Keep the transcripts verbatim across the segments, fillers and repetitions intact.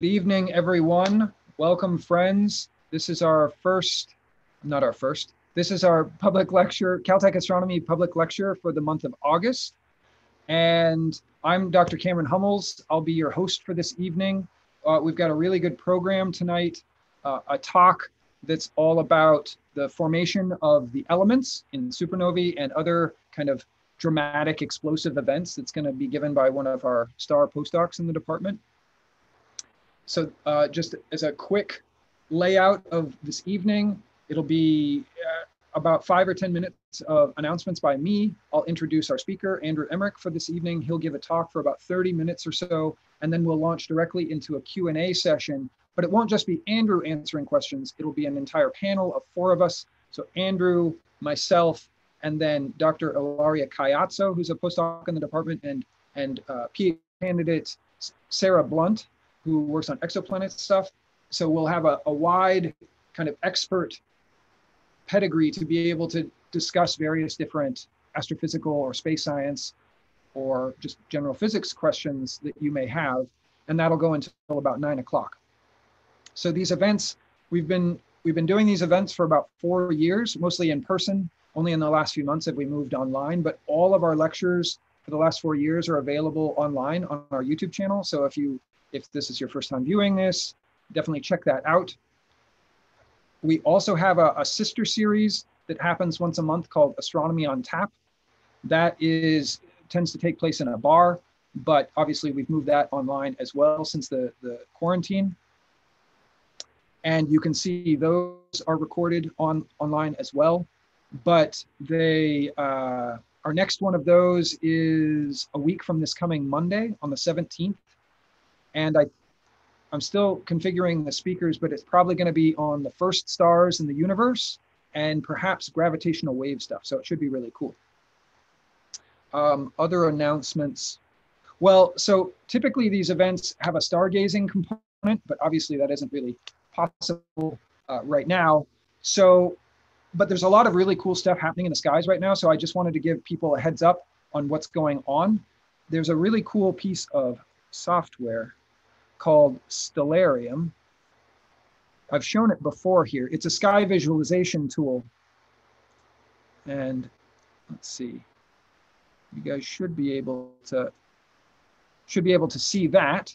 Good evening, everyone. Welcome, friends. This is our first, not our first, this is our public lecture, Caltech Astronomy public lecture for the month of August. And I'm Doctor Cameron Hummels. I'll be your host for this evening. Uh, we've got a really good program tonight, uh, a talk that's all about the formation of the elements in supernovae and other kind of dramatic explosive events that's going to be given by one of our star postdocs in the department. So uh, just as a quick layout of this evening, it'll be uh, about five or ten minutes of announcements by me. I'll introduce our speaker, Andrew Emerick, for this evening. He'll give a talk for about thirty minutes or so, and then we'll launch directly into a Q and A session. But it won't just be Andrew answering questions. It'll be an entire panel of four of us. So Andrew, myself, and then Doctor Ilaria Caiazzo, who's a postdoc in the department, and, and uh, PhD candidate Sarah Blunt, who works on exoplanet stuff. So we'll have a, a wide kind of expert pedigree to be able to discuss various different astrophysical or space science or just general physics questions that you may have. And that'll go until about nine o'clock. So these events, we've been, we've been doing these events for about four years, mostly in person. Only in the last few months have we moved online, but all of our lectures for the last four years are available online on our YouTube channel. So if you If this is your first time viewing this, definitely check that out. We also have a, a sister series that happens once a month called Astronomy on Tap. That is tends to take place in a bar, but obviously we've moved that online as well since the, the quarantine. And you can see those are recorded on online as well, but they, uh, our next one of those is a week from this coming Monday on the seventeenth. And I, I'm still configuring the speakers, but it's probably going to be on the first stars in the universe and perhaps gravitational wave stuff. So it should be really cool. Um, other announcements. Well, so typically these events have a stargazing component, but obviously that isn't really possible uh, right now. So, but there's a lot of really cool stuff happening in the skies right now. So I just wanted to give people a heads up on what's going on. There's a really cool piece of software called Stellarium. I've shown it before here. It's a sky visualization tool. And let's see, you guys should be able to, should be able to see that.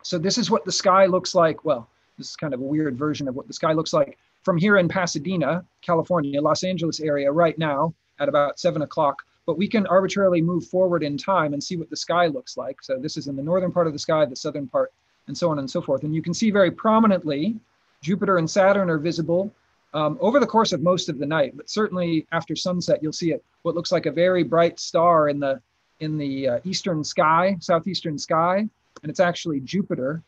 So this is what the sky looks like. Well, this is kind of a weird version of what the sky looks like from here in Pasadena, California, Los Angeles area right now at about seven o'clock. But we can arbitrarily move forward in time and see what the sky looks like. So this is in the northern part of the sky, the southern part, and so on and so forth. And you can see very prominently, Jupiter and Saturn are visible um, over the course of most of the night, but certainly after sunset, you'll see it, what looks like a very bright star in the, in the uh, eastern sky, southeastern sky, and it's actually Jupiter.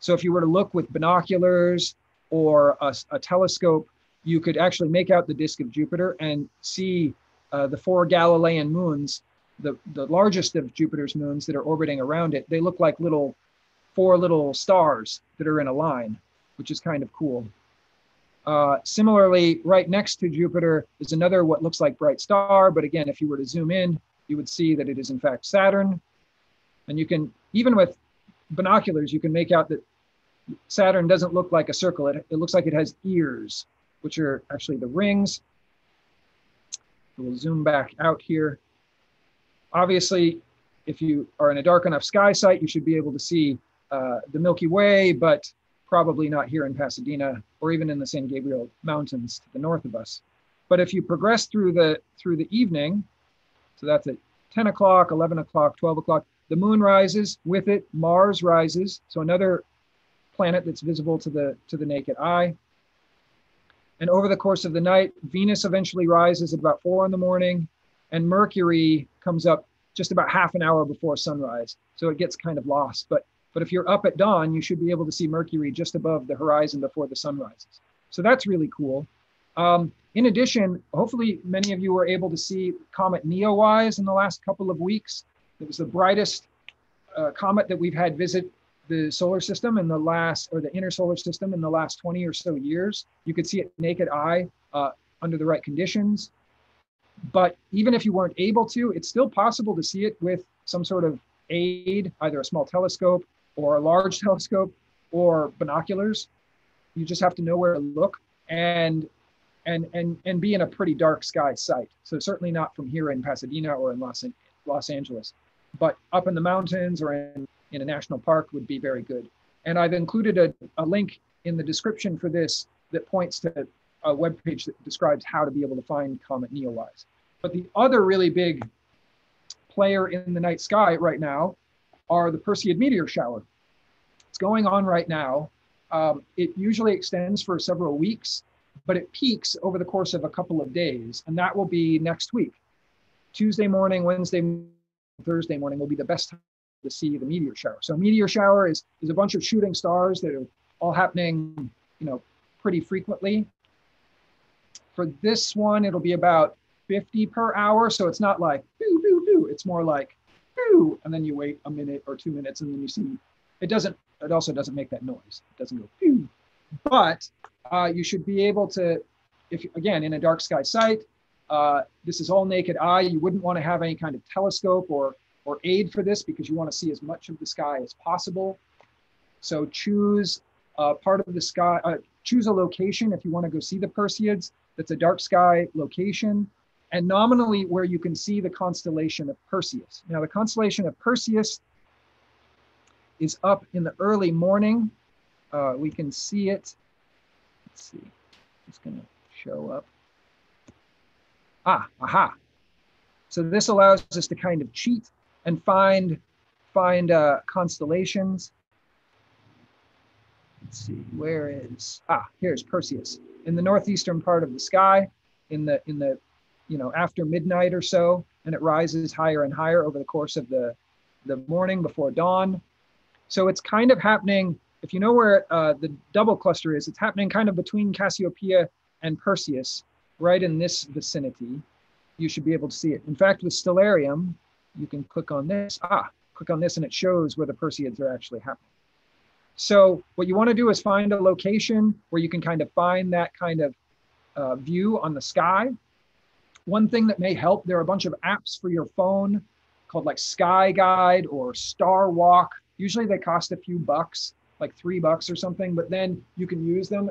So if you were to look with binoculars or a, a telescope, you could actually make out the disk of Jupiter and see Uh, the four Galilean moons, the, the largest of Jupiter's moons that are orbiting around it. They look like little, four little stars that are in a line, which is kind of cool. Uh, similarly, right next to Jupiter is another what looks like bright star. But again, if you were to zoom in, you would see that it is in fact Saturn. And you can, even with binoculars, you can make out that Saturn doesn't look like a circle. It, it looks like it has ears, which are actually the rings. We'll zoom back out here. Obviously, if you are in a dark enough sky site, you should be able to see uh, the Milky Way, but probably not here in Pasadena or even in the San Gabriel Mountains to the north of us. But if you progress through the, through the evening, so that's at ten o'clock, eleven o'clock, twelve o'clock, the moon rises. With it, Mars rises. So another planet that's visible to the, to the naked eye. And over the course of the night, Venus eventually rises at about four in the morning, and Mercury comes up just about half an hour before sunrise. So it gets kind of lost. But, but if you're up at dawn, you should be able to see Mercury just above the horizon before the sun rises. So that's really cool. Um, in addition, hopefully many of you were able to see comet Neowise in the last couple of weeks. It was the brightest uh, comet that we've had visit the solar system in the last, or the inner solar system in the last twenty or so years. You could see it naked eye uh, under the right conditions. But even if you weren't able to, it's still possible to see it with some sort of aid, either a small telescope or a large telescope or binoculars. You just have to know where to look and and and and be in a pretty dark sky site. So certainly not from here in Pasadena or in Los, Los Angeles, but up in the mountains or in, in a national park would be very good. And I've included a, a link in the description for this that points to a web page that describes how to be able to find comet Neowise. But the other really big player in the night sky right now are the Perseid meteor shower. It's going on right now. Um, it usually extends for several weeks, but it peaks over the course of a couple of days, and that will be next week. Tuesday morning, Wednesday, Thursday morning will be the best time to see the meteor shower. So meteor shower is, is a bunch of shooting stars that are all happening, you know, pretty frequently. For this one, it'll be about fifty per hour. So it's not like, doo, doo, doo. It's more like, doo, and then you wait a minute or two minutes and then you see, it doesn't, it also doesn't make that noise. It doesn't go, doo. But uh, you should be able to, if again, in a dark sky site, uh, this is all naked eye. You wouldn't want to have any kind of telescope or, or aid for this because you want to see as much of the sky as possible. So choose uh, part of the sky, uh, choose a location if you want to go see the Perseids. That's a dark sky location, and nominally where you can see the constellation of Perseus. Now the constellation of Perseus is up in the early morning. Uh, we can see it. Let's see, it's gonna show up. Ah, aha. So this allows us to kind of cheat and find, find uh, constellations. Let's see, where is, ah, here's Perseus. In the northeastern part of the sky, in the, in the, you know, after midnight or so, and it rises higher and higher over the course of the, the morning before dawn. So it's kind of happening, if you know where uh, the double cluster is, it's happening kind of between Cassiopeia and Perseus, right in this vicinity. You should be able to see it. In fact, with Stellarium, you can click on this, ah, click on this and it shows where the Perseids are actually happening. So what you want to do is find a location where you can kind of find that kind of uh, view on the sky. One thing that may help, there are a bunch of apps for your phone called like Sky Guide or Star Walk. Usually they cost a few bucks, like three bucks or something, but then you can use them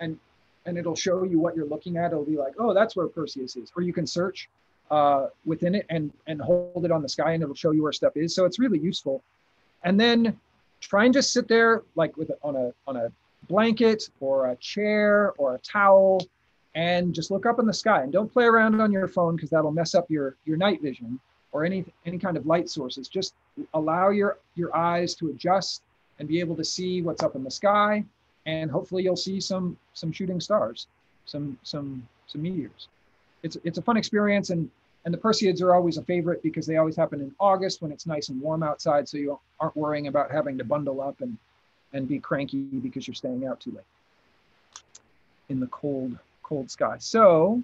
and, and it'll show you what you're looking at. It'll be like, oh, that's where Perseus is. Or you can search uh, within it and, and hold it on the sky and it'll show you where stuff is. So it's really useful. And then try and just sit there like with on a on a blanket or a chair or a towel and just look up in the sky, and don't play around on your phone because that'll mess up your your night vision or any any kind of light sources. Just allow your your eyes to adjust and be able to see what's up in the sky, and hopefully you'll see some some shooting stars, some some some meteors. It's it's a fun experience, and And the Perseids are always a favorite because they always happen in August when it's nice and warm outside, so you aren't worrying about having to bundle up and, and be cranky because you're staying out too late in the cold, cold sky. So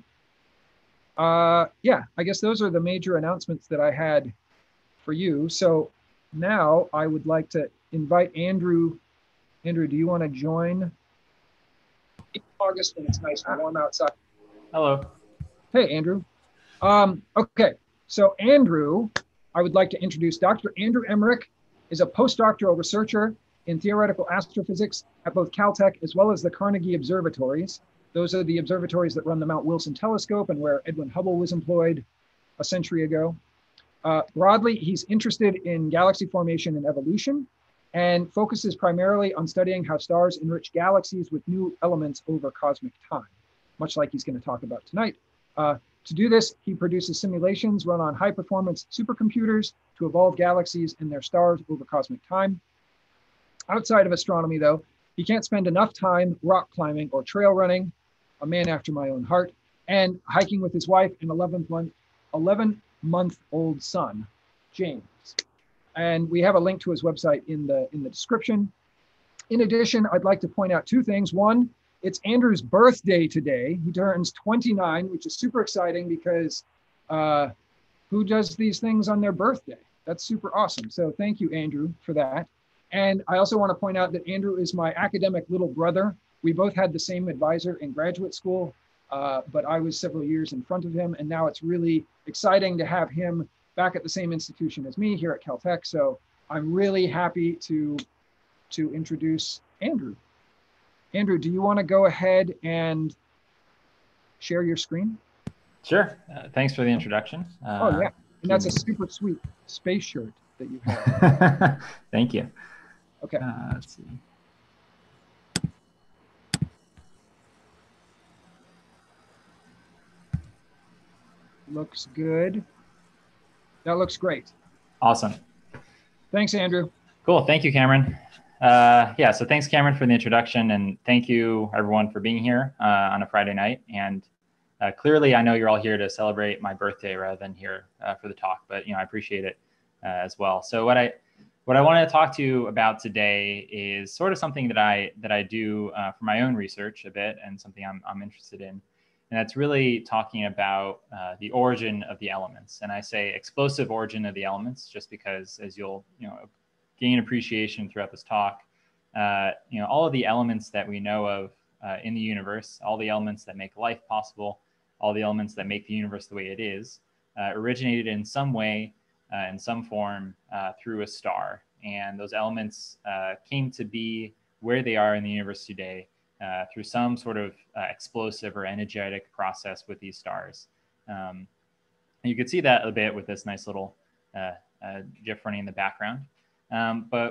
uh, yeah, I guess those are the major announcements that I had for you. So now I would like to invite Andrew. Andrew, do you want to join? In August when it's nice and warm outside. Hello. Hey, Andrew. Um, okay, so Andrew, I would like to introduce. Doctor Andrew Emerick is a postdoctoral researcher in theoretical astrophysics at both Caltech as well as the Carnegie Observatories. Those are the observatories that run the Mount Wilson Telescope and where Edwin Hubble was employed a century ago. Uh, broadly, he's interested in galaxy formation and evolution and focuses primarily on studying how stars enrich galaxies with new elements over cosmic time, much like he's going to talk about tonight. Uh, To do this, he produces simulations run on high-performance supercomputers to evolve galaxies and their stars over cosmic time. Outside of astronomy, though, he can't spend enough time rock climbing or trail running, a man after my own heart, and hiking with his wife and eleven-month-old son, James. And we have a link to his website in the, in the description. In addition, I'd like to point out two things. One, it's Andrew's birthday today. He turns twenty-nine, which is super exciting because uh, who does these things on their birthday? That's super awesome. So thank you, Andrew, for that. And I also want to point out that Andrew is my academic little brother. We both had the same advisor in graduate school, uh, but I was several years in front of him. And now it's really exciting to have him back at the same institution as me here at Caltech. So I'm really happy to to introduce Andrew. Andrew, do you want to go ahead and share your screen? Sure. Uh, thanks for the introduction. Uh, oh, yeah. And that's a super sweet space shirt that you have. Thank you. Okay. Uh, let's see. Looks good. That looks great. Awesome. Thanks, Andrew. Cool. Thank you, Cameron. Uh, yeah, so thanks, Cameron, for the introduction. And thank you, everyone, for being here uh, on a Friday night. And uh, clearly, I know you're all here to celebrate my birthday rather than here uh, for the talk. But, you know, I appreciate it uh, as well. So what I what I want to talk to you about today is sort of something that I that I do uh, for my own research a bit and something I'm, I'm interested in. And that's really talking about uh, the origin of the elements. And I say explosive origin of the elements just because, as you'll you know gain appreciation throughout this talk, uh, you know all of the elements that we know of uh, in the universe, all the elements that make life possible, all the elements that make the universe the way it is, uh, originated in some way, uh, in some form, uh, through a star. And those elements uh, came to be where they are in the universe today, Uh, through some sort of uh, explosive or energetic process with these stars. Um, you could see that a bit with this nice little uh, uh, GIF running in the background. Um, but,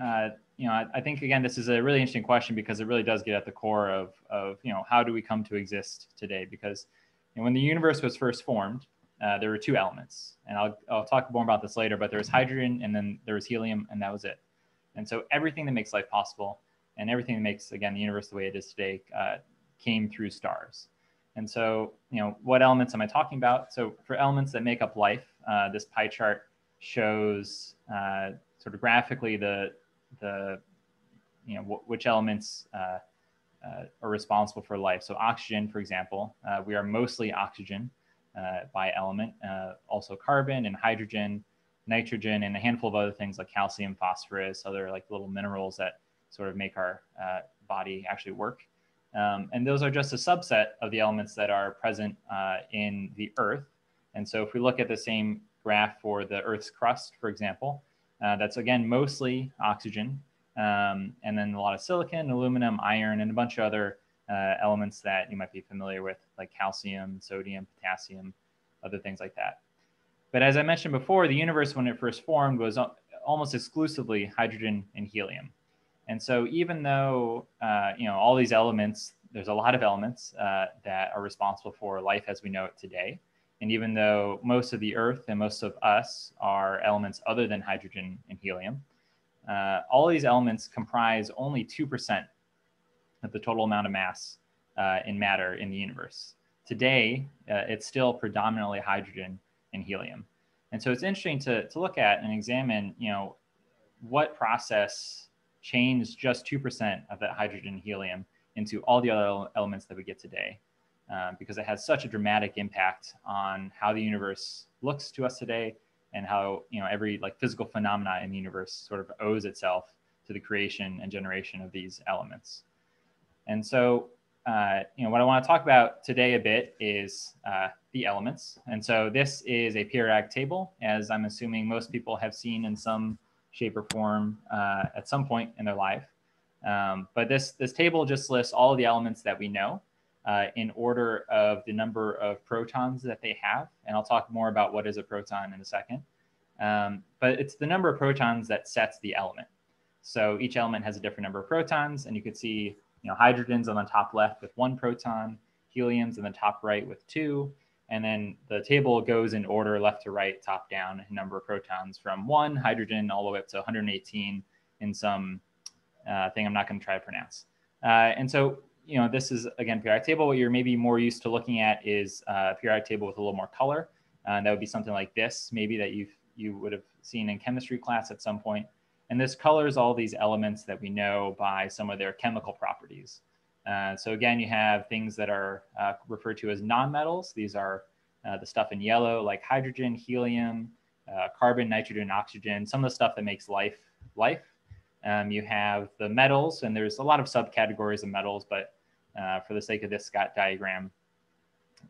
uh, you know, I, I think, again, this is a really interesting question because it really does get at the core of, of you know, how do we come to exist today? Because you know, when the universe was first formed, uh, there were two elements. And I'll, I'll talk more about this later, but there was hydrogen and then there was helium and that was it. And so everything that makes life possible and everything that makes, again, the universe the way it is today uh, came through stars. And so, you know, what elements am I talking about? So for elements that make up life, uh, this pie chart shows uh, sort of graphically the, the you know, w which elements uh, uh, are responsible for life. So oxygen, for example, uh, we are mostly oxygen uh, by element, uh, also carbon and hydrogen, nitrogen, and a handful of other things like calcium, phosphorus, other like little minerals that sort of make our uh, body actually work. Um, and those are just a subset of the elements that are present uh, in the Earth. And so if we look at the same graph for the Earth's crust, for example, uh, that's again, mostly oxygen, um, and then a lot of silicon, aluminum, iron, and a bunch of other uh, elements that you might be familiar with, like calcium, sodium, potassium, other things like that. But as I mentioned before, the universe, when it first formed, was almost exclusively hydrogen and helium. And so even though, uh, you know, all these elements, there's a lot of elements uh, that are responsible for life as we know it today. And even though most of the Earth and most of us are elements other than hydrogen and helium, uh, all these elements comprise only two percent of the total amount of mass uh, in matter in the universe. Today, uh, it's still predominantly hydrogen and helium. And so it's interesting to, to look at and examine, you know, what process changed just two percent of that hydrogen and helium into all the other elements that we get today, um, because it has such a dramatic impact on how the universe looks to us today and how, you know, every like physical phenomena in the universe sort of owes itself to the creation and generation of these elements. And so, uh, you know, what I want to talk about today a bit is uh, the elements. And so this is a periodic table, as I'm assuming most people have seen in some shape or form uh, at some point in their life. Um, but this, this table just lists all of the elements that we know uh, in order of the number of protons that they have. And I'll talk more about what is a proton in a second. Um, but it's the number of protons that sets the element. So each element has a different number of protons. And you can see, you know, hydrogen's on the top left with one proton, helium's in the top right with two. And then the table goes in order left to right, top down, number of protons from one hydrogen all the way up to one hundred eighteen in some uh, thing I'm not going to try to pronounce. Uh, and so, you know, this is, again, periodic table. What you're maybe more used to looking at is a periodic table with a little more color. Uh, that would be something like this, maybe that you've, you would have seen in chemistry class at some point. And this colors all these elements that we know by some of their chemical properties. Uh, so again, you have things that are uh, referred to as nonmetals. These are uh, the stuff in yellow, like hydrogen, helium, uh, carbon, nitrogen, oxygen, some of the stuff that makes life life. Um, you have the metals, and there's a lot of subcategories of metals, but uh, for the sake of this Scott diagram,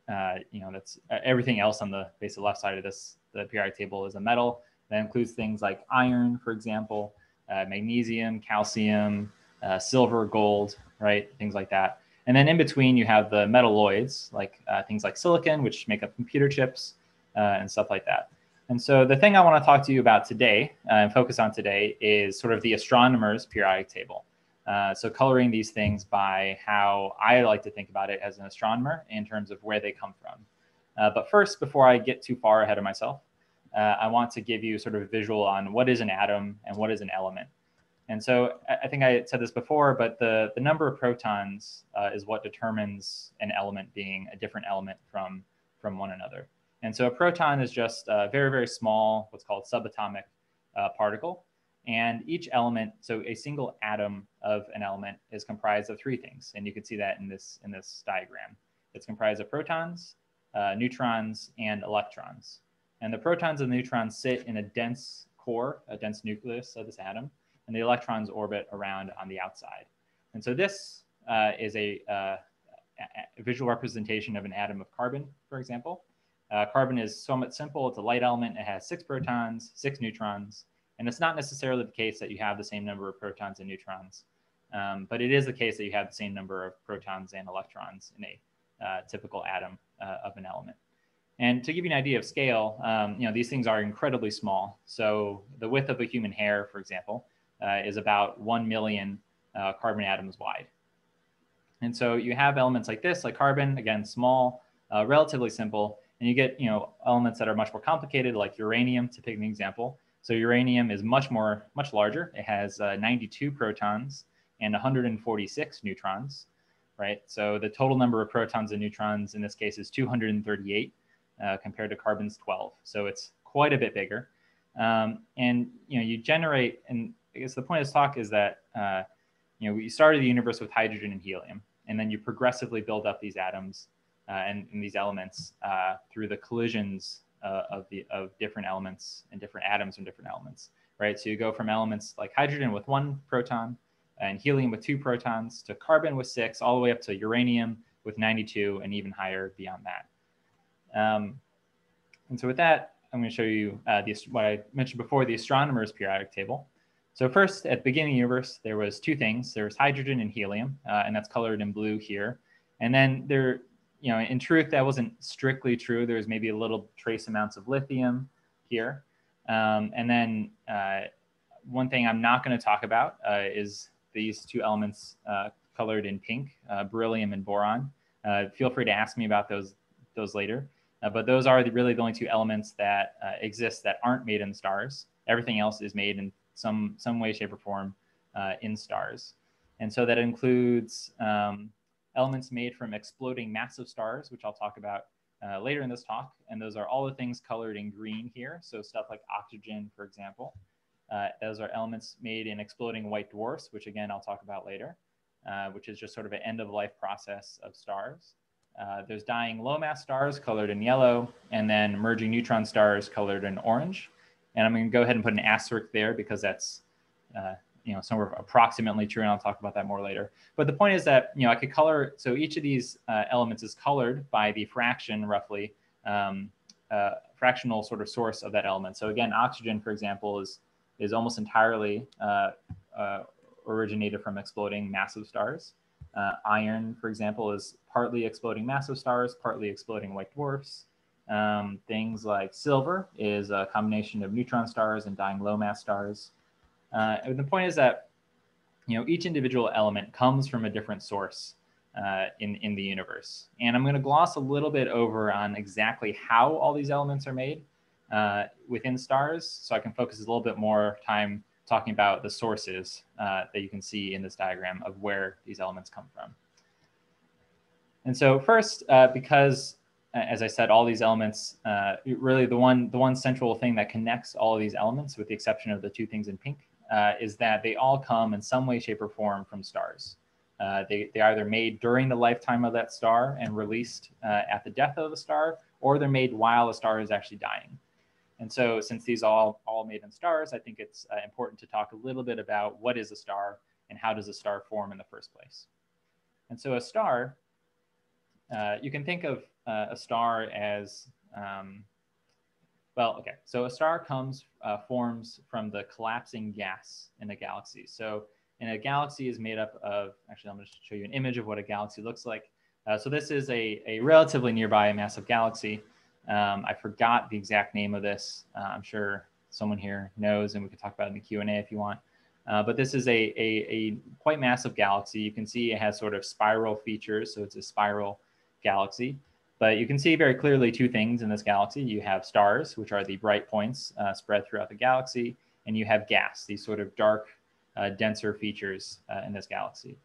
uh, you know, that's everything else on the basic left side of this, the periodic table is a metal. That includes things like iron, for example, uh, magnesium, calcium, uh, silver, gold, right? Things like that. And then in between, you have the metalloids, like uh, things like silicon, which make up computer chips uh, and stuff like that. And so the thing I want to talk to you about today uh, and focus on today is sort of the astronomer's periodic table. Uh, so coloring these things by how I like to think about it as an astronomer in terms of where they come from. Uh, but first, before I get too far ahead of myself, uh, I want to give you sort of a visual on what is an atom and what is an element. And so I think I said this before, but the, the number of protons uh, is what determines an element being a different element from, from one another. And so a proton is just a very, very small, what's called subatomic uh, particle. And each element, so a single atom of an element is comprised of three things. And you can see that in this, in this diagram. It's comprised of protons, uh, neutrons, and electrons. And the protons and the neutrons sit in a dense core, a dense nucleus of this atom, and the electrons orbit around on the outside. And so this uh, is a, uh, a visual representation of an atom of carbon, for example. Uh, carbon is somewhat simple. It's a light element. It has six protons, six neutrons. And it's not necessarily the case that you have the same number of protons and neutrons, um, but it is the case that you have the same number of protons and electrons in a uh, typical atom uh, of an element. And to give you an idea of scale, um, you know, these things are incredibly small. So the width of a human hair, for example, uh, is about one million uh, carbon atoms wide. And so you have elements like this, like carbon, again, small, uh, relatively simple, and you get, you know, elements that are much more complicated, like uranium, to pick an example. So uranium is much more, much larger. It has uh, ninety-two protons and one hundred forty-six neutrons, right? So the total number of protons and neutrons in this case is two hundred thirty-eight uh, compared to carbon's twelve. So it's quite a bit bigger. Um, and, you know, you generate, and I guess the point of this talk is that, uh, you know, we started the universe with hydrogen and helium, and then you progressively build up these atoms uh, and, and these elements uh, through the collisions Uh, of the of different elements and different atoms and different elements, right? So you go from elements like hydrogen with one proton and helium with two protons to carbon with six, all the way up to uranium with ninety-two and even higher beyond that. Um, and so with that, I'm going to show you uh, the, what I mentioned before, the astronomer's periodic table. So first, at the beginning of the universe, there was two things. There was hydrogen and helium, uh, and that's colored in blue here. And then there You know, in truth, that wasn't strictly true. There was maybe a little trace amounts of lithium here. Um, and then uh, one thing I'm not going to talk about uh, is these two elements uh, colored in pink, uh, beryllium and boron. Uh, feel free to ask me about those, those later. Uh, but those are the, really the only two elements that uh, exist that aren't made in stars. Everything else is made in some, some way, shape, or form uh, in stars. And so that includes... Um, elements made from exploding massive stars, which I'll talk about uh, later in this talk. And those are all the things colored in green here. So stuff like oxygen, for example. Uh, those are elements made in exploding white dwarfs, which again, I'll talk about later, uh, which is just sort of an end of life process of stars. Uh, there's dying low mass stars colored in yellow, and then merging neutron stars colored in orange. And I'm gonna go ahead and put an asterisk there because that's, uh, you know, somewhere approximately true, and I'll talk about that more later. But the point is that, you know, I could color, so each of these uh, elements is colored by the fraction, roughly, um, uh, fractional sort of source of that element. So again, oxygen, for example, is, is almost entirely uh, uh, originated from exploding massive stars. Uh, iron, for example, is partly exploding massive stars, partly exploding white dwarfs. Um, things like silver is a combination of neutron stars and dying low mass stars. Uh, and the point is that, you know, each individual element comes from a different source uh, in, in the universe. And I'm going to gloss a little bit over on exactly how all these elements are made uh, within stars. So I can focus a little bit more time talking about the sources uh, that you can see in this diagram of where these elements come from. And so first, uh, because, as I said, all these elements, uh, really the one, the one central thing that connects all of these elements, with the exception of the two things in pink, Uh, is that they all come in some way, shape, or form from stars. Uh, they, they are either made during the lifetime of that star and released uh, at the death of the star, or they're made while a star is actually dying. And so since these are all, all made in stars, I think it's uh, important to talk a little bit about what is a star and how does a star form in the first place. And so a star, uh, you can think of uh, a star as um, Well, okay, so a star comes, uh, forms from the collapsing gas in a galaxy. So, and a galaxy is made up of, actually, I'm going to show you an image of what a galaxy looks like. Uh, so this is a, a relatively nearby massive galaxy. Um, I forgot the exact name of this. Uh, I'm sure someone here knows, and we can talk about it in the Q and A if you want. Uh, but this is a, a, a quite massive galaxy. You can see it has sort of spiral features, so it's a spiral galaxy. But you can see very clearly two things in this galaxy. You have stars, which are the bright points uh, spread throughout the galaxy, and you have gas, these sort of dark, uh, denser features uh, in this galaxy.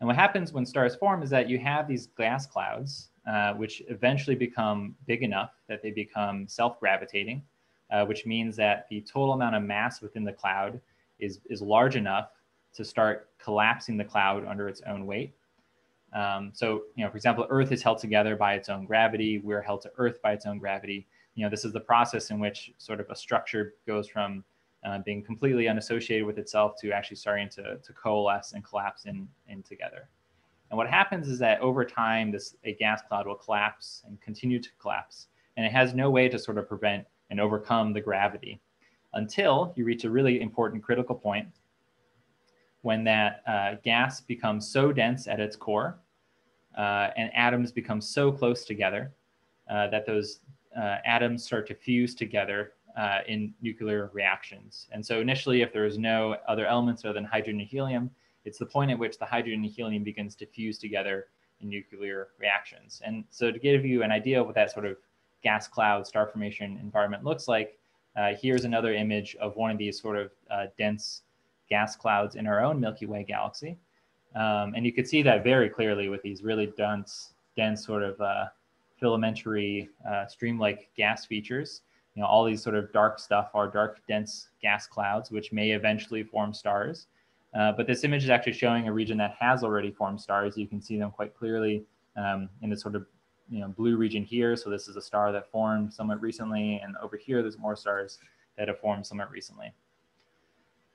And what happens when stars form is that you have these gas clouds, uh, which eventually become big enough that they become self-gravitating, uh, which means that the total amount of mass within the cloud is, is large enough to start collapsing the cloud under its own weight. Um, so, you know, for example, Earth is held together by its own gravity. We're held to Earth by its own gravity. You know, this is the process in which sort of a structure goes from uh, being completely unassociated with itself to actually starting to, to coalesce and collapse in, in together. And what happens is that over time, this a gas cloud will collapse and continue to collapse. And it has no way to sort of prevent and overcome the gravity until you reach a really important critical point when that uh, gas becomes so dense at its core uh, and atoms become so close together uh, that those uh, atoms start to fuse together uh, in nuclear reactions. And so initially, if there is no other elements other than hydrogen and helium, it's the point at which the hydrogen and helium begins to fuse together in nuclear reactions. And so to give you an idea of what that sort of gas cloud star formation environment looks like, uh, here's another image of one of these sort of uh, dense gas clouds in our own Milky Way galaxy. Um, and you could see that very clearly with these really dense, dense sort of uh, filamentary uh, stream-like gas features. You know, all these sort of dark stuff are dark, dense gas clouds, which may eventually form stars. Uh, but this image is actually showing a region that has already formed stars. You can see them quite clearly um, in this sort of, you know, blue region here. So this is a star that formed somewhat recently. And over here, there's more stars that have formed somewhat recently.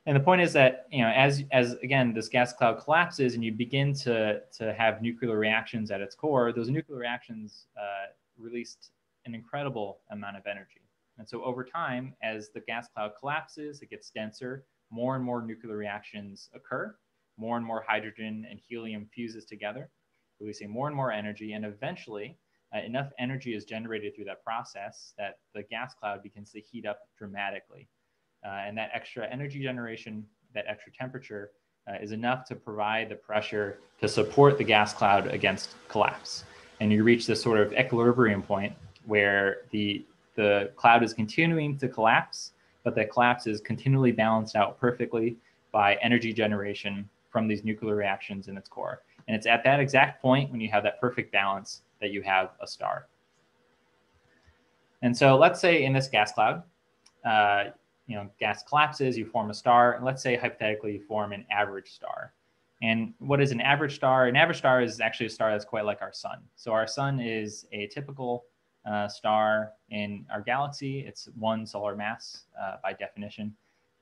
And the point is that, you know, as, as again, this gas cloud collapses and you begin to, to have nuclear reactions at its core, those nuclear reactions uh, released an incredible amount of energy. And so over time, as the gas cloud collapses, it gets denser, more and more nuclear reactions occur, more and more hydrogen and helium fuses together, releasing more and more energy. And eventually, uh, enough energy is generated through that process that the gas cloud begins to heat up dramatically. Uh, and that extra energy generation, that extra temperature, uh, is enough to provide the pressure to support the gas cloud against collapse. And you reach this sort of equilibrium point where the, the cloud is continuing to collapse, but the collapse is continually balanced out perfectly by energy generation from these nuclear reactions in its core. And it's at that exact point when you have that perfect balance that you have a star. And so let's say in this gas cloud, uh, you know, gas collapses, you form a star, and let's say hypothetically you form an average star. And what is an average star? An average star is actually a star that's quite like our sun. So our sun is a typical uh, star in our galaxy. It's one solar mass uh, by definition.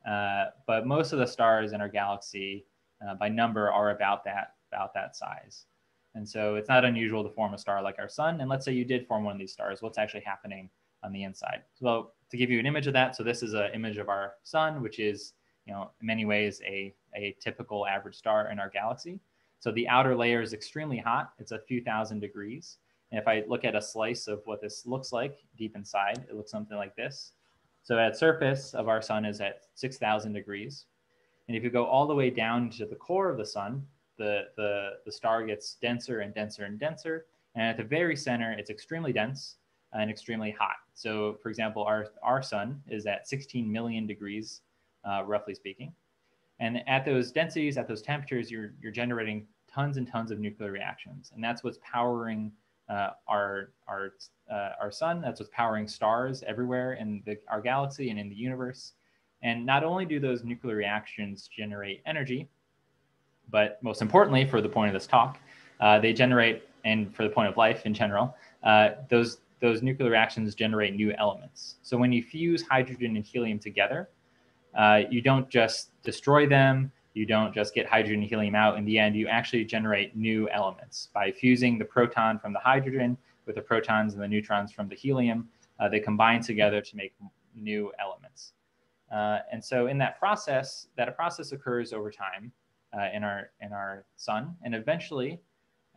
Uh, but most of the stars in our galaxy uh, by number are about that, about that size. And so it's not unusual to form a star like our sun. And let's say you did form one of these stars. What's actually happening on the inside? So to give you an image of that, so this is an image of our sun, which is, you know, in many ways a, a typical average star in our galaxy. So the outer layer is extremely hot. It's a few thousand degrees. And if I look at a slice of what this looks like deep inside, it looks something like this. So that surface of our sun is at six thousand degrees. And if you go all the way down to the core of the sun, the, the, the star gets denser and denser and denser. And at the very center, it's extremely dense and extremely hot. So for example, our, our sun is at sixteen million degrees, uh, roughly speaking. And at those densities, at those temperatures, you're, you're generating tons and tons of nuclear reactions. And that's what's powering uh, our, our, uh, our sun. That's what's powering stars everywhere in the, our galaxy and in the universe. And not only do those nuclear reactions generate energy, but most importantly, for the point of this talk, uh, they generate, and for the point of life in general, uh, those those nuclear reactions generate new elements. So when you fuse hydrogen and helium together, uh, you don't just destroy them, you don't just get hydrogen and helium out. In the end, you actually generate new elements by fusing the proton from the hydrogen with the protons and the neutrons from the helium. Uh, they combine together to make new elements. Uh, and so in that process, that a process occurs over time uh, in, our, in our sun. And eventually,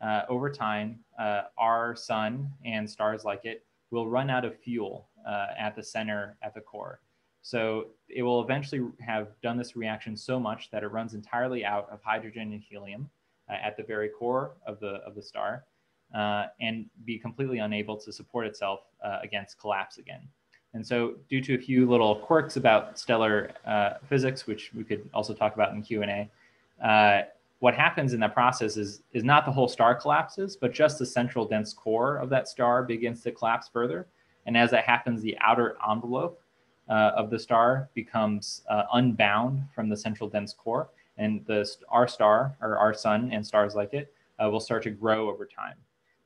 uh, over time, uh, our sun and stars like it will run out of fuel uh, at the center, at the core. So it will eventually have done this reaction so much that it runs entirely out of hydrogen and helium uh, at the very core of the, of the star uh, and be completely unable to support itself uh, against collapse again. And so due to a few little quirks about stellar uh, physics, which we could also talk about in Q and A, uh, what happens in that process is, is not the whole star collapses, but just the central dense core of that star begins to collapse further. And as that happens, the outer envelope uh, of the star becomes uh, unbound from the central dense core. And the, our star, or our sun and stars like it, uh, will start to grow over time.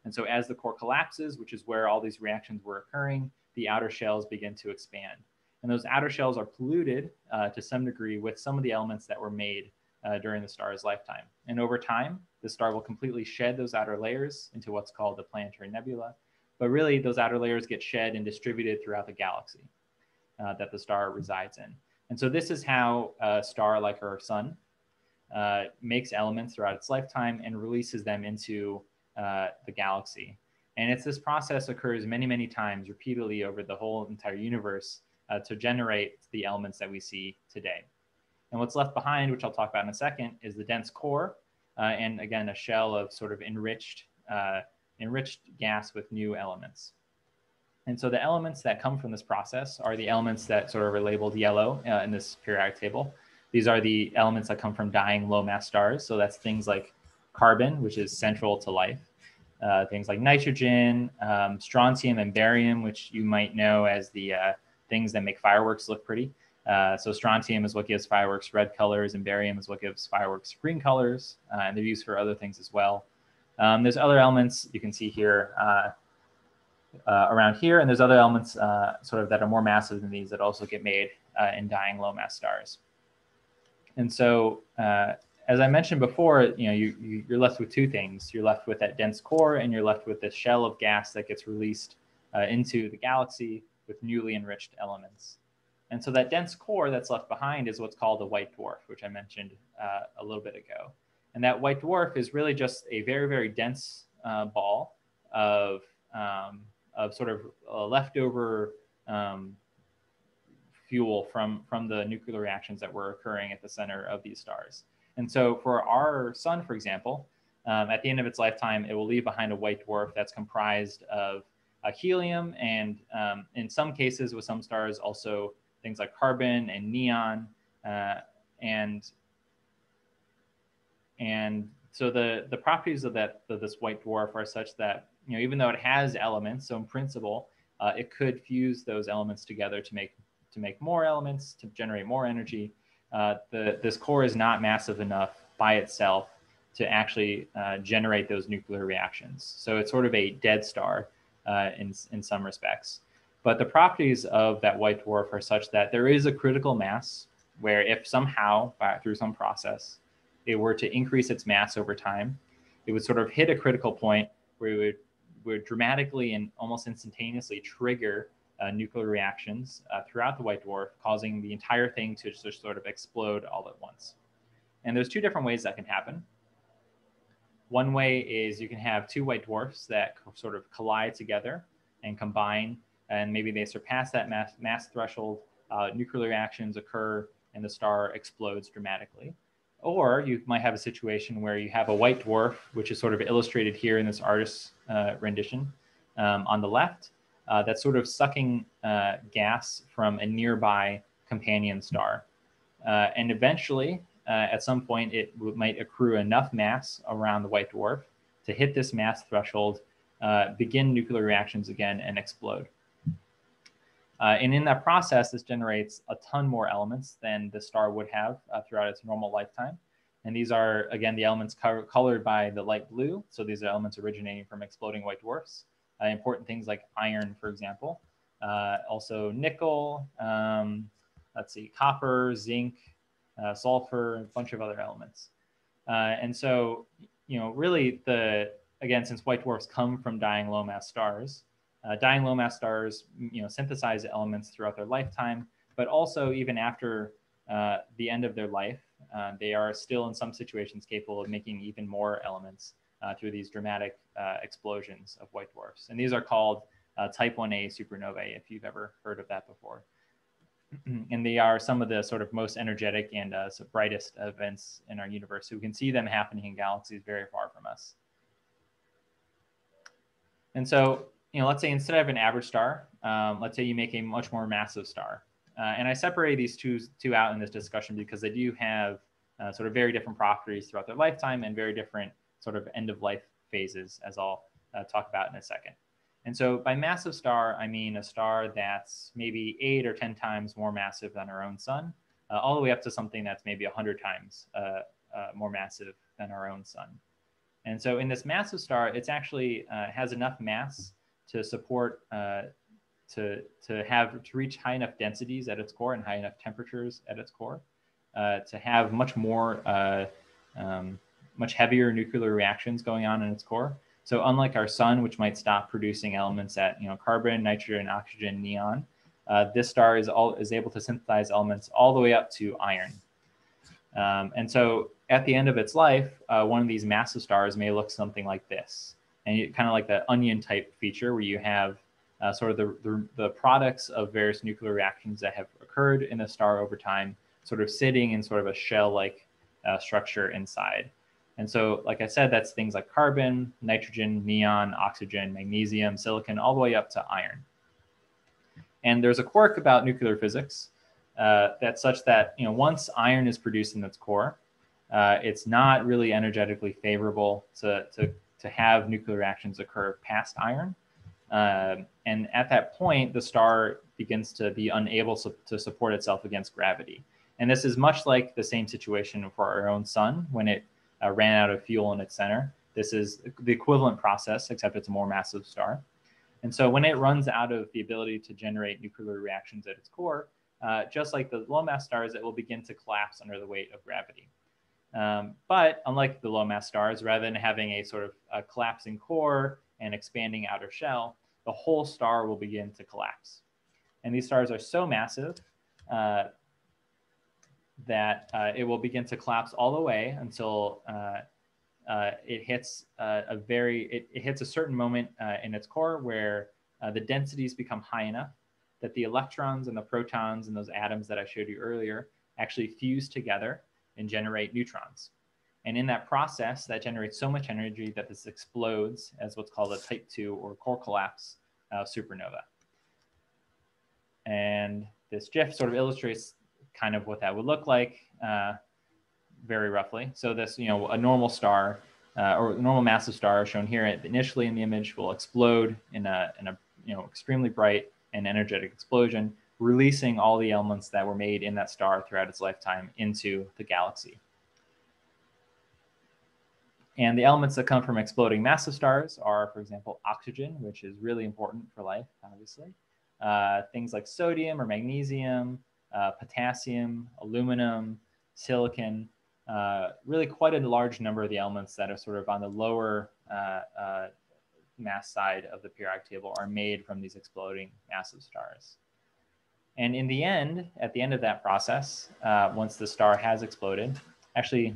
And so as the core collapses, which is where all these reactions were occurring, the outer shells begin to expand. And those outer shells are polluted uh, to some degree with some of the elements that were made uh, during the star's lifetime. And over time, the star will completely shed those outer layers into what's called the planetary nebula. But really, those outer layers get shed and distributed throughout the galaxy uh, that the star resides in. And so this is how a star like our sun uh, makes elements throughout its lifetime and releases them into uh, the galaxy. And it's this process occurs many, many times repeatedly over the whole entire universe uh, to generate the elements that we see today. And what's left behind, which I'll talk about in a second, is the dense core. Uh, and again, a shell of sort of enriched, uh, enriched gas with new elements. And so the elements that come from this process are the elements that sort of are labeled yellow uh, in this periodic table. These are the elements that come from dying low mass stars. So that's things like carbon, which is central to life. Uh, things like nitrogen, um, strontium and barium, which you might know as the uh, things that make fireworks look pretty. Uh, so strontium is what gives fireworks red colors, and barium is what gives fireworks green colors. Uh, and they're used for other things as well. Um, there's other elements you can see here uh, uh, around here. And there's other elements uh, sort of that are more massive than these that also get made uh, in dying low mass stars. And so uh, as I mentioned before, you know, you, you, you're left with two things. You're left with that dense core, and you're left with this shell of gas that gets released uh, into the galaxy with newly enriched elements. And so that dense core that's left behind is what's called a white dwarf, which I mentioned uh, a little bit ago. And that white dwarf is really just a very, very dense uh, ball of, um, of sort of uh, leftover um, fuel from, from the nuclear reactions that were occurring at the center of these stars. And so for our sun, for example, um, at the end of its lifetime, it will leave behind a white dwarf that's comprised of uh, helium and um, in some cases with some stars also things like carbon and neon. Uh, and, and so the, the properties of, that, of this white dwarf are such that, you know, even though it has elements, so in principle, uh, it could fuse those elements together to make, to make more elements, to generate more energy. Uh, the, this core is not massive enough by itself to actually uh, generate those nuclear reactions. So it's sort of a dead star uh, in, in some respects. But the properties of that white dwarf are such that there is a critical mass where if somehow, by, through some process, it were to increase its mass over time, it would sort of hit a critical point where it would, would dramatically and almost instantaneously trigger Uh, nuclear reactions uh, throughout the white dwarf, causing the entire thing to just sort of explode all at once. And there's two different ways that can happen. One way is you can have two white dwarfs that sort of collide together and combine, and maybe they surpass that mass, mass threshold, uh, nuclear reactions occur, and the star explodes dramatically. Or you might have a situation where you have a white dwarf, which is sort of illustrated here in this artist's uh, rendition um, on the left, Uh, that's sort of sucking uh, gas from a nearby companion star. Uh, and eventually, uh, at some point, it might accrue enough mass around the white dwarf to hit this mass threshold, uh, begin nuclear reactions again, and explode. Uh, and in that process, this generates a ton more elements than the star would have uh, throughout its normal lifetime. And these are, again, the elements co- colored by the light blue. So these are elements originating from exploding white dwarfs. Uh, important things like iron, for example, uh, also nickel, um, let's see, copper, zinc, uh, sulfur, and a bunch of other elements. Uh, and so, you know, really the, again, since white dwarfs come from dying low mass stars, Uh, dying low mass stars, you know, synthesize elements throughout their lifetime, but also even after uh, the end of their life, uh, they are still in some situations capable of making even more elements uh, through these dramatic uh, explosions of white dwarfs. And these are called uh, type one A supernovae, if you've ever heard of that before. And they are some of the sort of most energetic and uh, brightest events in our universe. So we can see them happening in galaxies very far from us. And so, you know, let's say instead of an average star, um, let's say you make a much more massive star. Uh, and I separate these two, two out in this discussion because they do have uh, sort of very different properties throughout their lifetime and very different sort of end of life phases, as I'll uh, talk about in a second. And so by massive star, I mean a star that's maybe eight or ten times more massive than our own sun, uh, all the way up to something that's maybe one hundred times uh, uh, more massive than our own sun. And so in this massive star, it's actually uh, has enough mass to support, uh, to, to have, to reach high enough densities at its core and high enough temperatures at its core, uh, to have much more, uh, um, much heavier nuclear reactions going on in its core. So unlike our sun, which might stop producing elements at, you know, carbon, nitrogen, oxygen, neon, uh, this star is, all, is able to synthesize elements all the way up to iron. Um, and so at the end of its life, uh, one of these massive stars may look something like this. And you, kind of like the onion type feature where you have uh, sort of the, the, the products of various nuclear reactions that have occurred in a star over time, sort of sitting in sort of a shell-like uh, structure inside. And so, like I said, that's things like carbon, nitrogen, neon, oxygen, magnesium, silicon, all the way up to iron. And there's a quirk about nuclear physics uh, that's such that, you know, once iron is produced in its core, uh, it's not really energetically favorable to, to to have nuclear reactions occur past iron. Uh, and at that point, the star begins to be unable su to support itself against gravity. And this is much like the same situation for our own sun when it uh, ran out of fuel in its center. This is the equivalent process, except it's a more massive star. And so when it runs out of the ability to generate nuclear reactions at its core, uh, just like the low mass stars, it will begin to collapse under the weight of gravity. Um, but unlike the low mass stars, rather than having a sort of a collapsing core and expanding outer shell, the whole star will begin to collapse. And these stars are so massive uh, that uh, it will begin to collapse all the way until uh, uh, it hits uh, a very, it, it hits a certain moment uh, in its core where uh, the densities become high enough that the electrons and the protons and those atoms that I showed you earlier actually fuse together and generate neutrons. And in that process, that generates so much energy that this explodes as what's called a type two or core collapse uh, supernova. And this GIF sort of illustrates kind of what that would look like uh, very roughly. So this, you know, a normal star uh, or a normal massive star shown here initially in the image will explode in a, in a, you know, extremely bright and energetic explosion, releasing all the elements that were made in that star throughout its lifetime into the galaxy. And the elements that come from exploding massive stars are, for example, oxygen, which is really important for life, obviously. Uh, things like sodium or magnesium, uh, potassium, aluminum, silicon, uh, really quite a large number of the elements that are sort of on the lower uh, uh, mass side of the periodic table are made from these exploding massive stars. And in the end, at the end of that process, uh, once the star has exploded, actually,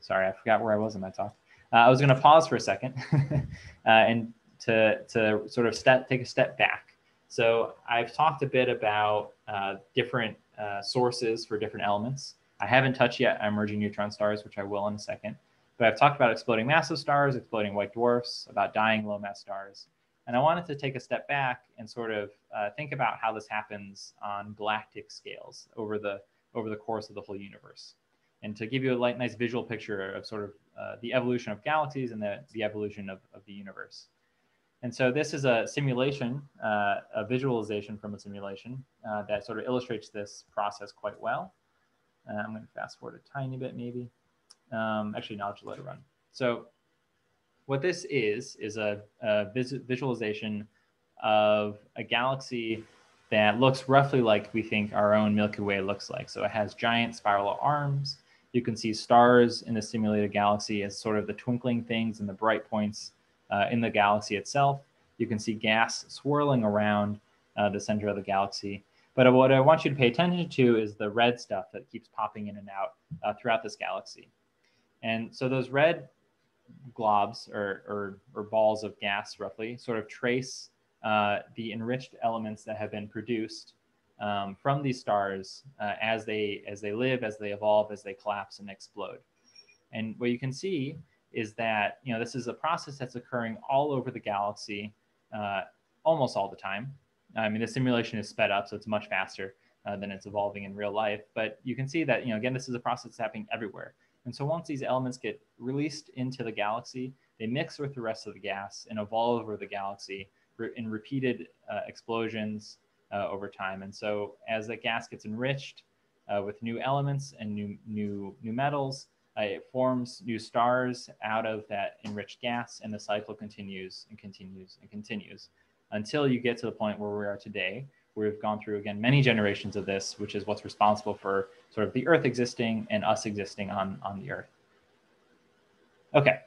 sorry, I forgot where I was in my talk. Uh, I was going to pause for a second uh, and to, to sort of step, take a step back. So I've talked a bit about uh, different uh, sources for different elements. I haven't touched yet emerging neutron stars, which I will in a second. But I've talked about exploding massive stars, exploding white dwarfs, about dying low mass stars. And I wanted to take a step back and sort of uh, think about how this happens on galactic scales over the, over the course of the whole universe. And to give you a light, nice visual picture of sort of uh, the evolution of galaxies and the, the evolution of, of the universe. And so this is a simulation, uh, a visualization from a simulation uh, that sort of illustrates this process quite well. Uh, I'm going to fast forward a tiny bit maybe. Um, actually, no, I'll just let it run. So what this is, is a, a vis visualization of a galaxy that looks roughly like we think our own Milky Way looks like. So it has giant spiral arms. You can see stars in the simulated galaxy as sort of the twinkling things and the bright points uh, in the galaxy itself. you can see gas swirling around uh, the center of the galaxy. But what I want you to pay attention to is the red stuff that keeps popping in and out uh, throughout this galaxy. And so those red globs or, or, or balls of gas roughly sort of trace uh, the enriched elements that have been produced um, from these stars uh, as they, as they live, as they evolve, as they collapse and explode. And what you can see is that, you know, this is a process that's occurring all over the galaxy uh, almost all the time. I mean, the simulation is sped up, so it's much faster uh, than it's evolving in real life. But you can see that, you know, again, this is a process happening everywhere. And so once these elements get released into the galaxy, they mix with the rest of the gas and evolve over the galaxy re in repeated uh, explosions uh, over time. And so as the gas gets enriched uh, with new elements and new, new, new metals, uh, it forms new stars out of that enriched gas, and the cycle continues and continues and continues until you get to the point where we are today, where we've gone through, again, many generations of this, which is what's responsible for sort of the Earth existing and us existing on, on the Earth. Okay,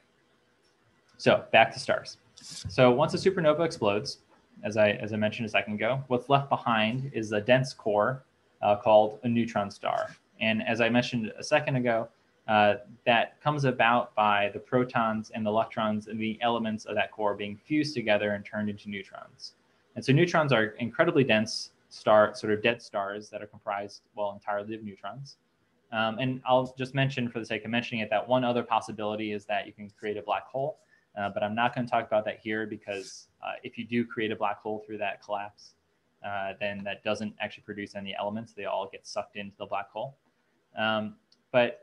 so back to stars. So once a supernova explodes, as I, as I mentioned a second ago, what's left behind is a dense core uh, called a neutron star. And as I mentioned a second ago, uh, that comes about by the protons and the electrons and the elements of that core being fused together and turned into neutrons. And so neutrons are incredibly dense star, sort of dead stars that are comprised, well, entirely of neutrons. Um, and I'll just mention, for the sake of mentioning it, that one other possibility is that you can create a black hole, uh, but I'm not going to talk about that here because uh, if you do create a black hole through that collapse, uh, then that doesn't actually produce any elements. They all get sucked into the black hole. Um, but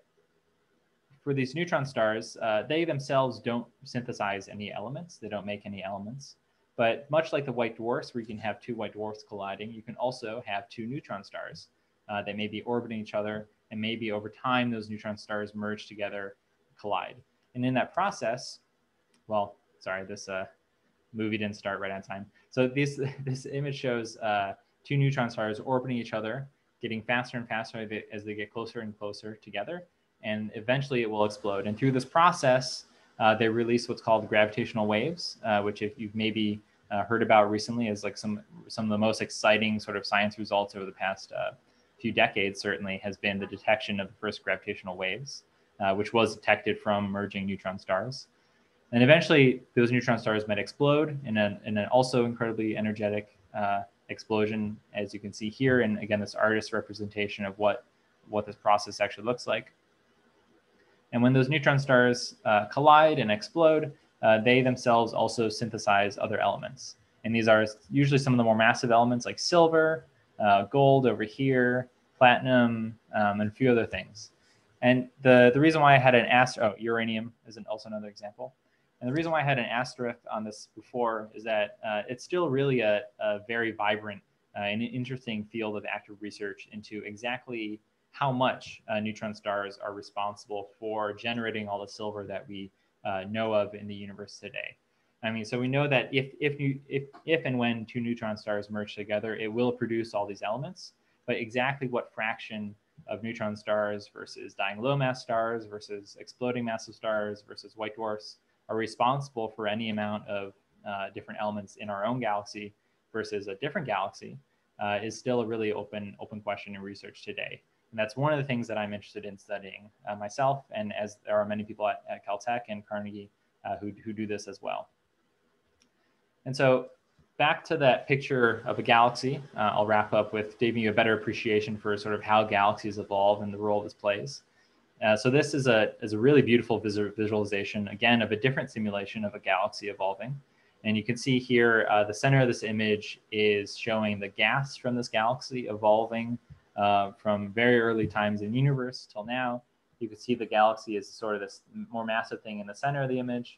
for these neutron stars, uh, they themselves don't synthesize any elements. They don't make any elements. But much like the white dwarfs, where you can have two white dwarfs colliding, you can also have two neutron stars uh, that may be orbiting each other, and maybe over time those neutron stars merge together, collide. And in that process, well, sorry, this uh, movie didn't start right on time. So this, this image shows uh, two neutron stars orbiting each other, getting faster and faster as they get closer and closer together, and eventually it will explode. And through this process, uh, they release what's called gravitational waves, uh, which if you've maybe Uh, heard about recently as like some some of the most exciting sort of science results over the past uh, few decades, certainly has been the detection of the first gravitational waves, uh, which was detected from merging neutron stars. And eventually those neutron stars might explode in an, in an also incredibly energetic uh, explosion, as you can see here. And again, this artist's representation of what, what this process actually looks like. And when those neutron stars uh, collide and explode, Uh, they themselves also synthesize other elements. And these are usually some of the more massive elements like silver, uh, gold over here, platinum, um, and a few other things. And the, the reason why I had an asterisk, oh, uranium is an, also another example. And the reason why I had an asterisk on this before is that uh, it's still really a, a very vibrant uh, and interesting field of active research into exactly how much uh, neutron stars are responsible for generating all the silver that we Uh, know of in the universe today. I mean, so we know that if if you if if and when two neutron stars merge together, it will produce all these elements. But exactly what fraction of neutron stars versus dying low mass stars versus exploding massive stars versus white dwarfs are responsible for any amount of uh, different elements in our own galaxy versus a different galaxy uh, is still a really open open question in research today. And that's one of the things that I'm interested in studying uh, myself, and as there are many people at, at Caltech and Carnegie uh, who, who do this as well. And so back to that picture of a galaxy, uh, I'll wrap up with giving you a better appreciation for sort of how galaxies evolve and the role this plays. Uh, so this is a, is a really beautiful visualization, again, of a different simulation of a galaxy evolving. And you can see here, uh, the center of this image is showing the gas from this galaxy evolving Uh, from very early times in the universe till now. You can see the galaxy is sort of this more massive thing in the center of the image.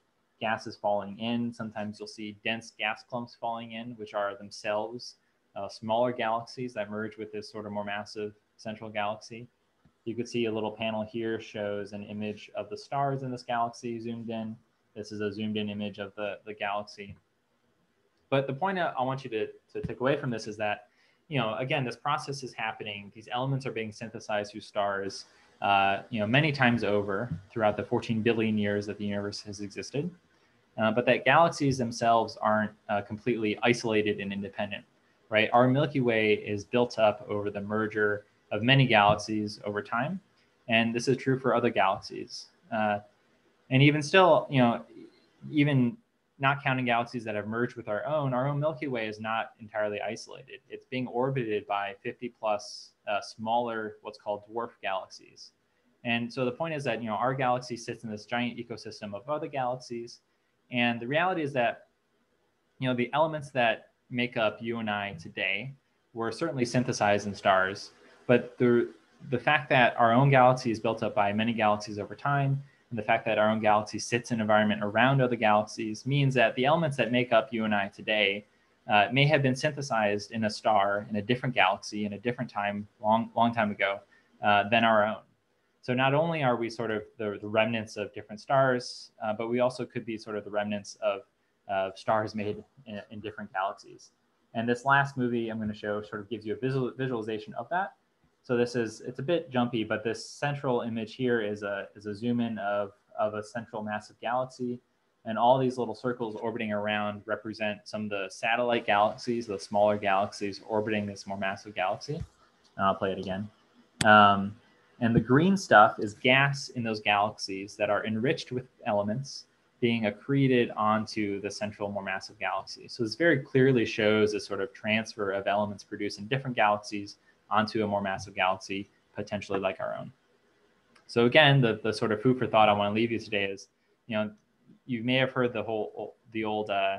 Gas is falling in. Sometimes you'll see dense gas clumps falling in, which are themselves uh, smaller galaxies that merge with this sort of more massive central galaxy. You could see a little panel here shows an image of the stars in this galaxy zoomed in. This is a zoomed in image of the, the galaxy. But the point I, I want you to, to take away from this is that, you know, again, this process is happening. These elements are being synthesized through stars, uh, you know, many times over throughout the fourteen billion years that the universe has existed. uh, but that galaxies themselves aren't uh, completely isolated and independent, right? Our Milky Way is built up over the merger of many galaxies over time, and this is true for other galaxies. Uh, and even still, you know, even not counting galaxies that have merged with our own, our own Milky Way is not entirely isolated. It's being orbited by fifty plus uh, smaller, what's called dwarf galaxies. And so the point is that, you know, our galaxy sits in this giant ecosystem of other galaxies. And the reality is that, you know, the elements that make up you and I today were certainly synthesized in stars, but the, the fact that our own galaxy is built up by many galaxies over time, and the fact that our own galaxy sits in an environment around other galaxies, means that the elements that make up you and I today uh, may have been synthesized in a star in a different galaxy in a different time, long, long time ago uh, than our own. So not only are we sort of the, the remnants of different stars, uh, but we also could be sort of the remnants of uh, stars made in, in different galaxies. And this last movie I'm going to show sort of gives you a visual, visualization of that. So this is, it's a bit jumpy, but this central image here is a, is a zoom in of, of a central massive galaxy. And all these little circles orbiting around represent some of the satellite galaxies, the smaller galaxies orbiting this more massive galaxy. And I'll play it again. Um, and the green stuff is gas in those galaxies that are enriched with elements being accreted onto the central more massive galaxy. So this very clearly shows a sort of transfer of elements produced in different galaxies onto a more massive galaxy, potentially like our own. So again, the, the sort of food for thought I want to leave you today is, you know, you may have heard the whole, the old, uh,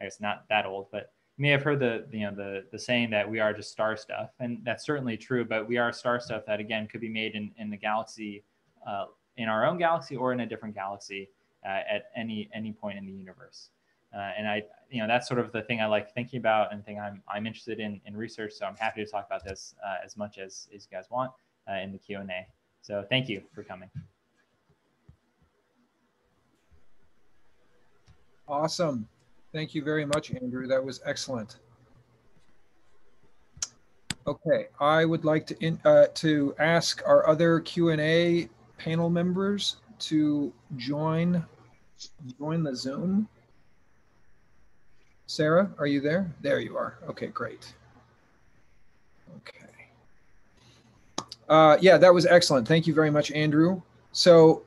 I guess not that old, but you may have heard the, you know, the, the saying that we are just star stuff. And that's certainly true, but we are star stuff that again, could be made in, in the galaxy, uh, in our own galaxy or in a different galaxy uh, at any, any point in the universe. Uh, and I, you know, that's sort of the thing I like thinking about and thing I'm, I'm interested in in research. So I'm happy to talk about this uh, as much as, as you guys want uh, in the Q and A. So thank you for coming. Awesome. Thank you very much, Andrew. That was excellent. Okay, I would like to, in, uh, to ask our other Q and A panel members to join, join the Zoom. Sarah, are you there? There you are. Okay, great. Okay. Uh, yeah, that was excellent. Thank you very much, Andrew. So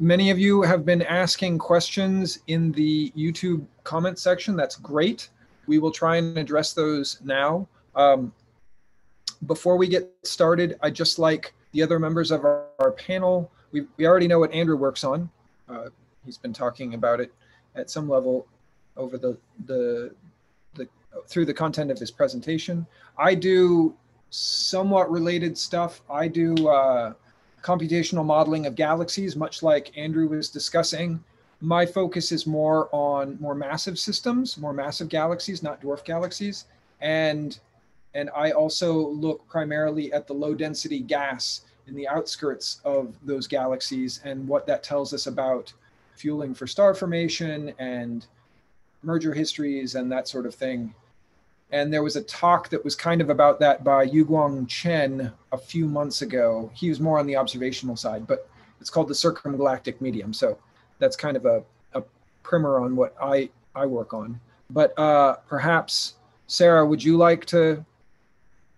many of you have been asking questions in the YouTube comment section. That's great. We will try and address those now. Um, before we get started, I just like the other members of our, our panel. We, we already know what Andrew works on. Uh, he's been talking about it at some level over the, the, the, through the content of this presentation. I do somewhat related stuff. I do uh, computational modeling of galaxies, much like Andrew was discussing. My focus is more on more massive systems, more massive galaxies, not dwarf galaxies. And, and I also look primarily at the low density gas in the outskirts of those galaxies and what that tells us about fueling for star formation and merger histories and that sort of thing. And there was a talk that was kind of about that by Yuguang Chen a few months ago. He was more on the observational side, but it's called the circumgalactic medium. So that's kind of a, a primer on what I, I work on. But uh, perhaps, Sarah, would you like to,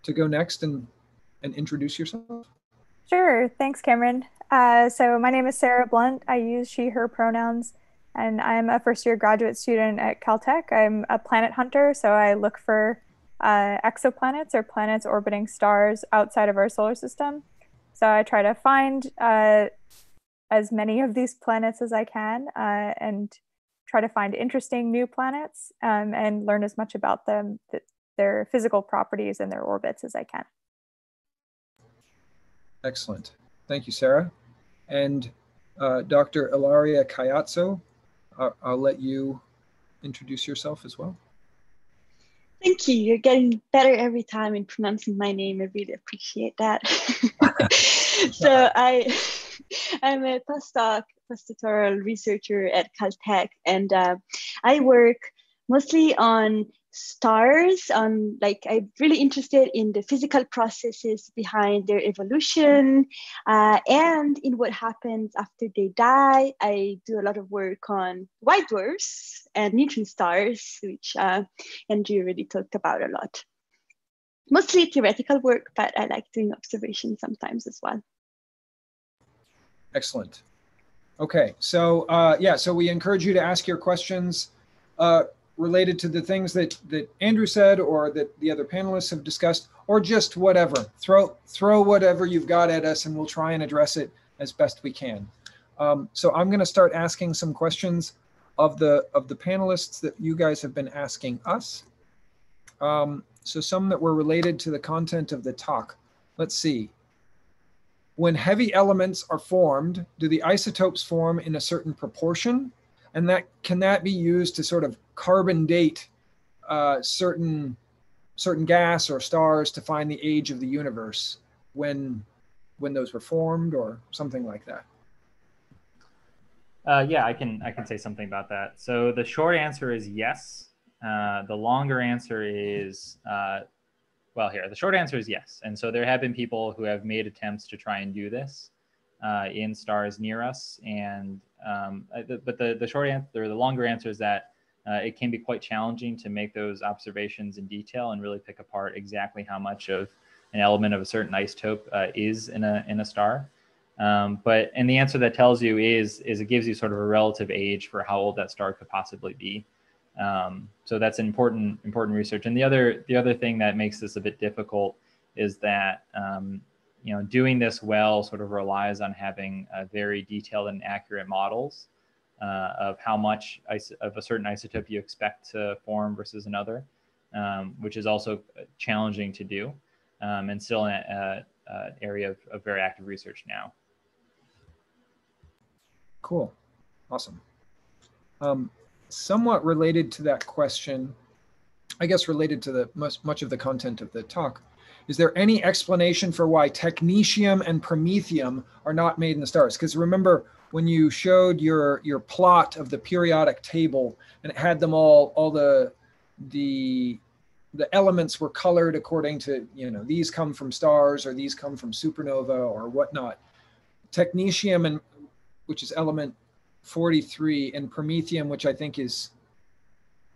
to go next and, and introduce yourself? Sure, thanks, Cameron. Uh, so my name is Sarah Blunt. I use she, her pronouns. And I'm a first year graduate student at Caltech. I'm a planet hunter, so I look for uh, exoplanets or planets orbiting stars outside of our solar system. So I try to find uh, as many of these planets as I can uh, and try to find interesting new planets um, and learn as much about them, th their physical properties and their orbits as I can. Excellent. Thank you, Sarah. And uh, Doctor Ilaria Caiazzo, I'll let you introduce yourself as well. Thank you. You're getting better every time in pronouncing my name. I really appreciate that. So I, I'm a postdoc, postdoctoral researcher at Caltech, and uh, I work mostly on stars. Um, like I'm really interested in the physical processes behind their evolution uh, and in what happens after they die. I do a lot of work on white dwarfs and neutron stars, which uh, Andrew really talked about a lot. Mostly theoretical work, but I like doing observations sometimes as well. Excellent. Okay, so uh, yeah, so we encourage you to ask your questions uh, related to the things that, that Andrew said or that the other panelists have discussed, or just whatever. Throw, throw whatever you've got at us and we'll try and address it as best we can. Um, so I'm gonna start asking some questions of the, of the panelists that you guys have been asking us. Um, so some that were related to the content of the talk. Let's see. When heavy elements are formed, do the isotopes form in a certain proportion? And that can that be used to sort of carbon date uh, certain certain gas or stars to find the age of the universe when when those were formed or something like that? Uh, yeah, I can I can say something about that. So the short answer is yes. Uh, the longer answer is. Uh, Well, here, the short answer is yes. And so there have been people who have made attempts to try and do this uh, in stars near us. And, um, but the, the short answer, or the longer answer is that uh, it can be quite challenging to make those observations in detail and really pick apart exactly how much of an element of a certain isotope uh, is in a, in a star. Um, but, and the answer that tells you is, is it gives you sort of a relative age for how old that star could possibly be. Um, so that's important, important research. And the other, the other thing that makes this a bit difficult is that, um, you know, doing this well sort of relies on having uh, very detailed and accurate models uh, of how much of a certain isotope you expect to form versus another, um, which is also challenging to do um, and still an area of, of very active research now. Cool. Awesome. Um, Somewhat related to that question, I guess related to the most, much of the content of the talk, is there any explanation for why technetium and promethium are not made in the stars? Because remember when you showed your your plot of the periodic table and it had them all, all the the the elements were colored according to, you know, these come from stars or these come from supernova or whatnot. Technetium, and which is element forty-three, and promethium, which I think is,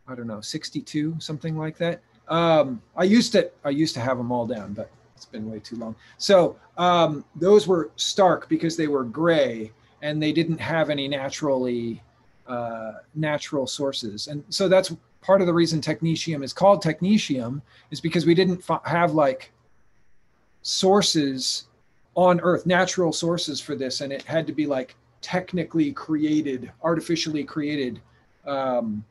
I don't know, sixty-two, something like that. Um, I used to, I used to have them all down, but it's been way too long. So um, those were stark because they were gray and they didn't have any naturally uh, natural sources. And so that's part of the reason technetium is called technetium, is because we didn't have like sources on Earth, natural sources for this, and it had to be like technically created, artificially created. Um,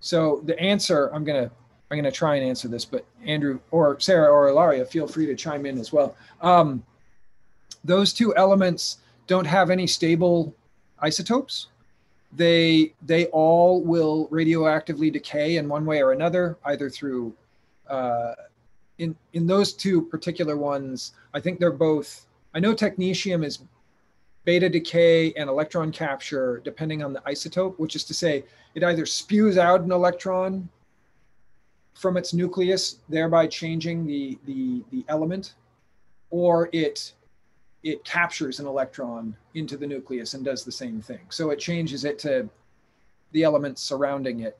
so the answer, I'm gonna I'm gonna try and answer this, but Andrew or Sarah or Ilaria, feel free to chime in as well. Um, those two elements don't have any stable isotopes. They they all will radioactively decay in one way or another, either through uh, in in those two particular ones. I think they're both. I know technetium is beta decay and electron capture, depending on the isotope, which is to say it either spews out an electron from its nucleus, thereby changing the, the, the element, or it, it captures an electron into the nucleus and does the same thing. So it changes it to the elements surrounding it.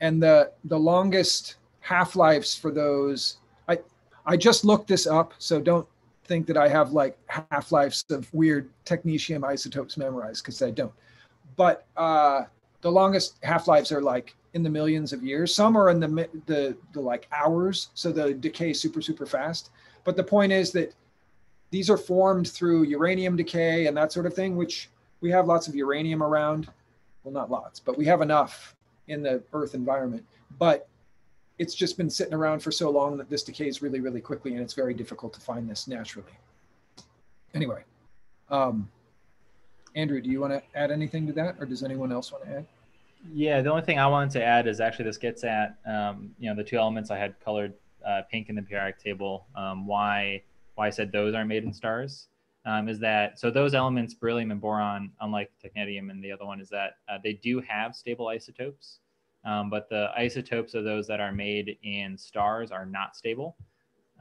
And the, the longest half-lives for those, I, I just looked this up, so don't think that I have like half-lives of weird technetium isotopes memorized, because I don't. But uh, the longest half-lives are like in the millions of years. Some are in the, the, the like hours, so they decay super, super fast. But the point is that these are formed through uranium decay and that sort of thing, which we have lots of uranium around. Well, not lots, but we have enough in the Earth environment. But it's just been sitting around for so long that this decays really, really quickly, and it's very difficult to find this naturally. Anyway, um, Andrew, do you want to add anything to that, or does anyone else want to add? Yeah, the only thing I wanted to add is actually this gets at, um, you know, the two elements I had colored uh, pink in the periodic table, um, why, why I said those aren't made in stars, um, is that, so those elements, beryllium and boron, unlike technetium and the other one, is that uh, they do have stable isotopes. Um, but the isotopes of those that are made in stars are not stable.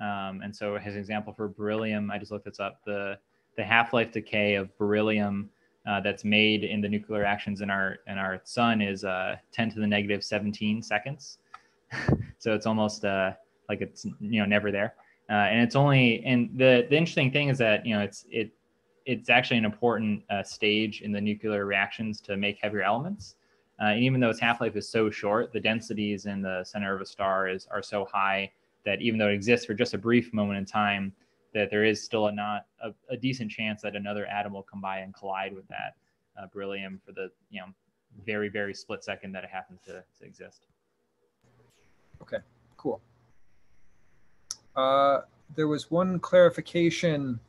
Um, and so his example for beryllium, I just looked this up, the, the half-life decay of beryllium uh, that's made in the nuclear reactions in our, in our sun is uh, ten to the negative seventeen seconds. So it's almost uh, like it's, you know, never there. Uh, and it's only, and the, the interesting thing is that, you know, it's, it, it's actually an important uh, stage in the nuclear reactions to make heavier elements. Uh, and even though its half-life is so short, the densities in the center of a star is, are so high that even though it exists for just a brief moment in time, that there is still a not a, a decent chance that another atom will come by and collide with that uh, beryllium for the, you know, very, very split second that it happens to, to exist. Okay, cool. Uh, there was one clarification.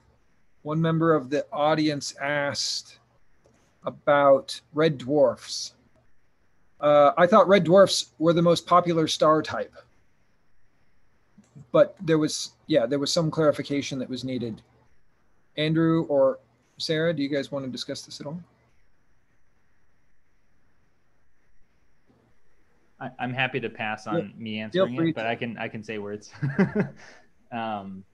One member of the audience asked about red dwarfs. Uh, I thought red dwarfs were the most popular star type. But there was, yeah, there was some clarification that was needed. Andrew or Sarah, do you guys want to discuss this at all? I, I'm happy to pass on yeah. me answering it, but I can I can say words. um,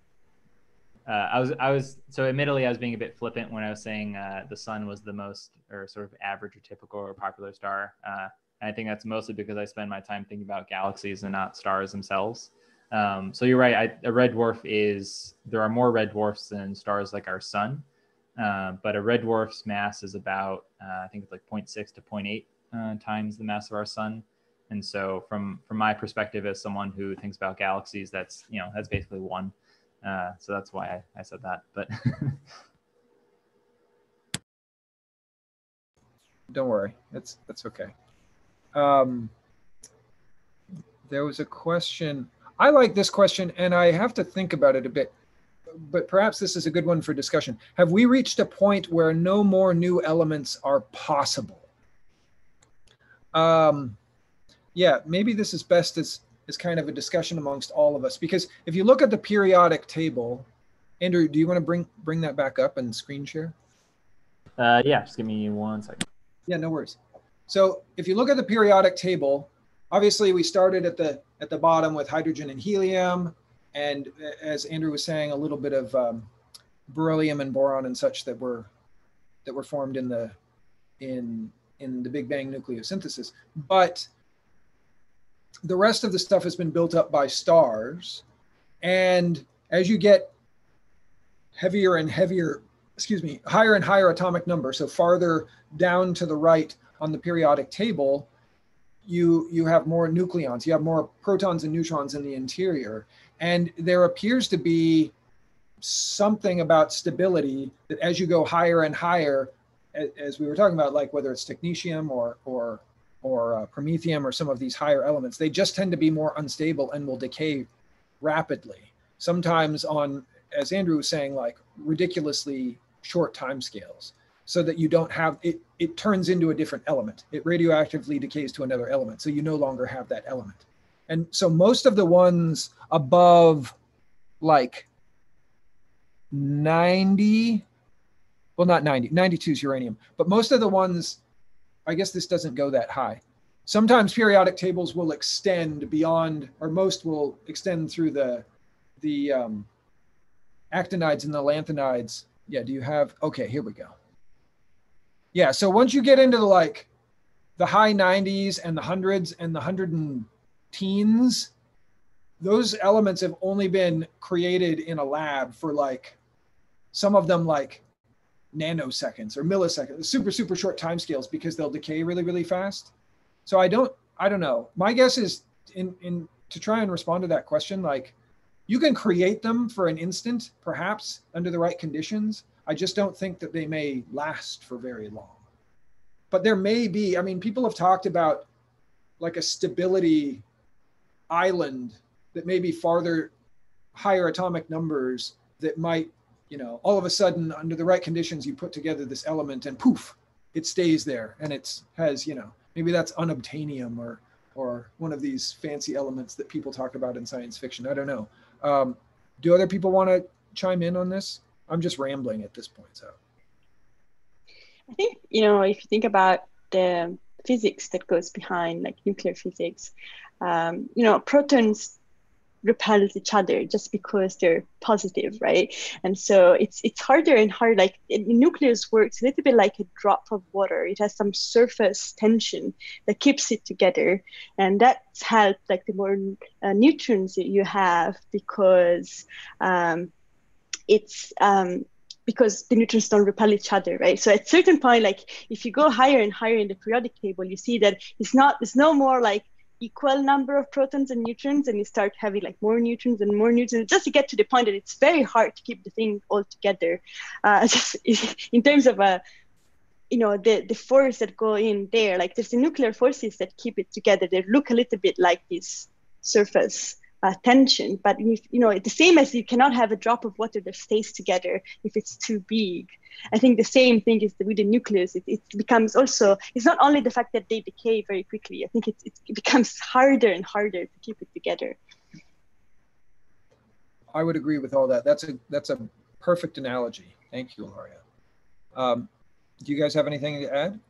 uh, I was I was so admittedly I was being a bit flippant when I was saying uh, the sun was the most or sort of average or typical or popular star. Uh, and I think that's mostly because I spend my time thinking about galaxies and not stars themselves. Um, so you're right, I, a red dwarf is, there are more red dwarfs than stars like our sun, uh, but a red dwarf's mass is about, uh, I think it's like zero point six to zero point eight uh, times the mass of our sun. And so from, from my perspective as someone who thinks about galaxies, that's, you know, that's basically one. Uh, so that's why I, I said that, but. Don't worry, it's, that's okay. Um, there was a question. I like this question, and I have to think about it a bit, but perhaps this is a good one for discussion. Have we reached a point where no more new elements are possible? Um, yeah, maybe this is best as, as kind of a discussion amongst all of us, because if you look at the periodic table, Andrew, do you want to bring, bring that back up and screen share? Uh, yeah, just give me one second. Yeah, no worries. So if you look at the periodic table, obviously, we started at the at the bottom with hydrogen and helium, and as Andrew was saying, a little bit of um, beryllium and boron and such that were that were formed in the in in the Big Bang nucleosynthesis. But the rest of the stuff has been built up by stars, and as you get heavier and heavier, excuse me, higher and higher atomic number, so farther down to the right on the periodic table, you you have more nucleons, you have more protons and neutrons in the interior. And there appears to be something about stability that as you go higher and higher, as we were talking about, like whether it's technetium or, or, or uh, promethium or some of these higher elements, they just tend to be more unstable and will decay rapidly. Sometimes on, as Andrew was saying, like ridiculously short timescales. So that you don't have, it, it turns into a different element. It radioactively decays to another element. So you no longer have that element. And so most of the ones above like ninety, well, not ninety, ninety-two is uranium, but most of the ones, I guess this doesn't go that high. Sometimes periodic tables will extend beyond, or most will extend through the, the um, actinides and the lanthanides. Yeah, do you have, okay, here we go. Yeah, so once you get into the, like the high nineties and the hundreds and the hundred and teens, those elements have only been created in a lab for like some of them like nanoseconds or milliseconds, super super short timescales because they'll decay really really fast. So I don't I don't know. My guess is in in to try and respond to that question, like you can create them for an instant, perhaps under the right conditions. I just don't think that they may last for very long. But there may be, I mean, people have talked about like a stability island that may be farther, higher atomic numbers that might, you know, all of a sudden under the right conditions, you put together this element and poof, it stays there. And it's has, you know, maybe that's unobtainium or, or one of these fancy elements that people talk about in science fiction. I don't know. Um, do other people want to chime in on this? I'm just rambling at this point, so. I think, you know, if you think about the physics that goes behind, like nuclear physics. Um, you know, protons repel each other just because they're positive, right? And so it's it's harder and harder. Like it, the nucleus works a little bit like a drop of water. It has some surface tension that keeps it together, and that's helped. Like the more uh, neutrons that you have, because um, it's um, because the neutrons don't repel each other, right? So at certain point, like if you go higher and higher in the periodic table, you see that it's not it's no more like equal number of protons and neutrons, and you start having like more neutrons and more neutrons, just to get to the point that it's very hard to keep the thing all together. Uh, just in terms of a, you know, the the force that go in there, like there's the nuclear forces that keep it together. They look a little bit like this surface uh, tension, but if, you know, it's the same as you cannot have a drop of water that stays together if it's too big. I think the same thing is with the nucleus. It, it becomes also, it's not only the fact that they decay very quickly. I think it, it becomes harder and harder to keep it together. I would agree with all that. That's a, that's a perfect analogy. Thank you, Ilaria. Um, do you guys have anything to add?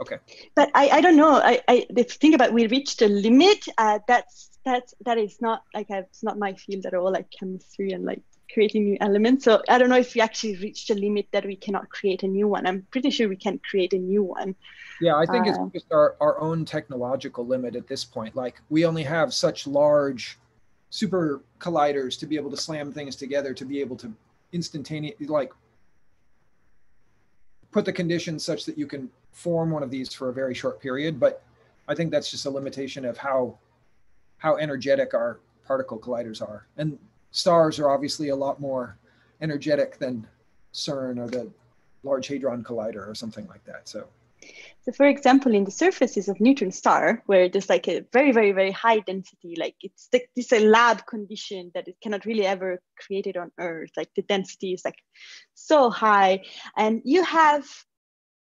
Okay. But I, I don't know. I, I the thing about we reached a limit. Uh, that's that's that is not like I've, it's not my field at all. Like chemistry and like creating new elements. So I don't know if we actually reached a limit that we cannot create a new one. I'm pretty sure we can create a new one. Yeah, I think uh, it's just our, our own technological limit at this point. Like we only have such large super colliders to be able to slam things together, to be able to instantaneously like put the conditions such that you can form one of these for a very short period. But I think that's just a limitation of how, how energetic our particle colliders are. And stars are obviously a lot more energetic than CERN or the Large Hadron Collider or something like that. So, so for example, in the surfaces of neutron star, where there's like a very, very, very high density, like it's the, this a lab condition that it cannot really ever created on Earth. Like the density is like so high, and you have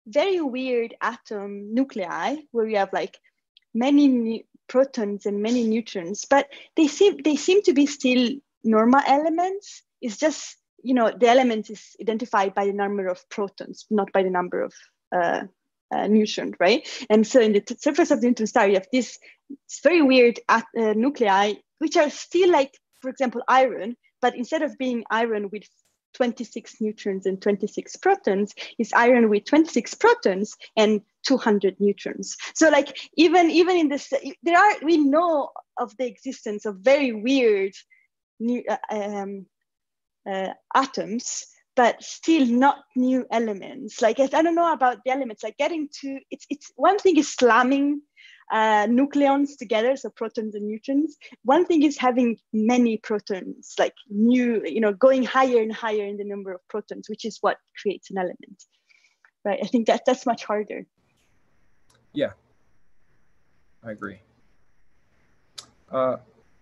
very weird atom nuclei where you have like many protons and many neutrons, but they seem they seem to be still normal elements. It's just, you know, the element is identified by the number of protons, not by the number of uh, uh, neutrons, right? And so in the surface of the neutron star, you have this very weird uh, nuclei, which are still like, for example, iron, but instead of being iron with twenty-six neutrons and twenty-six protons, is iron with twenty-six protons and two hundred neutrons. So like even even in this, there are, we know of the existence of very weird new uh, um, uh, atoms, but still not new elements. Like I don't know about the elements. Like getting to it's it's one thing is slamming uh, nucleons together, so protons and neutrons. One thing is having many protons, like new, you know, going higher and higher in the number of protons, which is what creates an element, right? I think that that's much harder. Yeah, I agree. Uh,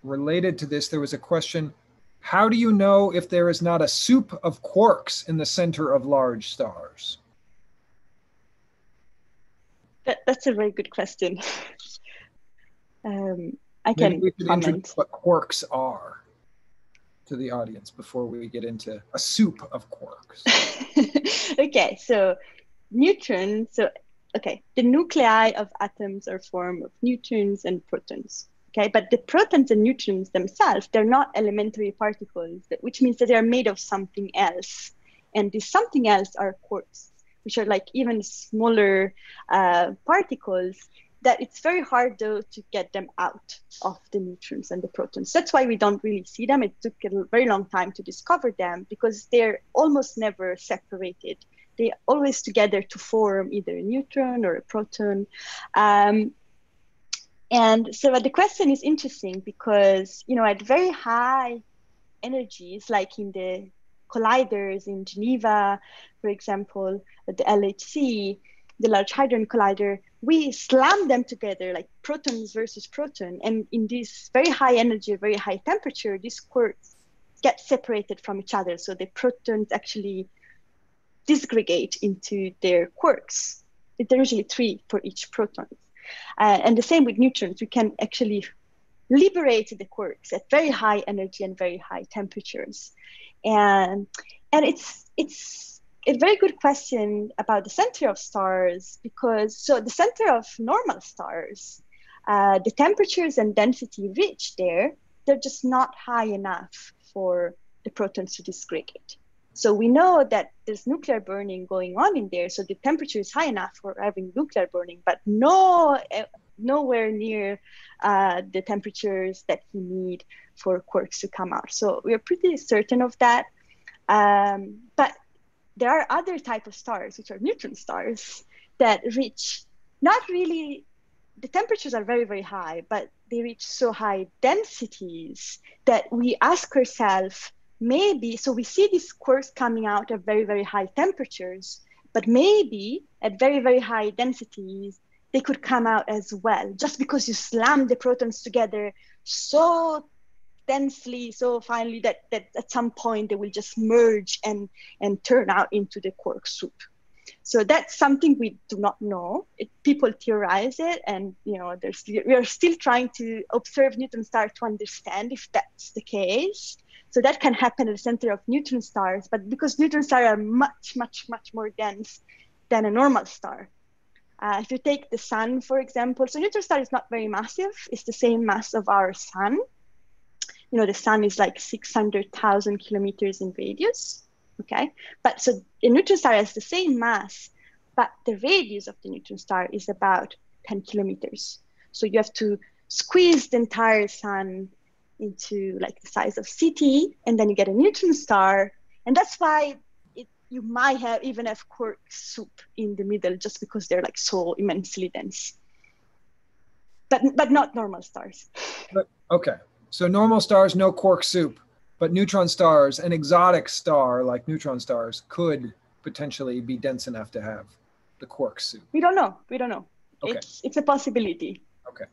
related to this, there was a question: how do you know if there is not a soup of quarks in the center of large stars? That, that's a very good question. um, I Maybe can we should comment. Introduce what quarks are to the audience before we get into a soup of quarks. Okay, so neutrons. So okay, the nuclei of atoms are formed of neutrons and protons. Okay, but the protons and neutrons themselves, they're not elementary particles, which means that they are made of something else. And this something else are quarks, which are like even smaller uh, particles that it's very hard though to get them out of the neutrons and the protons. That's why we don't really see them. It took a very long time to discover them because they're almost never separated. They're always together to form either a neutron or a proton. Um, And so the question is interesting because, you know, at very high energies, like in the colliders in Geneva, for example, at the L H C, the Large Hadron Collider, we slam them together like protons versus proton. And in this very high energy, very high temperature, these quarks get separated from each other. So the protons actually disaggregate into their quarks. There are usually three for each proton. Uh, and the same with neutrons, we can actually liberate the quarks at very high energy and very high temperatures. And, and it's, it's a very good question about the center of stars, because so the center of normal stars, uh, the temperatures and density reached there, they're just not high enough for the protons to disgregate. So we know that there's nuclear burning going on in there. So the temperature is high enough for having nuclear burning, but no, nowhere near uh, the temperatures that we need for quarks to come out. So we're pretty certain of that. Um, but there are other types of stars, which are neutron stars, that reach not really, the temperatures are very, very high, but they reach so high densities that we ask ourselves, maybe, so we see these quarks coming out at very, very high temperatures, but maybe at very, very high densities, they could come out as well, just because you slam the protons together so densely, so finally that, that at some point they will just merge and, and turn out into the quark soup. So that's something we do not know. It, people theorize it, and you know, there's, we are still trying to observe neutron stars to understand if that's the case. So that can happen at the center of neutron stars, but because neutron stars are much, much, much more dense than a normal star. Uh, if you take the sun, for example, so neutron star is not very massive. It's the same mass of our sun. You know, the sun is like six hundred thousand kilometers in radius, okay? But so a neutron star has the same mass, but the radius of the neutron star is about ten kilometers. So you have to squeeze the entire sun into like the size of city, and then you get a neutron star. And that's why it, you might have even have quark soup in the middle, just because they're like so immensely dense, but, but not normal stars. But, okay, so normal stars, no quark soup, but neutron stars, an exotic star like neutron stars could potentially be dense enough to have the quark soup. We don't know, we don't know. Okay. It's, it's a possibility. Okay,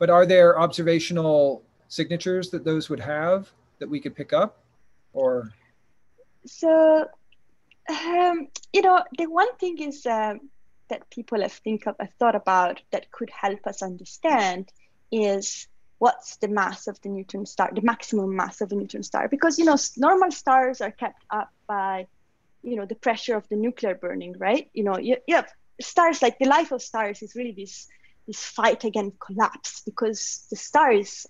but are there observational signatures that those would have that we could pick up, or? So, um, you know, the one thing is um, that people have think of, have thought about that could help us understand is what's the mass of the neutron star, the maximum mass of the neutron star, because, you know, normal stars are kept up by, you know, the pressure of the nuclear burning, right? You know, you, you have stars, like the life of stars is really this, this fight against collapse, because the star is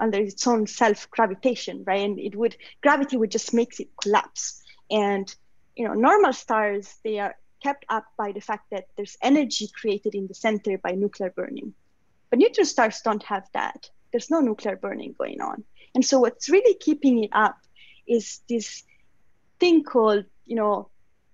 under its own self-gravitation, right? And it would, gravity would just make it collapse. And, you know, normal stars, they are kept up by the fact that there's energy created in the center by nuclear burning. But neutron stars don't have that. There's no nuclear burning going on. And so what's really keeping it up is this thing called, you know,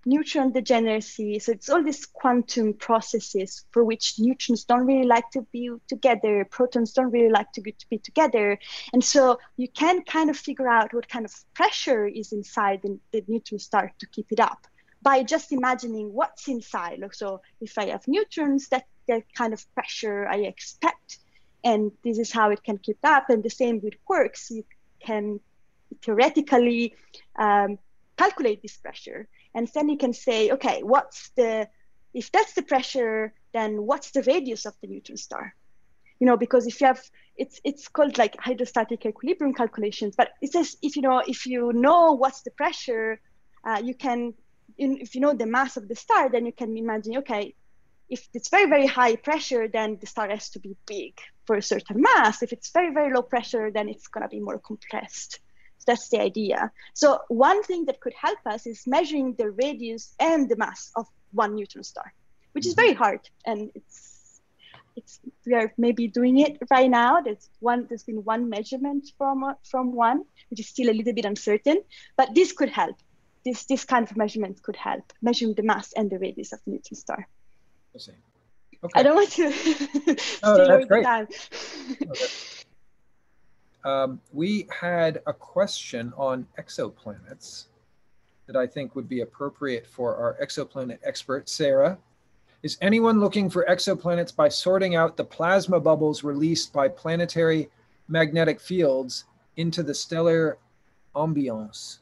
neutron degeneracy. So it's all these quantum processes for which neutrons don't really like to be together, protons don't really like to be, to be together. And so you can kind of figure out what kind of pressure is inside the, the neutron star to keep it up by just imagining what's inside. Like, so if I have neutrons, that, that kind of pressure I expect, and this is how it can keep up. And the same with quarks, you can theoretically um, calculate this pressure. And then you can say, okay, what's the, if that's the pressure, then what's the radius of the neutron star? You know, because if you have, it's it's called like hydrostatic equilibrium calculations, but it says if you know, if you know what's the pressure, uh, you can, in, if you know the mass of the star, then you can imagine, okay, if it's very, very high pressure, then the star has to be big for a certain mass. If it's very, very low pressure, then it's gonna be more compressed. That's the idea. So one thing that could help us is measuring the radius and the mass of one neutron star, which is very hard. And it's, it's we are maybe doing it right now. There's one, there's been one measurement from, from one, which is still a little bit uncertain, but this could help. This, this kind of measurement could help, measuring the mass and the radius of the neutron star. I see. Okay. I don't want to steal your time. Um, we had a question on exoplanets that I think would be appropriate for our exoplanet expert, Sarah. Is anyone looking for exoplanets by sorting out the plasma bubbles released by planetary magnetic fields into the stellar ambience?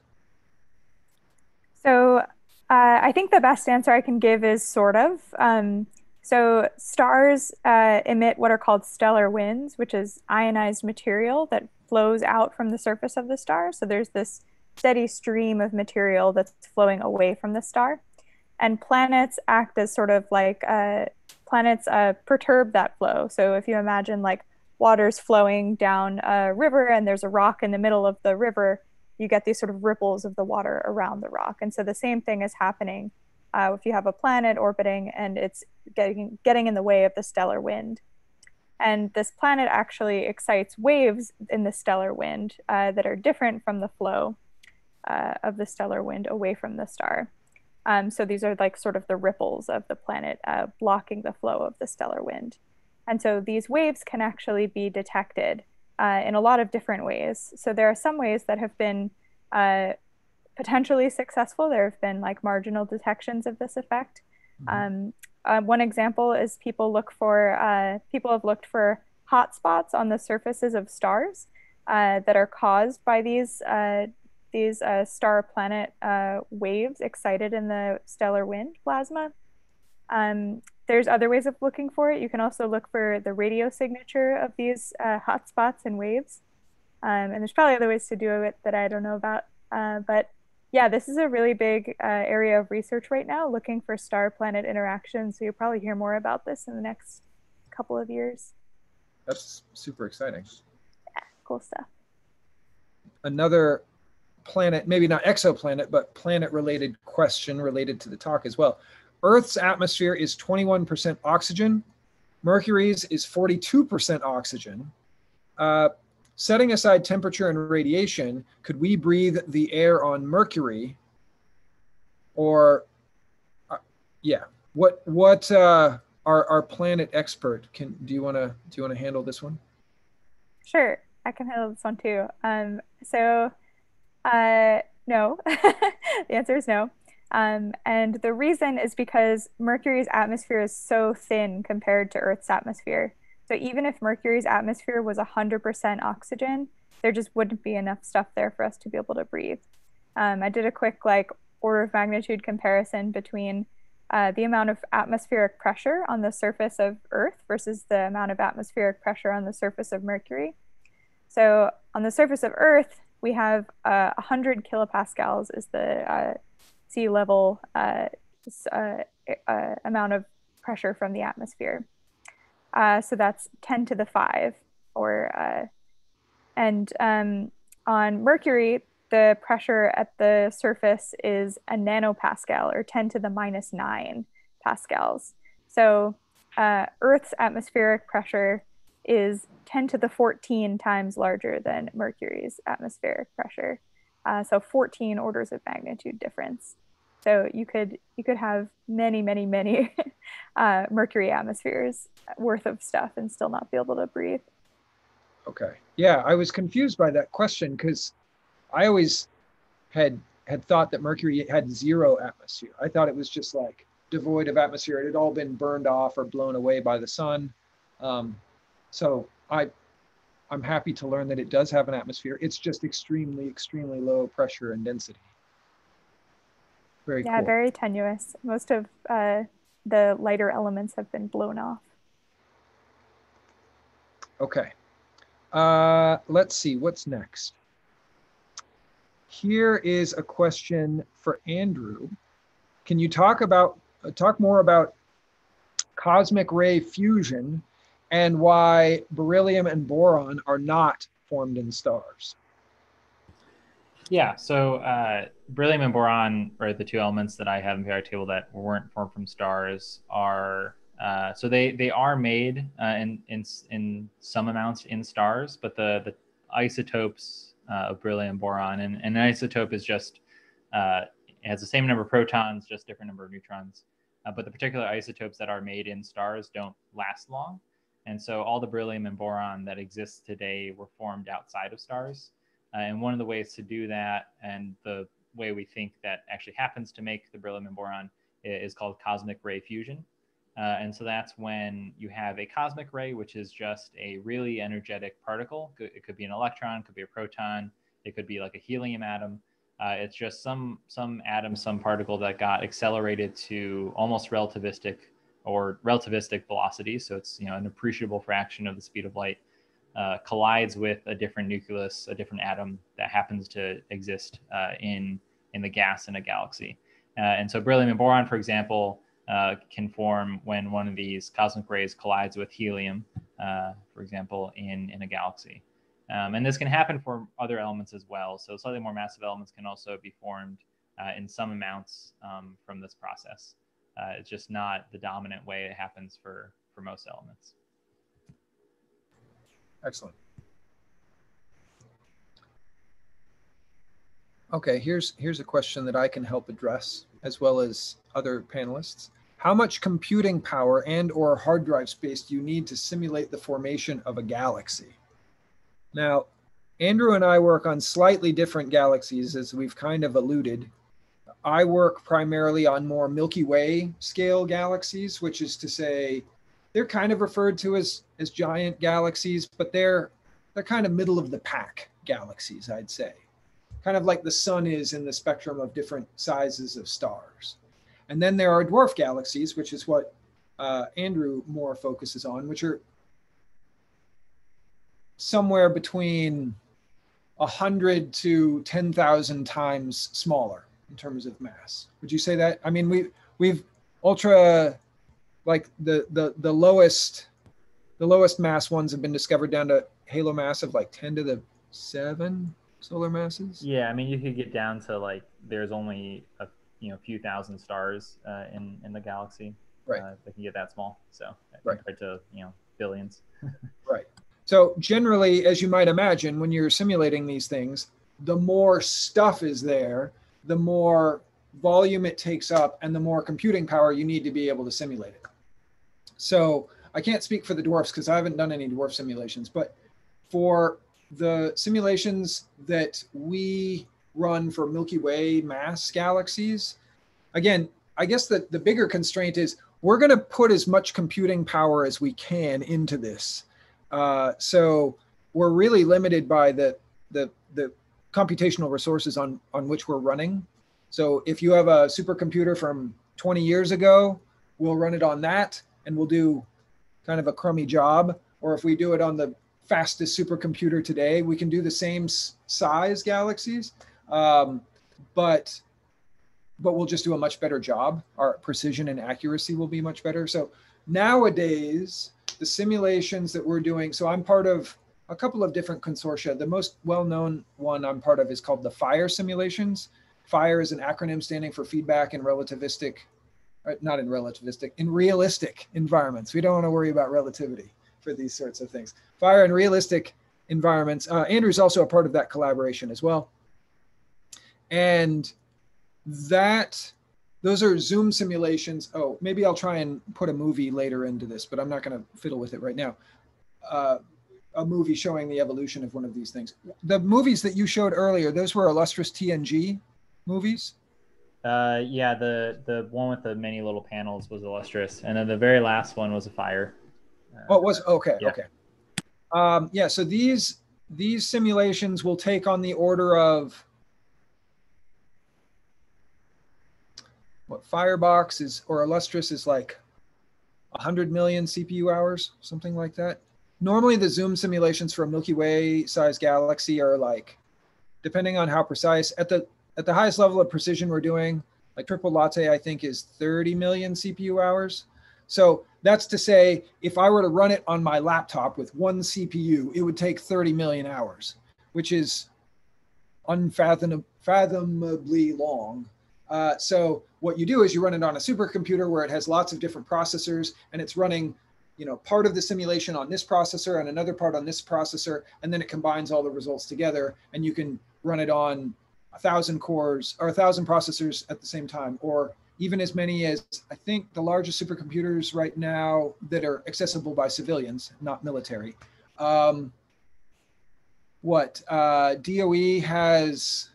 So uh, I think the best answer I can give is sort of. Um, So stars uh, emit what are called stellar winds, which is ionized material that flows out from the surface of the star. So there's this steady stream of material that's flowing away from the star. And planets act as sort of like, uh, planets uh, perturb that flow. So if you imagine like water's flowing down a river and there's a rock in the middle of the river, you get these sort of ripples of the water around the rock. And so the same thing is happening uh, if you have a planet orbiting and it's getting, getting in the way of the stellar wind. And this planet actually excites waves in the stellar wind uh, that are different from the flow uh, of the stellar wind away from the star. Um, so these are like sort of the ripples of the planet uh, blocking the flow of the stellar wind. And so these waves can actually be detected uh, in a lot of different ways. So there are some ways that have been uh, potentially successful. There have been like marginal detections of this effect. Mm-hmm. um, Uh, one example is people look for, uh, people have looked for hot spots on the surfaces of stars uh, that are caused by these, uh, these uh, star-planet uh, waves excited in the stellar wind plasma. Um, there's other ways of looking for it. You can also look for the radio signature of these uh, hot spots and waves. Um, and there's probably other ways to do it that I don't know about, uh, but yeah, this is a really big uh, area of research right now, looking for star-planet interactions. So you'll probably hear more about this in the next couple of years. That's super exciting. Yeah, cool stuff. Another planet, maybe not exoplanet, but planet-related question related to the talk as well. Earth's atmosphere is twenty-one percent oxygen. Mercury's is forty-two percent oxygen. Uh, Setting aside temperature and radiation, could we breathe the air on Mercury? Or, uh, yeah, what what uh, our our planet expert can do? You wanna do you wanna handle this one? Sure, I can handle this one too. Um, so, uh, no, the answer is no, um, and the reason is because Mercury's atmosphere is so thin compared to Earth's atmosphere. So even if Mercury's atmosphere was one hundred percent oxygen, there just wouldn't be enough stuff there for us to be able to breathe. Um, I did a quick like order of magnitude comparison between uh, the amount of atmospheric pressure on the surface of Earth versus the amount of atmospheric pressure on the surface of Mercury. So on the surface of Earth, we have uh, one hundred kilopascals is the uh, sea level uh, uh, uh, amount of pressure from the atmosphere. Uh, so that's ten to the five, or uh, and um, on Mercury, the pressure at the surface is a nanopascal, or ten to the minus nine pascals. So uh, Earth's atmospheric pressure is ten to the fourteen times larger than Mercury's atmospheric pressure. Uh, so fourteen orders of magnitude difference. So you could you could have many, many, many uh, Mercury atmospheres worth of stuff and still not be able to breathe. Okay. Yeah, I was confused by that question because I always had had thought that Mercury had zero atmosphere. I thought it was just like devoid of atmosphere. It had all been burned off or blown away by the sun. Um, so I, I'm happy to learn that it does have an atmosphere. It's just extremely, extremely low pressure and density. Very yeah, cool. Very tenuous. Most of uh, the lighter elements have been blown off. Okay. Uh, let's see, what's next? Here is a question for Andrew. Can you talk about uh, talk more about cosmic ray fusion and why beryllium and boron are not formed in stars? Yeah, so uh, beryllium and boron are the two elements that I have in the P I R table that weren't formed from stars. Are uh, so they they are made uh, in in in some amounts in stars, but the the isotopes uh, of beryllium and boron, and, and an isotope is just uh, it has the same number of protons, just different number of neutrons. Uh, but the particular isotopes that are made in stars don't last long, and so all the beryllium and boron that exists today were formed outside of stars. Uh, and one of the ways to do that, and the way we think that actually happens to make the beryllium and boron, is called cosmic ray fusion. Uh, and so that's when you have a cosmic ray, which is just a really energetic particle. It could be an electron, it could be a proton, it could be like a helium atom. Uh, it's just some, some atom, some particle that got accelerated to almost relativistic or relativistic velocities. So it's, you know, an appreciable fraction of the speed of light. uh, collides with a different nucleus, a different atom that happens to exist uh, in, in the gas in a galaxy. Uh, and so beryllium and boron, for example, uh, can form when one of these cosmic rays collides with helium, uh, for example, in, in a galaxy. Um, and this can happen for other elements as well. So slightly more massive elements can also be formed uh, in some amounts um, from this process. Uh, it's just not the dominant way it happens for, for most elements. Excellent. Okay, here's, here's a question that I can help address as well as other panelists. How much computing power and or hard drive space do you need to simulate the formation of a galaxy? Now, Andrew and I work on slightly different galaxies, as we've kind of alluded. I work primarily on more Milky Way scale galaxies, which is to say, they're kind of referred to as, as giant galaxies, but they're, they're kind of middle of the pack galaxies, I'd say. Kind of like the sun is in the spectrum of different sizes of stars. And then there are dwarf galaxies, which is what uh, Andrew more focuses on, which are somewhere between one hundred to ten thousand times smaller in terms of mass. Would you say that? I mean, we, we've ultra, like the, the, the lowest, the lowest mass ones have been discovered down to halo mass of like ten to the seven solar masses. Yeah, I mean, you could get down to like, there's only a you know, few thousand stars uh, in, in the galaxy. Right. Uh, they can get that small. So right. Compared to, you know, billions. Right. So generally, as you might imagine, when you're simulating these things, the more stuff is there, the more volume it takes up and the more computing power you need to be able to simulate it. So I can't speak for the dwarfs because I haven't done any dwarf simulations, but for the simulations that we run for Milky Way mass galaxies, again, I guess that the bigger constraint is we're going to put as much computing power as we can into this. Uh, so we're really limited by the, the, the computational resources on, on which we're running. So if you have a supercomputer from twenty years ago, we'll run it on that and we'll do kind of a crummy job. Or if we do it on the fastest supercomputer today, we can do the same size galaxies, um, but, but we'll just do a much better job. Our precision and accuracy will be much better. So nowadays, the simulations that we're doing, so I'm part of a couple of different consortia. The most well-known one I'm part of is called the FIRE simulations. FIRE is an acronym standing for feedback in relativistic, not in relativistic, in realistic environments. We don't want to worry about relativity for these sorts of things. FIRE in realistic environments. Uh, Andrew's also a part of that collaboration as well. And that, those are Zoom simulations. Oh, maybe I'll try and put a movie later into this, but I'm not going to fiddle with it right now. Uh, a movie showing the evolution of one of these things. The movies that you showed earlier, those were Illustris T N G movies? Uh, yeah, the, the one with the many little panels was Illustris. And then the very last one was a FIRE. Uh, oh, it was? Okay, yeah. Okay. Um, yeah, so these, these simulations will take on the order of what Firebox is, or Illustris is like one hundred million C P U hours, something like that. Normally the Zoom simulations for a Milky Way sized galaxy are like, depending on how precise, at the at the highest level of precision we're doing, like Triple Latte, I think is thirty million C P U hours. So that's to say, if I were to run it on my laptop with one C P U, it would take thirty million hours, which is unfathomably long. Uh, so what you do is you run it on a supercomputer where it has lots of different processors and it's running, you know, part of the simulation on this processor and another part on this processor, and then it combines all the results together and you can run it on a thousand cores or a thousand processors at the same time, or even as many as, I think the largest supercomputers right now that are accessible by civilians, not military. Um, what, uh, D O E has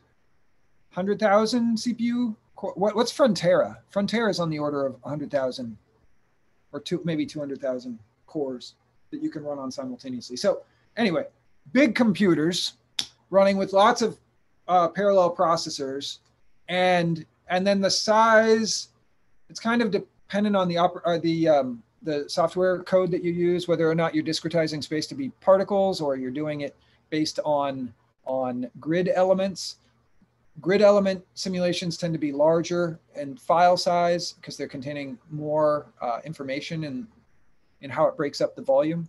one hundred thousand C P U? What, what's Frontera? Frontera is on the order of one hundred thousand or two, maybe two hundred thousand cores that you can run on simultaneously. So anyway, big computers running with lots of uh, parallel processors, and and then the size, it's kind of dependent on the, op or the um, the software code that you use, whether or not you're discretizing space to be particles or you're doing it based on, on grid elements. Grid element simulations tend to be larger in file size because they're containing more uh, information in, in how it breaks up the volume.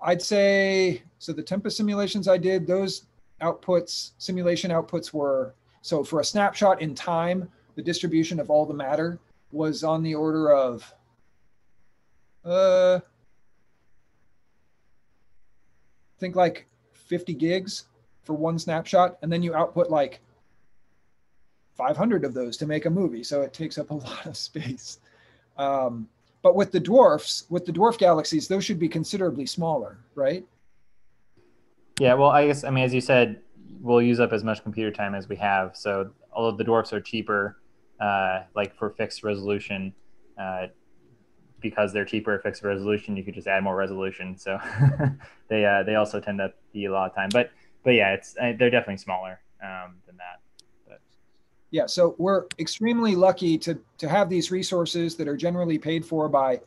I'd say, so the Tempus simulations I did, those outputs, simulation outputs were, so for a snapshot in time, the distribution of all the matter was on the order of uh, I think like fifty gigs for one snapshot, and then you output like five hundred of those to make a movie, so it takes up a lot of space. Um, but with the dwarfs, with the dwarf galaxies, those should be considerably smaller, right? Yeah, well, I guess, I mean, as you said, we'll use up as much computer time as we have, so although the dwarfs are cheaper, uh, like for fixed resolution, uh, because they're cheaper at fixed resolution, you could just add more resolution, so they uh, they also tend to be a lot of time, but but yeah, it's they're definitely smaller um, than that. Yeah, so we're extremely lucky to, to have these resources that are generally paid for by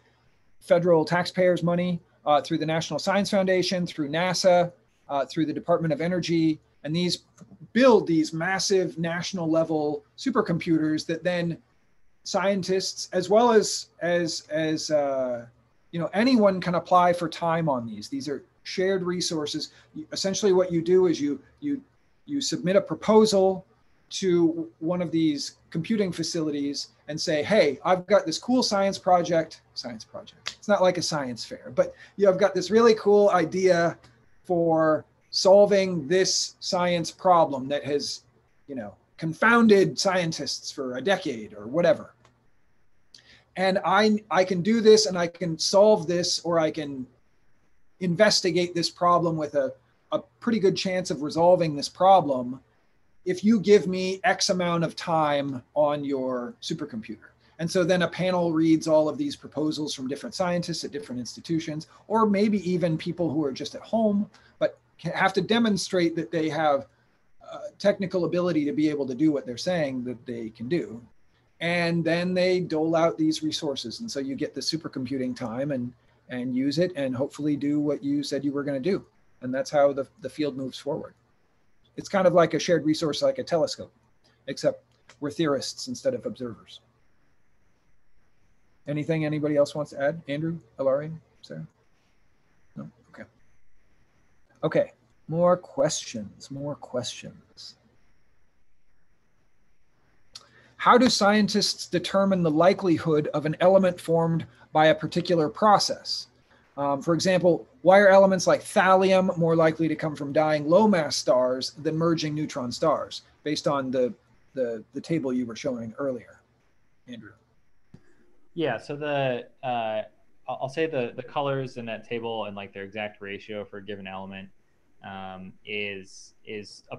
federal taxpayers' money uh, through the National Science Foundation, through NASA, uh, through the Department of Energy, and these build these massive national level supercomputers that then scientists, as well as, as, as uh, you know, anyone can apply for time on these. These are shared resources. Essentially what you do is you, you, you submit a proposal to one of these computing facilities and say, hey, I've got this cool science project, science project. It's not like a science fair, but you know, I've got this really cool idea for solving this science problem that has, you know, confounded scientists for a decade or whatever. And I, I can do this and I can solve this, or I can investigate this problem with a, a pretty good chance of resolving this problem if you give me X amount of time on your supercomputer. And so then a panel reads all of these proposals from different scientists at different institutions, or maybe even people who are just at home, but have to demonstrate that they have uh, technical ability to be able to do what they're saying that they can do. And then they dole out these resources. And so you get the supercomputing time and, and use it and hopefully do what you said you were gonna do. And that's how the, the field moves forward. It's kind of like a shared resource, like a telescope, except we're theorists instead of observers. Anything anybody else wants to add? Andrew, Ilaria, Sarah? No, okay. Okay, more questions, more questions. How do scientists determine the likelihood of an element formed by a particular process? Um, for example, why are elements like thallium more likely to come from dying low-mass stars than merging neutron stars, based on the, the, the table you were showing earlier, Andrew? Yeah, so the, uh, I'll say the, the colors in that table and like their exact ratio for a given element um, is, is a,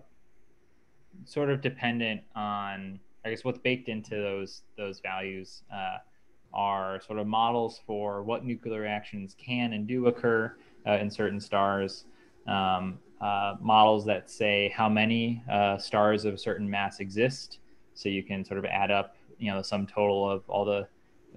sort of dependent on, I guess, what's baked into those, those values. Uh, are sort of models for what nuclear reactions can and do occur uh, in certain stars, um, uh, models that say how many uh, stars of a certain mass exist. So you can sort of add up, you know, the sum total of all the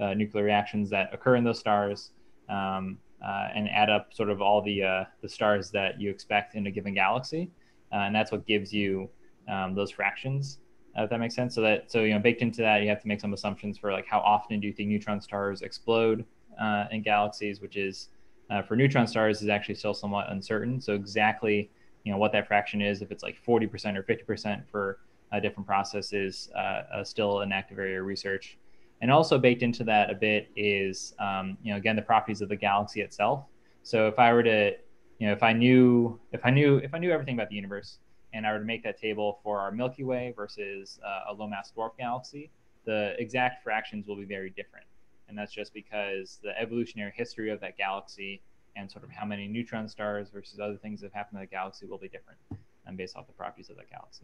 uh, nuclear reactions that occur in those stars um, uh, and add up sort of all the, uh, the stars that you expect in a given galaxy. Uh, and that's what gives you um, those fractions. Uh, if that makes sense. So that, so, you know, baked into that, you have to make some assumptions for like, how often do you think neutron stars explode uh, in galaxies, which is uh, for neutron stars is actually still somewhat uncertain. So exactly, you know, what that fraction is, if it's like forty percent or fifty percent for a uh, different process is uh, uh, still an active area of research. And also baked into that a bit is, um, you know, again, the properties of the galaxy itself. So if I were to, you know, if I knew, if I knew, if I knew everything about the universe, and I were to make that table for our Milky Way versus uh, a low-mass dwarf galaxy, the exact fractions will be very different. And that's just because the evolutionary history of that galaxy and sort of how many neutron stars versus other things that have happened in the galaxy will be different and based off the properties of that galaxy.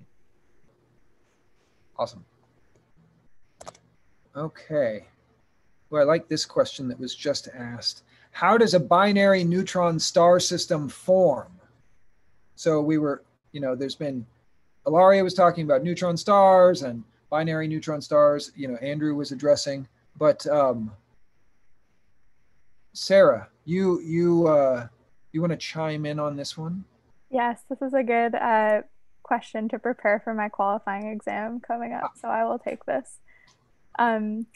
Awesome. Okay. Well, I like this question that was just asked. How does a binary neutron star system form? So we were... You know, there's been, Ilaria was talking about neutron stars and binary neutron stars, you know, Andrew was addressing, but um, Sarah, you you uh, you want to chime in on this one? Yes, this is a good uh, question to prepare for my qualifying exam coming up, so I will take this. Um,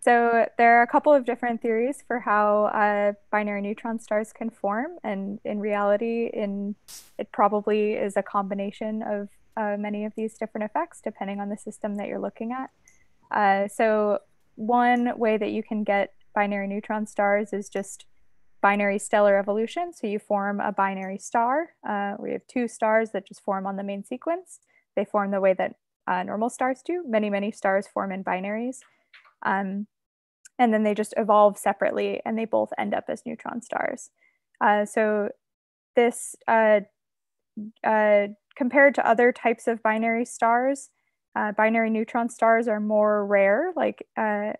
so there are a couple of different theories for how uh, binary neutron stars can form, and in reality, in it probably is a combination of uh, many of these different effects, depending on the system that you're looking at. Uh, so one way that you can get binary neutron stars is just binary stellar evolution. So you form a binary star. Uh, we have two stars that just form on the main sequence. They form the way that uh, normal stars do. Many, many stars form in binaries. Um, and then they just evolve separately and they both end up as neutron stars. Uh, so this, uh, uh, compared to other types of binary stars, uh, binary neutron stars are more rare. Like uh,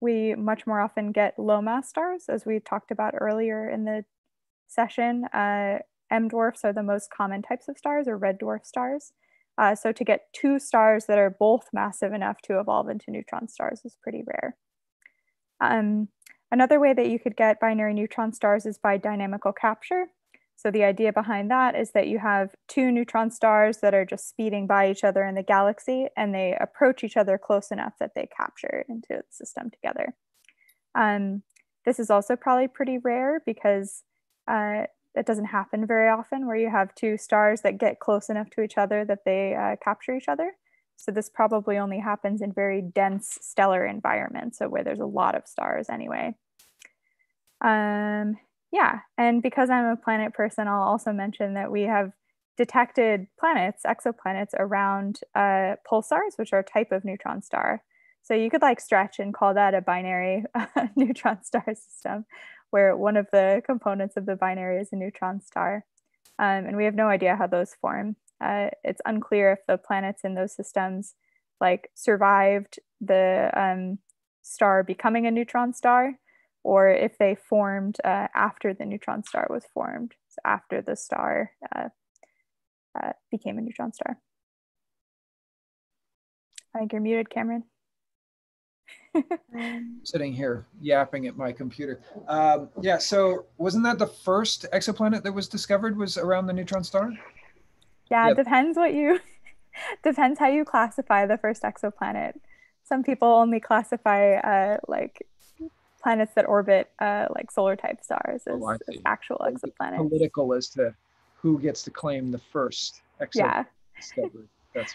we much more often get low mass stars, as we talked about earlier in the session. Uh, M dwarfs are the most common types of stars, or red dwarf stars. Uh, so to get two stars that are both massive enough to evolve into neutron stars is pretty rare. Um, another way that you could get binary neutron stars is by dynamical capture. So the idea behind that is that you have two neutron stars that are just speeding by each other in the galaxy, and they approach each other close enough that they capture into the system together. Um, this is also probably pretty rare because uh, it doesn't happen very often, where you have two stars that get close enough to each other that they uh, capture each other. So this probably only happens in very dense stellar environments, so where there's a lot of stars anyway. Um, Yeah, and because I'm a planet person, I'll also mention that we have detected planets, exoplanets, around uh, pulsars, which are a type of neutron star. So you could like stretch and call that a binary uh, neutron star system, where one of the components of the binary is a neutron star. Um, and we have no idea how those form. Uh, it's unclear if the planets in those systems like survived the um, star becoming a neutron star, or if they formed uh, after the neutron star was formed, so after the star uh, uh, became a neutron star. I think you're muted, Cameron. Sitting here yapping at my computer. Um, yeah, so wasn't that the first exoplanet that was discovered was around the neutron star? Yeah, yep. Depends what you, depends how you classify the first exoplanet. Some people only classify uh, like, planets that orbit uh, like solar type stars as, oh, as actual exoplanets. Political as to who gets to claim the first exoplanet yeah. discovery. That's,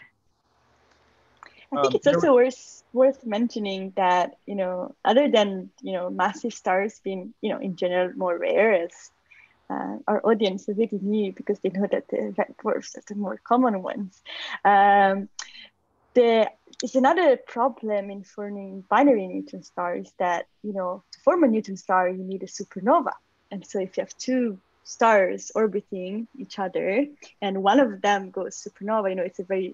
I think um, it's also were... worth worth mentioning that, you know, other than, you know, massive stars being, you know, in general more rare, as uh, our audience already knew because they know that the red dwarfs are the more common ones. Um, the It's another problem in forming binary neutron stars that, you know, to form a neutron star, you need a supernova. And so if you have two stars orbiting each other and one of them goes supernova, you know, it's a very,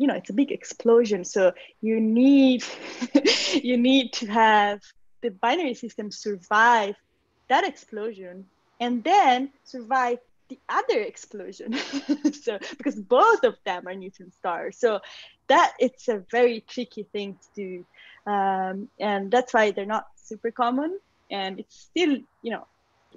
you know, it's a big explosion. So you need, you need to have the binary system survive that explosion and then survive the other explosion. So because both of them are neutron stars. So that it's a very tricky thing to do. Um, and that's why they're not super common. And it's still, you know,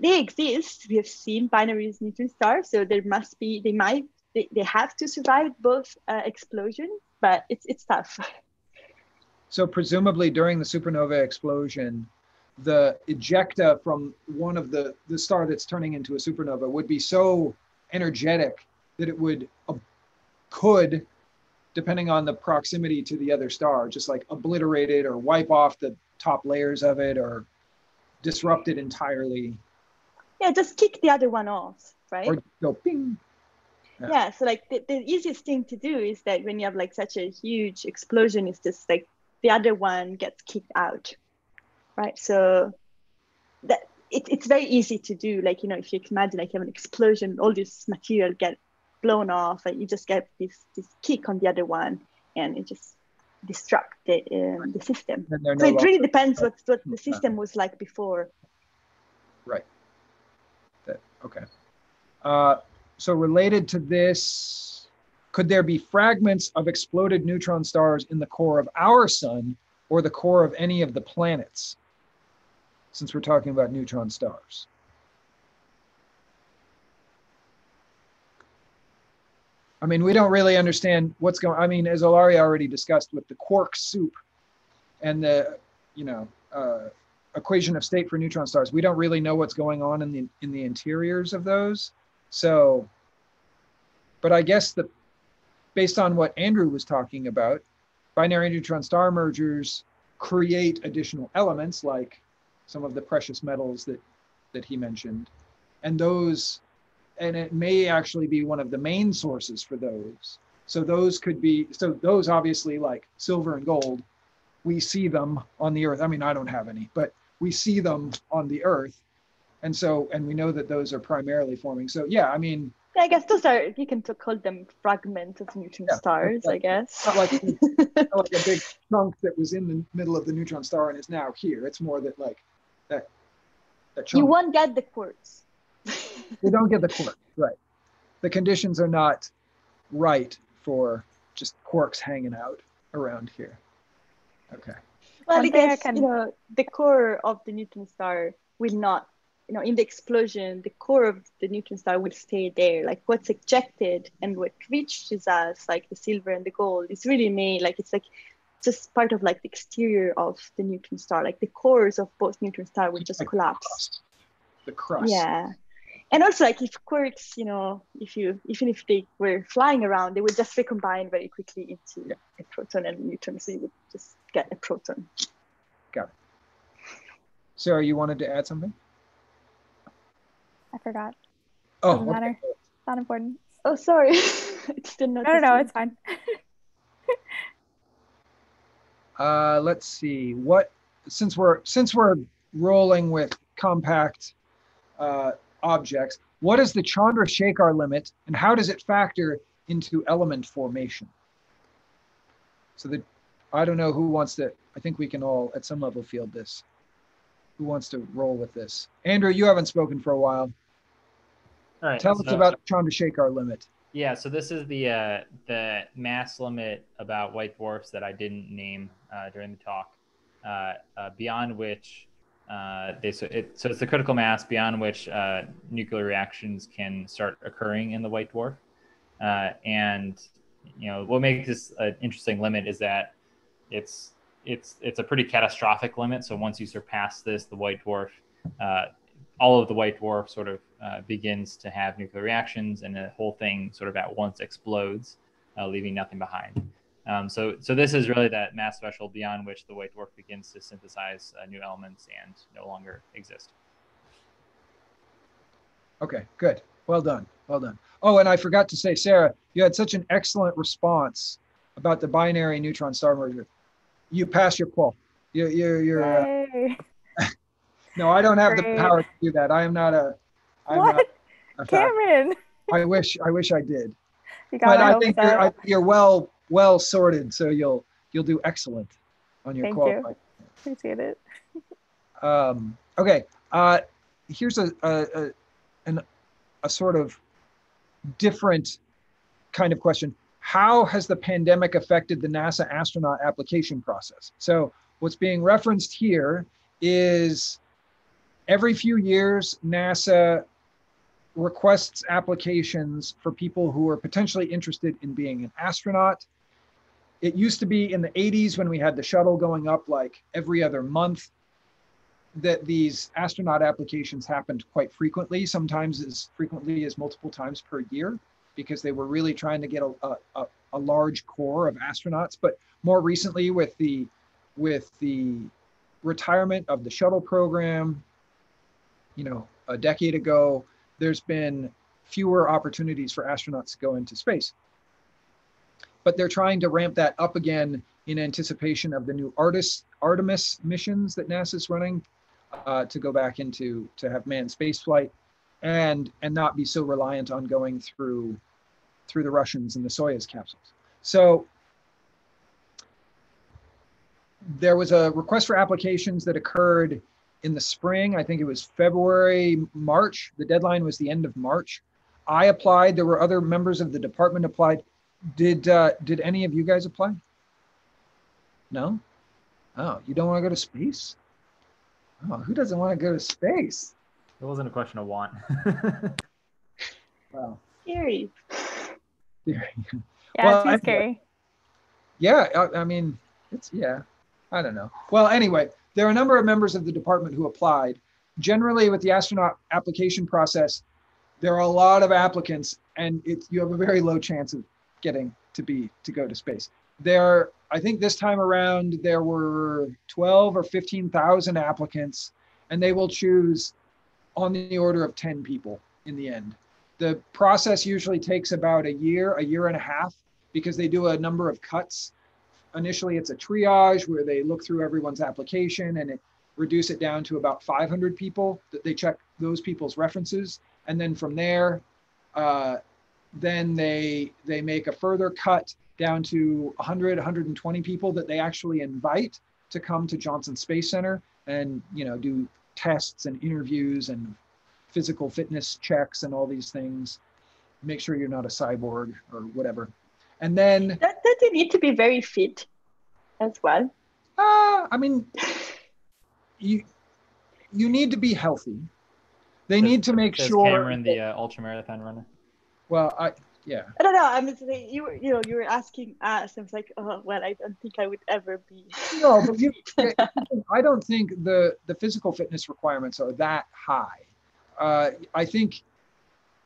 they exist. We have seen binary neutron stars. So there must be, they might, they, they have to survive both uh, explosions, but it's, it's tough. So presumably during the supernova explosion, the ejecta from one of the, the star that's turning into a supernova would be so energetic that it would, uh, could, depending on the proximity to the other star, just like obliterate it or wipe off the top layers of it or disrupt it entirely. Yeah, just kick the other one off, right? Or go ping. Yeah. Yeah, so like the, the easiest thing to do is that when you have like such a huge explosion, it's just like the other one gets kicked out. Right, so that it, it's very easy to do. Like, you know, if you imagine like you have an explosion, all this material get blown off, and you just get this this kick on the other one, and it just disrupts the um, the system. So no it really depends what what the system was like before. Right. That, okay. Uh, so related to this, could there be fragments of exploded neutron stars in the core of our sun or the core of any of the planets? since we're talking about neutron stars. I mean, we don't really understand what's going on. I mean, as Ilaria already discussed with the quark soup and the, you know, uh, equation of state for neutron stars, we don't really know what's going on in the, in the interiors of those. So, but I guess the, based on what Andrew was talking about, binary neutron star mergers create additional elements like some of the precious metals that, that he mentioned. And those, and it may actually be one of the main sources for those. So those could be, so those obviously like silver and gold, we see them on the earth. I mean, I don't have any, but we see them on the earth. And so, and we know that those are primarily forming. So yeah, I mean. Yeah, I guess those are, you can call them fragments of neutron yeah, stars, like, I guess. Not like, not like a big chunk that was in the middle of the neutron star and is now here. It's more that like, that, that chunk. You won't get the quartz. We don't get the quark, right. The conditions are not right for just quarks hanging out around here. Okay. Well, because, can... you know, the core of the neutron star will not, you know, in the explosion, the core of the neutron star will stay there. Like what's ejected and what reaches us, like the silver and the gold, is really made, like it's like just part of like the exterior of the neutron star. Like the cores of both neutron stars will just like collapse. The crust. Yeah. And also, like if quarks, you know, if you even if they were flying around, they would just recombine very quickly into yeah. a proton and a neutron, so you would just get a proton. Got it. Sarah, you wanted to add something? I forgot. Oh, doesn't okay. matter. It's not important. Oh, sorry. I just didn't notice. No, no, no, it's fine. uh, let's see. What since we're since we're rolling with compact. Uh, objects. What is the Chandrasekhar limit and how does it factor into element formation? So the, I don't know who wants to, I think we can all at some level field this. Who wants to roll with this? Andrew, you haven't spoken for a while. All right, Tell so, us about the Chandrasekhar limit. Yeah, so this is the, uh, the mass limit about white dwarfs that I didn't name uh, during the talk, uh, uh, beyond which Uh, they, so, it, so it's the critical mass beyond which uh, nuclear reactions can start occurring in the white dwarf. Uh, and, you know, what makes this an interesting limit is that it's, it's, it's a pretty catastrophic limit. So once you surpass this, the white dwarf, uh, all of the white dwarf sort of uh, begins to have nuclear reactions and the whole thing sort of at once explodes, uh, leaving nothing behind. Um, so, so this is really that mass threshold beyond which the white dwarf begins to synthesize uh, new elements and no longer exist. Okay, good. Well done. Well done. Oh, and I forgot to say, Sarah, you had such an excellent response about the binary neutron star merger. You passed your qual. You, you, you're. Hey. Uh, no, I don't have Great. the power to do that. I am not a. I'm what, not a Cameron? I wish. I wish I did. You got but I think you're, I, you're well. well sorted, so you'll you'll do excellent on your qualifier. Thank you. Appreciate it. um, okay, uh, here's a a, a, an, a sort of different kind of question. How has the pandemic affected the NASA astronaut application process? So what's being referenced here is every few years, NASA requests applications for people who are potentially interested in being an astronaut. It used to be in the eighties when we had the shuttle going up like every other month that these astronaut applications happened quite frequently, sometimes as frequently as multiple times per year, because they were really trying to get a, a, a large core of astronauts. But more recently with the, with the retirement of the shuttle program, you know, a decade ago, there's been fewer opportunities for astronauts to go into space. But they're trying to ramp that up again in anticipation of the new Artemis, Artemis missions that NASA's running uh, to go back into, to have manned space flight and, and not be so reliant on going through, through the Russians and the Soyuz capsules. So there was a request for applications that occurred in the spring. I think it was February, March. The deadline was the end of March. I applied. There were other members of the department applied. Did uh, did any of you guys apply? No? Oh, you don't want to go to space? Oh, who doesn't want to go to space? It wasn't a question of want. Wow. Scary. Scary. Yeah, well, it's scary. Yeah, I, I mean, it's, yeah, I don't know. Well, anyway, there are a number of members of the department who applied. Generally, with the astronaut application process, there are a lot of applicants, and it's, you have a very low chance of getting to be to go to space. There, I think this time around, there were twelve or fifteen thousand applicants, and they will choose on the order of ten people in the end. The process usually takes about a year, a year and a half, because they do a number of cuts. Initially, it's a triage where they look through everyone's application and it reduce it down to about five hundred people, that they check those people's references. And then from there, uh, then they, they make a further cut down to one hundred, one hundred twenty people that they actually invite to come to Johnson Space Center and, you know, do tests and interviews and physical fitness checks and all these things. Make sure you're not a cyborg or whatever. And then... Don't, don't you need to be very fit as well? Uh, I mean, you you need to be healthy. They says, need to make sure... Cameron, the uh, ultramarathon runner. Well, I, yeah. I don't know. I mean, you were, you know, you were asking us. I was like, oh, well, I don't think I would ever be... No, but you, I don't think the, the physical fitness requirements are that high. Uh, I think,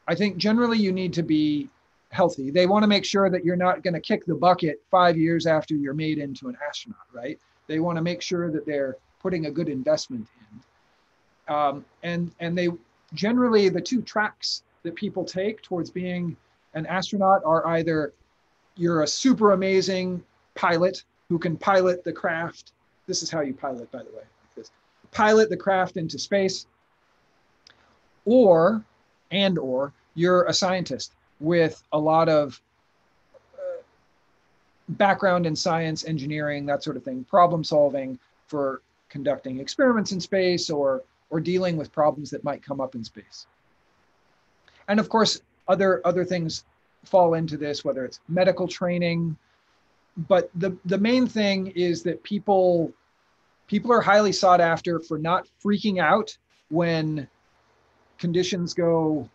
I think generally you need to be healthy. They want to make sure that you're not going to kick the bucket five years after you're made into an astronaut, right? They want to make sure that they're putting a good investment in. Um, and and they generally, the two tracks that people take towards being an astronaut are either you're a super amazing pilot who can pilot the craft. This is how you pilot, by the way. Like this. Pilot the craft into space. Or, and or, you're a scientist with a lot of uh, background in science, engineering, that sort of thing, problem solving for conducting experiments in space or, or dealing with problems that might come up in space. And of course, other, other things fall into this, whether it's medical training, but the, the main thing is that people, people are highly sought after for not freaking out when conditions go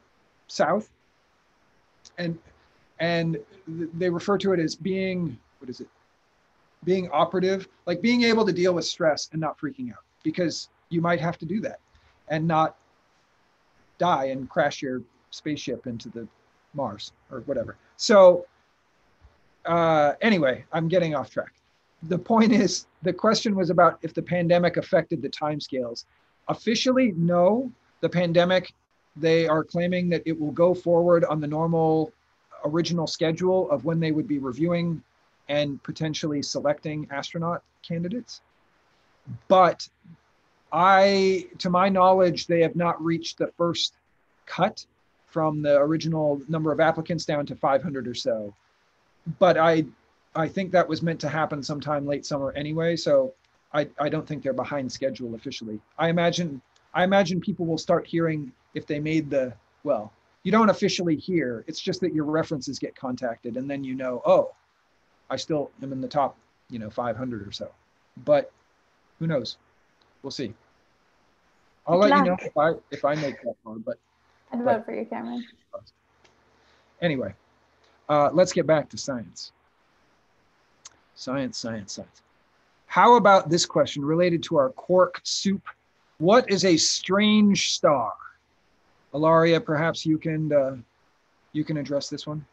south, and and they refer to it as being, what is it? Being operative, like being able to deal with stress and not freaking out, because you might have to do that and not die and crash your spaceship into the Mars or whatever. So uh, anyway, I'm getting off track. The point is, the question was about if the pandemic affected the timescales. Officially, no. The pandemic, they are claiming that it will go forward on the normal original schedule of when they would be reviewing and potentially selecting astronaut candidates. But I, to my knowledge, they have not reached the first cut from the original number of applicants down to five hundred or so. But I, I think that was meant to happen sometime late summer anyway, so I, I don't think they're behind schedule officially. I imagine I imagine people will start hearing if they made the, well, you don't officially hear, it's just that your references get contacted and then you know, oh, I still am in the top, you know, five hundred or so. But who knows? We'll see. I'll Good let luck. you know if I, if I make that far, but. I'd vote for you, Cameron. Anyway, uh, let's get back to science. Science, science, science. How about this question related to our quark soup? What is a strange star? Ilaria, perhaps you can uh, you can address this one.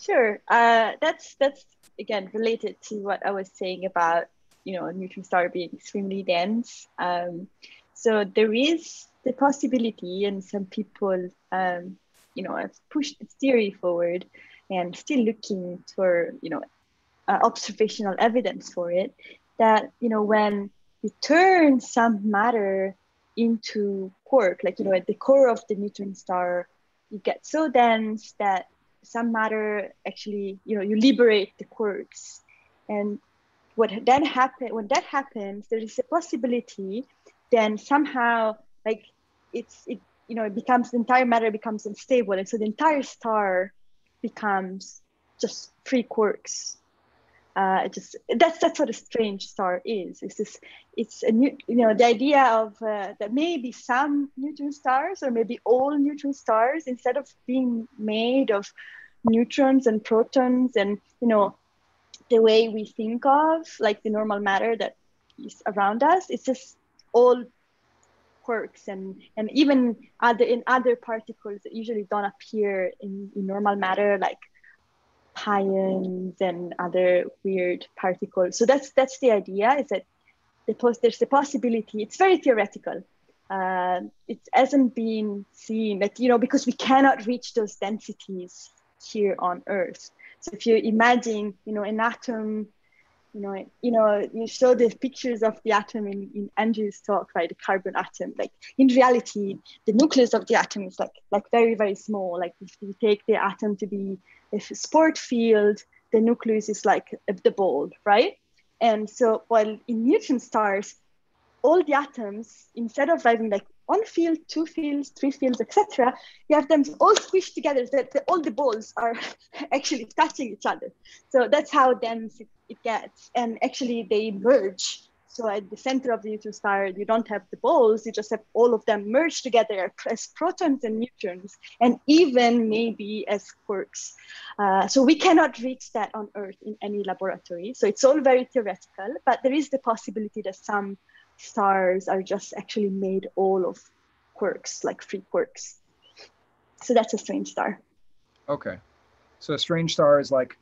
Sure. Uh, that's that's again related to what I was saying about, you know, a neutron star being extremely dense. Um, so there is the possibility, and some people, um, you know, have pushed the theory forward, and still looking for, you know, uh, observational evidence for it. That, you know, when you turn some matter into quark, like, you know, at the core of the neutron star, you get so dense that some matter actually, you know, you liberate the quarks. And what then happen, when that happens, there is a possibility then somehow, like, it's, it, you know, it becomes, the entire matter becomes unstable. And so the entire star becomes just free quarks. Uh, just that's that's what a strange star is. It's this, it's a new, you know, the idea of uh, that maybe some neutron stars or maybe all neutron stars, instead of being made of neutrons and protons and, you know, the way we think of like the normal matter that is around us, it's just all quarks and and even other in other particles that usually don't appear in, in normal matter, like pions and other weird particles. So that's that's the idea, is that the post, there's the possibility, it's very theoretical, uh, it hasn't been seen that, you know, because we cannot reach those densities here on Earth. So if you imagine, you know, an atom, you know, you know, you show the pictures of the atom in, in Andrew's talk, right? The carbon atom. Like in reality, the nucleus of the atom is like like very, very small. Like if you take the atom to be a sport field, the nucleus is like the ball, right? And so while in neutron stars, all the atoms, instead of having like one field, two fields, three fields, et cetera, you have them all squished together, so that all the balls are actually touching each other. So that's how dense it, it gets. And actually they merge. So at the center of the neutron star, you don't have the balls, you just have all of them merged together as protons and neutrons, and even maybe as quarks. Uh, so we cannot reach that on Earth in any laboratory. So it's all very theoretical, but there is the possibility that some stars are just actually made all of quarks, like free quarks. So that's a strange star. Okay. So a strange star is like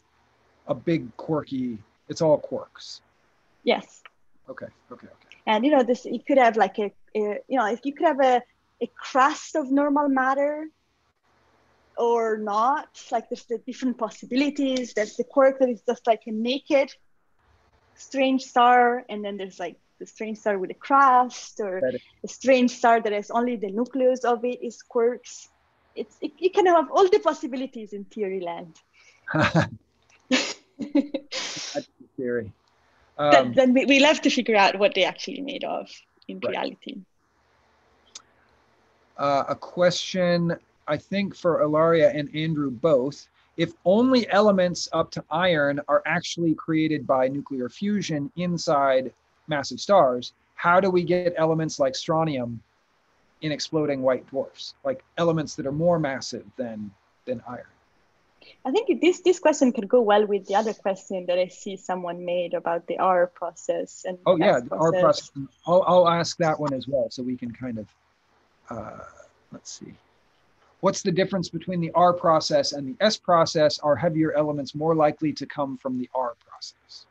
a big quirky, it's all quarks. Yes. Okay. Okay. Okay. And you know, this, you could have like a, a you know, if you could have a, a crust of normal matter or not, like there's the different possibilities. There's the quark that is just like a naked strange star, and then there's like the strange star with a crust, or a strange star that has only the nucleus of it is quarks. It's it, you can have all the possibilities in theory land. That's the theory. Um, then then we, we'll have to figure out what they actually made of in right. reality. Uh, a question, I think, for Ilaria and Andrew both. If only elements up to iron are actually created by nuclear fusion inside massive stars, how do we get elements like strontium in exploding white dwarfs, like elements that are more massive than than iron? I think this this question could go well with the other question that I see someone made about the R process and oh yeah, the R process. I'll, I'll ask that one as well, so we can kind of uh, let's see, what's the difference between the R process and the S process? Are heavier elements more likely to come from the R process?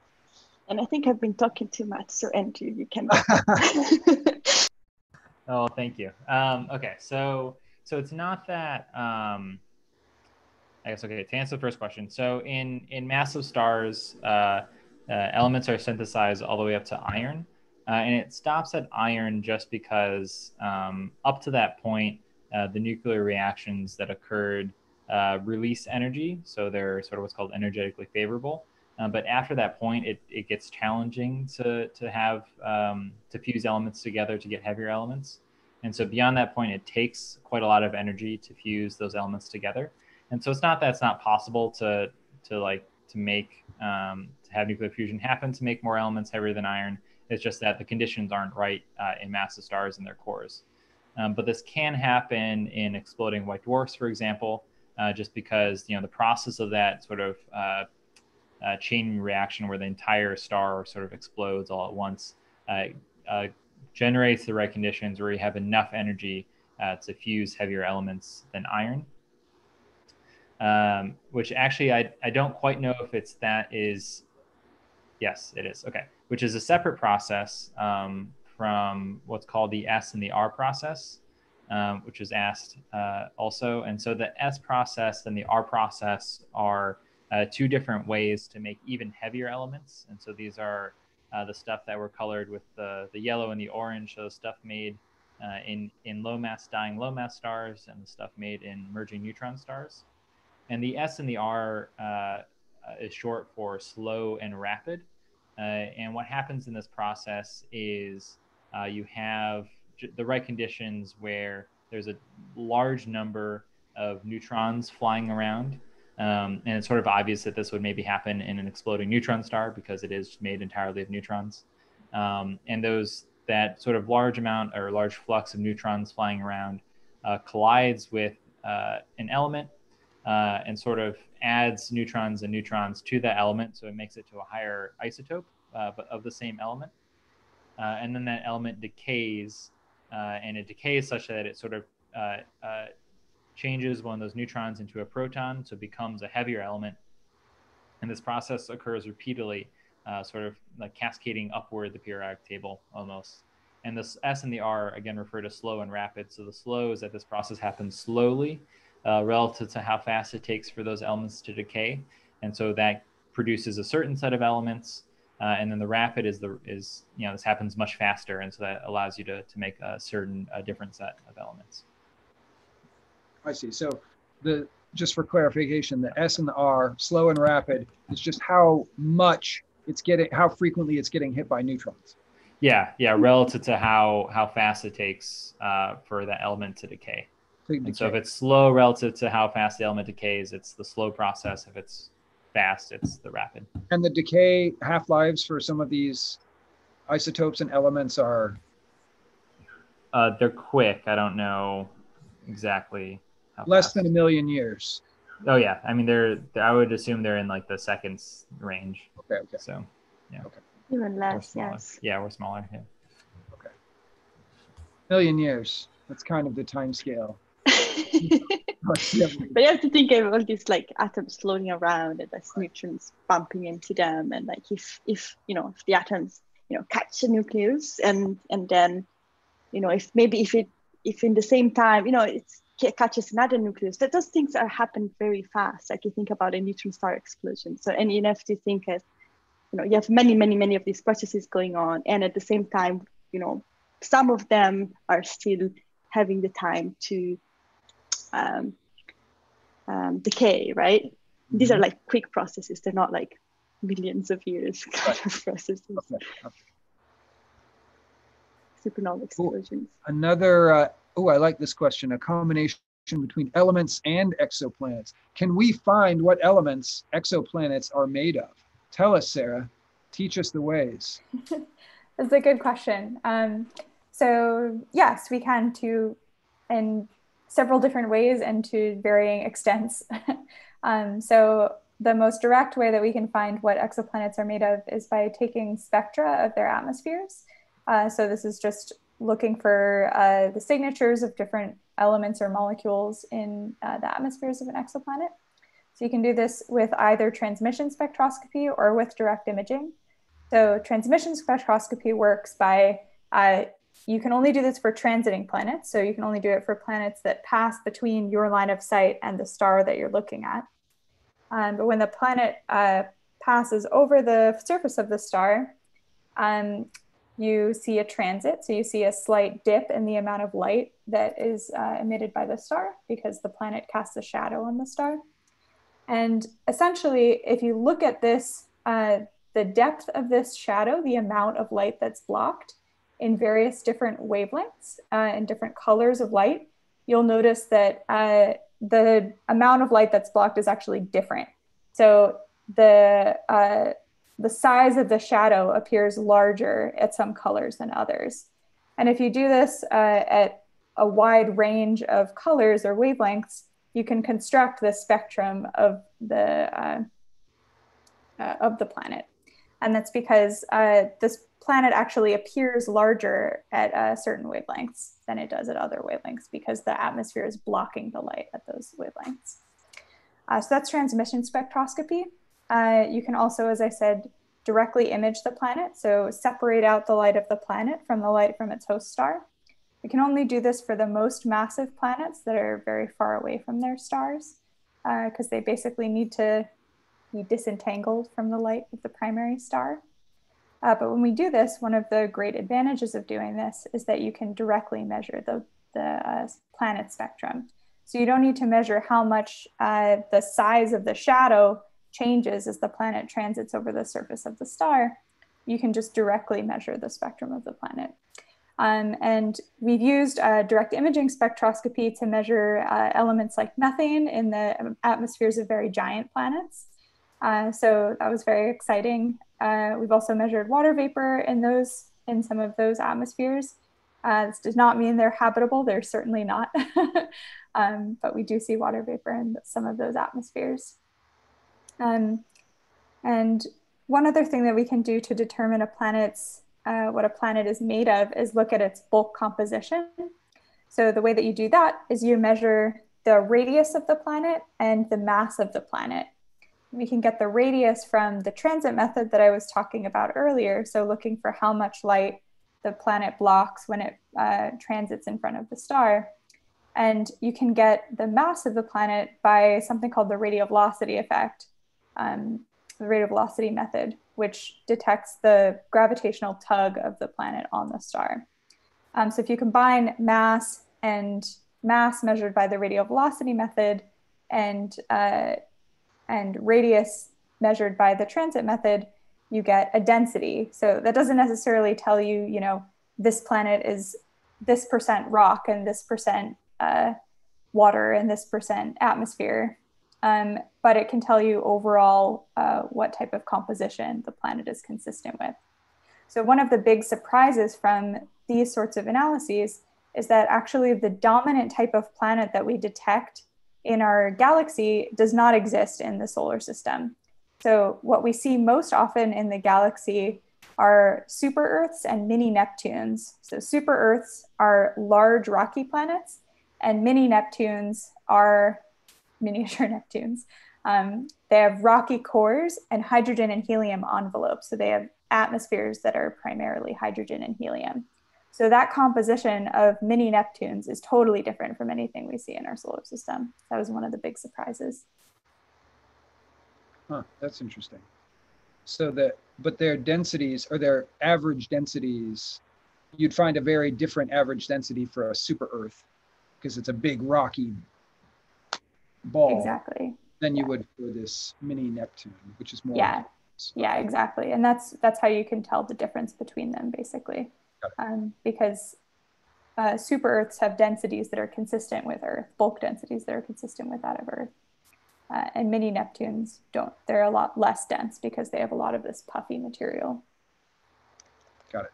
And I think I've been talking too much, so Andrew, you can. Oh, thank you. Um, okay, so so it's not that. Um, I guess okay. To answer the first question, so in in massive stars, uh, uh, elements are synthesized all the way up to iron, uh, and it stops at iron just because um, up to that point, uh, the nuclear reactions that occurred uh, release energy, so they're sort of what's called energetically favorable. Uh, but after that point, it, it gets challenging to, to have, um, to fuse elements together to get heavier elements. And so beyond that point, it takes quite a lot of energy to fuse those elements together. And so it's not that it's not possible to, to like, to make, um, to have nuclear fusion happen, to make more elements heavier than iron. It's just that the conditions aren't right uh, in massive stars and their cores. Um, but this can happen in exploding white dwarfs, for example, uh, just because, you know, the process of that sort of, uh, Uh, chain reaction where the entire star sort of explodes all at once uh, uh, generates the right conditions where you have enough energy uh, to fuse heavier elements than iron, um, which actually I, I don't quite know if it's that is yes it is okay which is a separate process um, from what's called the S and the R process, um, which is asked uh, also. And so the S process and the R process are Uh, two different ways to make even heavier elements. And so these are uh, the stuff that were colored with the, the yellow and the orange, so stuff made uh, in, in low mass dying low mass stars, and the stuff made in merging neutron stars. And the S and the R uh, is short for slow and rapid. Uh, and what happens in this process is uh, you have j the right conditions where there's a large number of neutrons flying around. Um, and it's sort of obvious that this would maybe happen in an exploding neutron star because it is made entirely of neutrons. Um, and those that sort of large amount or large flux of neutrons flying around uh, collides with uh, an element uh, and sort of adds neutrons and neutrons to that element. So it makes it to a higher isotope uh, of the same element. Uh, and then that element decays uh, and it decays such that it sort of uh, uh, changes one of those neutrons into a proton, so it becomes a heavier element. And this process occurs repeatedly, uh, sort of like cascading upward the periodic table almost. And this S and the R again refer to slow and rapid. So the slow is that this process happens slowly uh, relative to how fast it takes for those elements to decay. And so that produces a certain set of elements. Uh, and then the rapid is the is you know this happens much faster, and so that allows you to to make a certain a different set of elements. I see. So the just for clarification, the S and the R, slow and rapid, is just how much it's getting, how frequently it's getting hit by neutrons. Yeah, yeah, relative to how how fast it takes uh, for that element to decay. To decay. And so if it's slow relative to how fast the element decays, it's the slow process. If it's fast, it's the rapid. And the decay half-lives for some of these isotopes and elements are? Uh, they're quick. I don't know exactly how fast. Less than a million years. Oh, yeah. I mean, they're, they're, I would assume they're in like the seconds range. Okay, okay. So, yeah. Okay. Even less, yes. Yeah, we're smaller. Yeah. Okay. Million years. That's kind of the time scale. But you have to think of all these like atoms floating around and there's neutrons bumping into them, and like if if you know if the atoms you know catch the nucleus and and then you know if maybe if it if in the same time you know it catches another nucleus, that those things are happen very fast. Like you think about a neutron star explosion, so and you have to think as you know you have many many many of these processes going on, and at the same time you know some of them are still having the time to Um, um, decay, right? Mm-hmm. These are like quick processes. They're not like millions of years kind of processes. Okay. Okay. Supernova explosions. Ooh, another, uh, oh, I like this question, a combination between elements and exoplanets. Can we find what elements exoplanets are made of? Tell us, Sarah. Teach us the ways. That's a good question. Um, so yes, we can too, and several different ways and to varying extents. um, so the most direct way that we can find what exoplanets are made of is by taking spectra of their atmospheres. Uh, so this is just looking for uh, the signatures of different elements or molecules in uh, the atmospheres of an exoplanet. So you can do this with either transmission spectroscopy or with direct imaging. So transmission spectroscopy works by uh, you can only do this for transiting planets. So you can only do it for planets that pass between your line of sight and the star that you're looking at. Um, but when the planet uh, passes over the surface of the star, um, you see a transit. So you see a slight dip in the amount of light that is uh, emitted by the star because the planet casts a shadow on the star. And essentially, if you look at this, uh, the depth of this shadow, the amount of light that's blocked, in various different wavelengths uh, and different colors of light, you'll notice that uh, the amount of light that's blocked is actually different. So the, uh, the size of the shadow appears larger at some colors than others. And if you do this uh, at a wide range of colors or wavelengths, you can construct the spectrum of the, uh, uh, of the planet. And that's because uh, this planet actually appears larger at uh, certain wavelengths than it does at other wavelengths because the atmosphere is blocking the light at those wavelengths. Uh, so that's transmission spectroscopy. Uh, you can also, as I said, directly image the planet. So separate out the light of the planet from the light from its host star. We can only do this for the most massive planets that are very far away from their stars because uh, they basically need to be disentangled from the light of the primary star. Uh, but when we do this, one of the great advantages of doing this is that you can directly measure the, the uh, planet spectrum. So you don't need to measure how much uh, the size of the shadow changes as the planet transits over the surface of the star. You can just directly measure the spectrum of the planet. Um, and we've used uh, direct imaging spectroscopy to measure uh, elements like methane in the atmospheres of very giant planets. Uh, so that was very exciting. Uh, we've also measured water vapor in those, in some of those atmospheres. Uh, this does not mean they're habitable. They're certainly not. um, but we do see water vapor in some of those atmospheres. Um, and one other thing that we can do to determine a planet's Uh, what a planet is made of is look at its bulk composition. So the way that you do that is you measure the radius of the planet and the mass of the planet. We can get the radius from the transit method that I was talking about earlier. So looking for how much light the planet blocks when it uh, transits in front of the star. And you can get the mass of the planet by something called the radial velocity effect, um, the radial velocity method, which detects the gravitational tug of the planet on the star. Um, so if you combine mass and mass measured by the radial velocity method and, uh, and radius measured by the transit method, you get a density. So that doesn't necessarily tell you, you know, this planet is this percent rock and this percent uh, water and this percent atmosphere. Um, but it can tell you overall uh, what type of composition the planet is consistent with. So one of the big surprises from these sorts of analyses is that actually the dominant type of planet that we detect in our galaxy does not exist in the solar system. So what we see most often in the galaxy are super-Earths and mini-Neptunes. So super-Earths are large rocky planets, and mini-Neptunes are miniature Neptunes. Um, they have rocky cores and hydrogen and helium envelopes. So they have atmospheres that are primarily hydrogen and helium. So that composition of mini Neptunes is totally different from anything we see in our solar system. That was one of the big surprises. Huh, that's interesting. So that, but their densities or their average densities, you'd find a very different average density for a super Earth because it's a big rocky ball, exactly, than you yeah. would for this mini Neptune, which is more yeah so. yeah exactly and that's that's how you can tell the difference between them, basically, um, because uh, super Earths have densities that are consistent with Earth, bulk densities that are consistent with that of Earth, uh, and mini Neptunes don't. They're a lot less dense because they have a lot of this puffy material. Got it.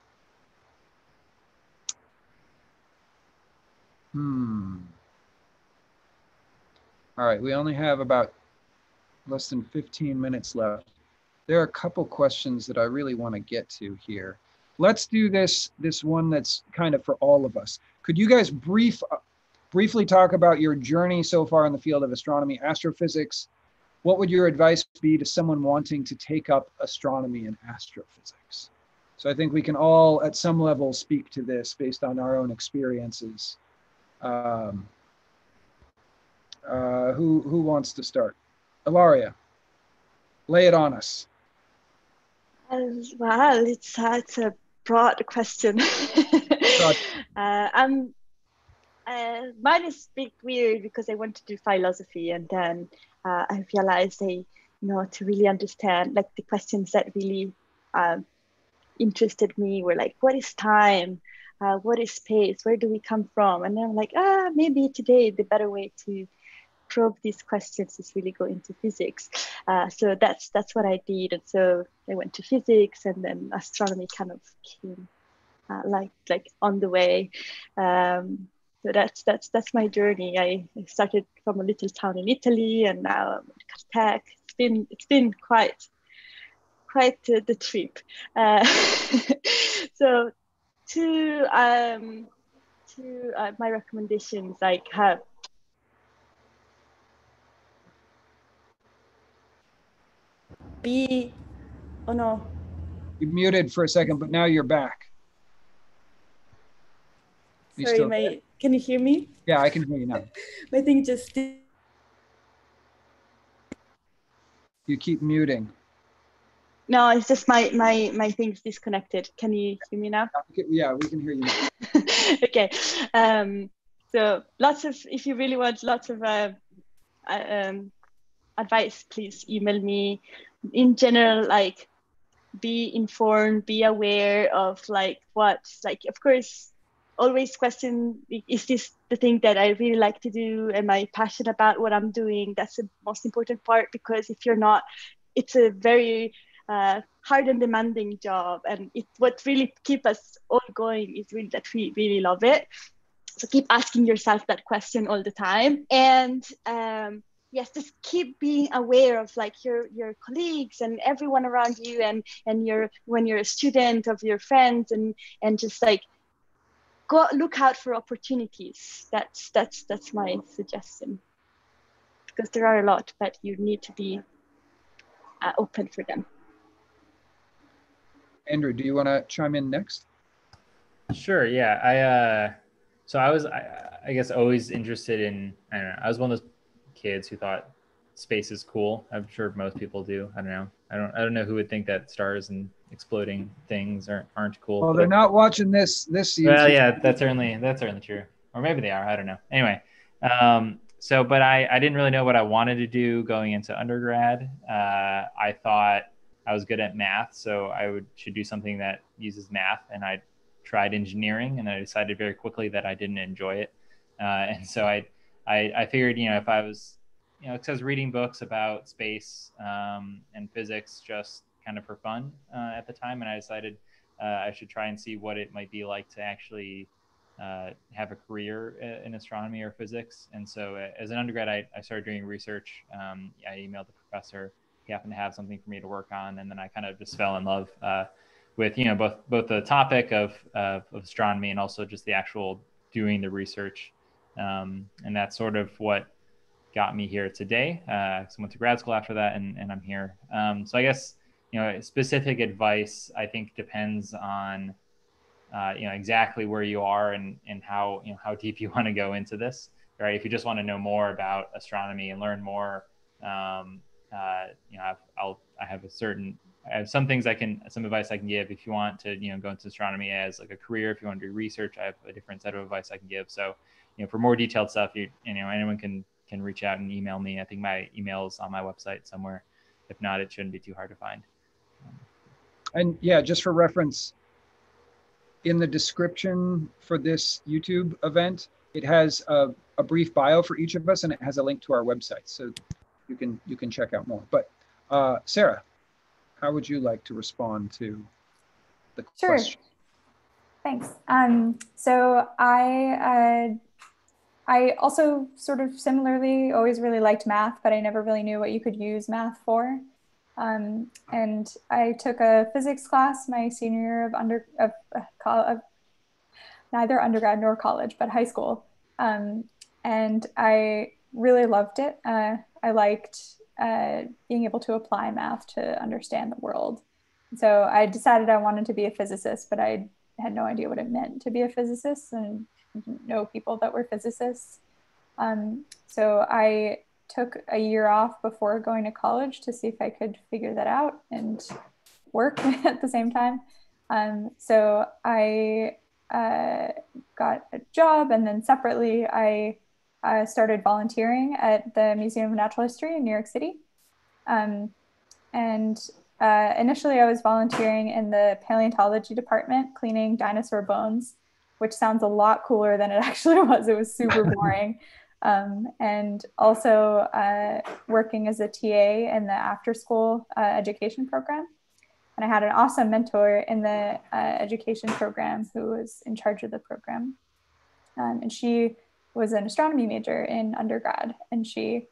hmm All right, we only have about less than fifteen minutes left. There are a couple questions that I really want to get to here. Let's do this this one that's kind of for all of us. Could you guys brief, uh, briefly talk about your journey so far in the field of astronomy, astrophysics? What would your advice be to someone wanting to take up astronomy and astrophysics? So I think we can all at some level speak to this based on our own experiences. Um, Uh, who, who wants to start? Ilaria, lay it on us. Well, it's, it's a broad question. uh, um, uh, mine is a bit weird because I wanted to do philosophy, and then uh, I realized I, you know, to really understand, like, the questions that really um, interested me were like, what is time? Uh, what is space? Where do we come from? And then I'm like, ah, maybe today the better way to probe these questions is really go into physics. Uh, so that's that's what I did, and so I went to physics, and then astronomy kind of came uh, like like on the way. Um, so that's that's that's my journey. I started from a little town in Italy, and now I'm at Caltech. It's been it's been quite quite uh, the trip. Uh, so to um to uh, my recommendations, like have. Be, oh no. You muted for a second, but now you're back. You Sorry, my, can you hear me? Yeah, I can hear you now. My thing just. You keep muting. No, it's just my, my, my thing's disconnected. Can you hear me now? Yeah, we can hear you now. Okay. Um, so lots of, if you really want lots of uh, um, advice, please email me. In general, like, be informed, be aware of like what's like, of course, always question, is this the thing that I really like to do? Am I passionate about what I'm doing? That's the most important part, because if you're not, it's a very uh, hard and demanding job. And it, what really keeps us all going is really that we really love it. So keep asking yourself that question all the time. And um, yes, just keep being aware of like your, your colleagues and everyone around you, and, and your, when you're a student, of your friends, and, and just like, go look out for opportunities. That's, that's, that's my suggestion, because there are a lot, but you need to be uh, open for them. Andrew, do you want to chime in next? Sure. Yeah. I, uh, so I was, I, I guess, always interested in, I don't know, I was one of those kids who thought space is cool. I'm sure most people do. I don't know. I don't, I don't know who would think that stars and exploding things aren't, aren't cool. Well, they're not watching this, this season. Well, yeah, that's certainly, that's certainly true. Or maybe they are, I don't know. Anyway. Um, so, but I, I didn't really know what I wanted to do going into undergrad. Uh, I thought I was good at math, so I would, should do something that uses math. And I tried engineering, and I decided very quickly that I didn't enjoy it. Uh, and so I, I, I figured, you know, if I was, you know, because I was reading books about space um, and physics just kind of for fun uh, at the time. And I decided uh, I should try and see what it might be like to actually uh, have a career in astronomy or physics. And so uh, as an undergrad, I, I started doing research. Um, I emailed the professor. He happened to have something for me to work on. And then I kind of just fell in love uh, with, you know, both, both the topic of, uh, of astronomy and also just the actual doing the research. Um, and that's sort of what got me here today. Uh, so I went to grad school after that, and, and I'm here. Um, so I guess, you know, specific advice, I think, depends on, uh, you know, exactly where you are and, and how, you know, how deep you want to go into this, right? If you just want to know more about astronomy and learn more, um, uh, you know, I've, I'll, I have a certain, I have some things I can, some advice I can give. If you want to, you know, go into astronomy as like a career, if you want to do research, I have a different set of advice I can give. So, you know, for more detailed stuff, you, you know, anyone can, can reach out and email me. I think my email is on my website somewhere. If not, it shouldn't be too hard to find. And yeah, just for reference, in the description for this YouTube event, it has a, a brief bio for each of us, and it has a link to our website. So you can, you can check out more. But uh, Sarah, how would you like to respond to the sure. question? Thanks. Um, so I, uh, I also sort of similarly always really liked math, but I never really knew what you could use math for. Um, and I took a physics class my senior year of, under, of, of neither undergrad nor college, but high school. Um, and I really loved it. Uh, I liked uh, being able to apply math to understand the world. So I decided I wanted to be a physicist, but I had no idea what it meant to be a physicist, and didn't know people that were physicists. Um, so I took a year off before going to college to see if I could figure that out and work at the same time. Um, so I uh, got a job, and then separately I uh, started volunteering at the Museum of Natural History in New York City. Um, and uh, initially I was volunteering in the paleontology department, cleaning dinosaur bones, which sounds a lot cooler than it actually was. It was super boring. Um, and also uh, working as a T A in the after school uh, education program. And I had an awesome mentor in the uh, education program who was in charge of the program. Um, and she was an astronomy major in undergrad. And she,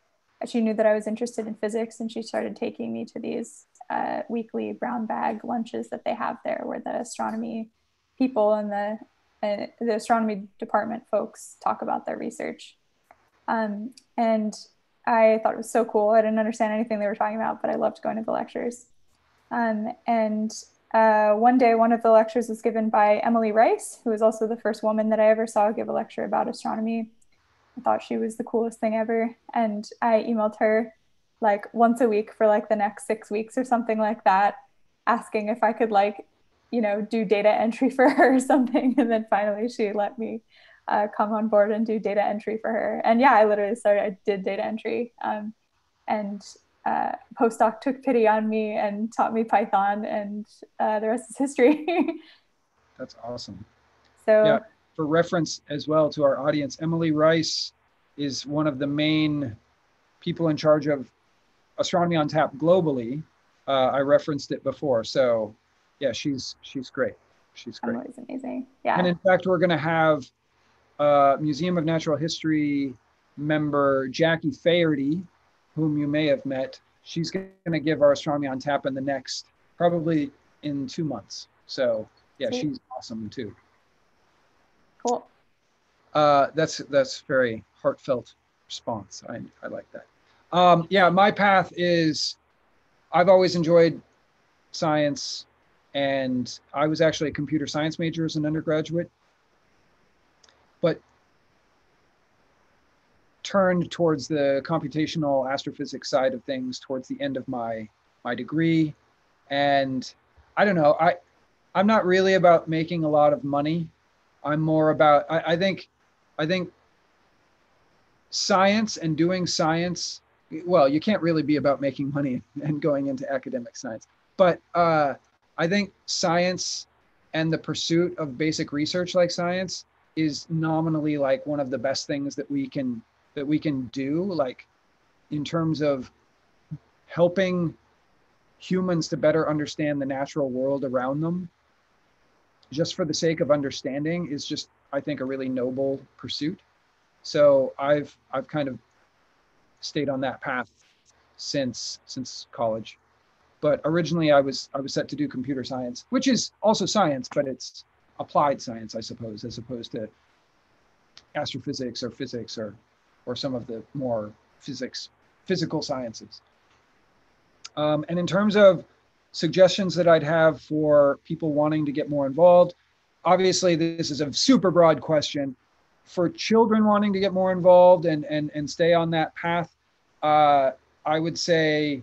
she knew that I was interested in physics, and she started taking me to these uh, weekly brown bag lunches that they have there, where the astronomy people and the and the astronomy department folks talk about their research. Um, and I thought it was so cool. I didn't understand anything they were talking about, but I loved going to the lectures. Um, and uh, one day, one of the lectures was given by Emily Rice, who was also the first woman that I ever saw give a lecture about astronomy. I thought she was the coolest thing ever. And I emailed her like once a week for like the next six weeks or something like that, asking if I could like, you know, do data entry for her or something. And then finally she let me uh, come on board and do data entry for her. And yeah, I literally started, I did data entry. Um, and uh, postdoc took pity on me and taught me Python, and uh, the rest is history. That's awesome. So yeah. for reference as well to our audience, Emily Rice is one of the main people in charge of Astronomy on Tap globally. Uh, I referenced it before. So yeah, she's, she's great. She's great. Emily's amazing. Yeah. And in fact, we're going to have uh, Museum of Natural History member Jackie Faherty, whom you may have met. She's going to give our Astronomy on Tap in the next, probably in two months. So yeah, Sweet. She's awesome too. Cool. Uh, that's, that's very heartfelt response. I, I like that. Um, yeah, my path is, I've always enjoyed science, and I was actually a computer science major as an undergraduate, but turned towards the computational astrophysics side of things towards the end of my, my degree. And I don't know, I, I'm not really about making a lot of money. I'm more about, I, I think, I think science and doing science, well, you can't really be about making money and going into academic science, but uh, I think science and the pursuit of basic research like science is nominally like one of the best things that we can, that we can do, like in terms of helping humans to better understand the natural world around them, just for the sake of understanding is just, I think, a really noble pursuit. So I've, I've kind of stayed on that path since, since college. But originally I was, I was set to do computer science, which is also science, but it's applied science, I suppose, as opposed to astrophysics or physics or, or some of the more physics, physical sciences. Um, and in terms of suggestions that I'd have for people wanting to get more involved, obviously this is a super broad question. For children wanting to get more involved and, and, and stay on that path, uh, I would say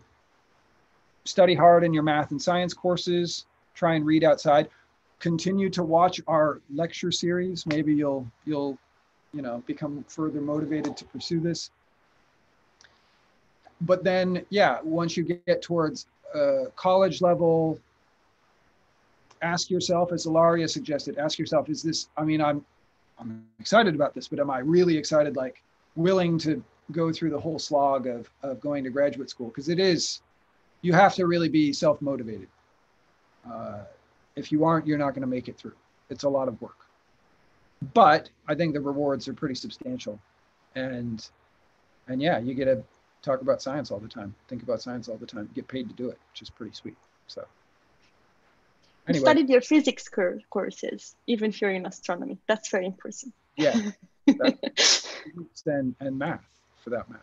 study hard in your math and science courses, try and read outside, continue to watch our lecture series. Maybe you'll, you'll you know, become further motivated to pursue this. But then, yeah, once you get towards uh, college level, ask yourself, as Ilaria suggested, ask yourself, is this, I mean, I'm, I'm excited about this, but am I really excited, like willing to go through the whole slog of, of going to graduate school? Because it is, you have to really be self-motivated. Uh, if you aren't, you're not going to make it through. It's a lot of work. But I think the rewards are pretty substantial. And, and yeah, you get to talk about science all the time, think about science all the time, get paid to do it, which is pretty sweet. So anyway. You studied your physics courses, even if you're in astronomy. That's very impressive. Yeah, that's, and, and math, for that matter.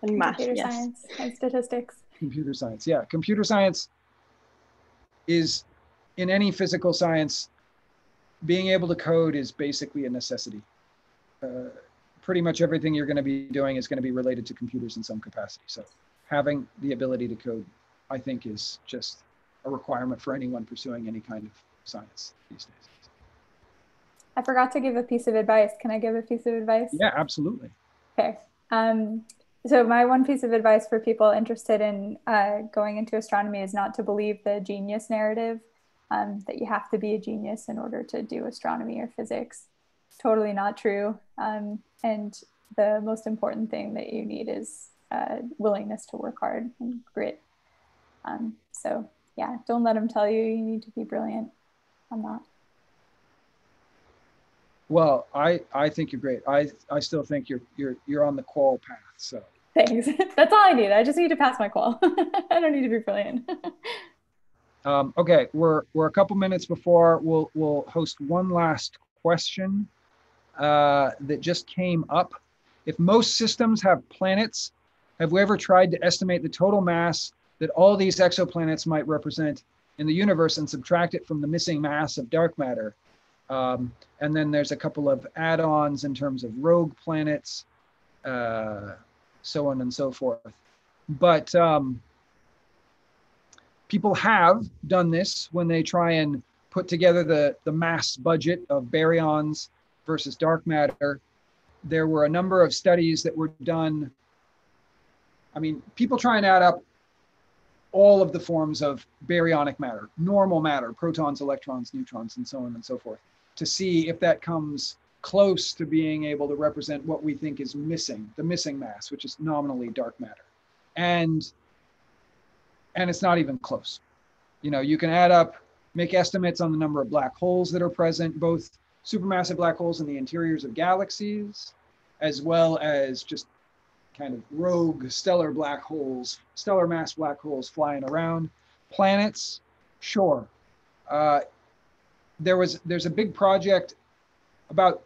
And math, Computer yes. science and statistics. Computer science, yeah. Computer science is, in any physical science, being able to code is basically a necessity. Uh, pretty much everything you're going to be doing is going to be related to computers in some capacity. So having the ability to code, I think, is just a requirement for anyone pursuing any kind of science these days. I forgot to give a piece of advice. Can I give a piece of advice? Yeah, absolutely. Okay. Um, so my one piece of advice for people interested in uh, going into astronomy is not to believe the genius narrative. Um, that you have to be a genius in order to do astronomy or physics. It's totally not true. Um, and the most important thing that you need is uh, willingness to work hard and grit. Um, so yeah, don't let them tell you you need to be brilliant. I'm not. Well, I, I think you're great. I, I still think you're, you're, you're on the qual path, so. Thanks, that's all I need. I just need to pass my qual. I don't need to be brilliant. Um, okay, we're we're a couple minutes before we'll we'll host one last question uh, that just came up. If most systems have planets, have we ever tried to estimate the total mass that all these exoplanets might represent in the universe and subtract it from the missing mass of dark matter? Um, and then there's a couple of add-ons in terms of rogue planets, uh, so on and so forth. But um, people have done this when they try and put together the, the mass budget of baryons versus dark matter. There were a number of studies that were done. I mean, people try and add up all of the forms of baryonic matter, normal matter, protons, electrons, neutrons, and so on and so forth. to see if that comes close to being able to represent what we think is missing, the missing mass, which is nominally dark matter. And, and it's not even close. You know, you can add up, make estimates on the number of black holes that are present, both supermassive black holes in the interiors of galaxies, as well as just kind of rogue stellar black holes, stellar mass black holes flying around. Planets, sure. Uh, there was, there's a big project about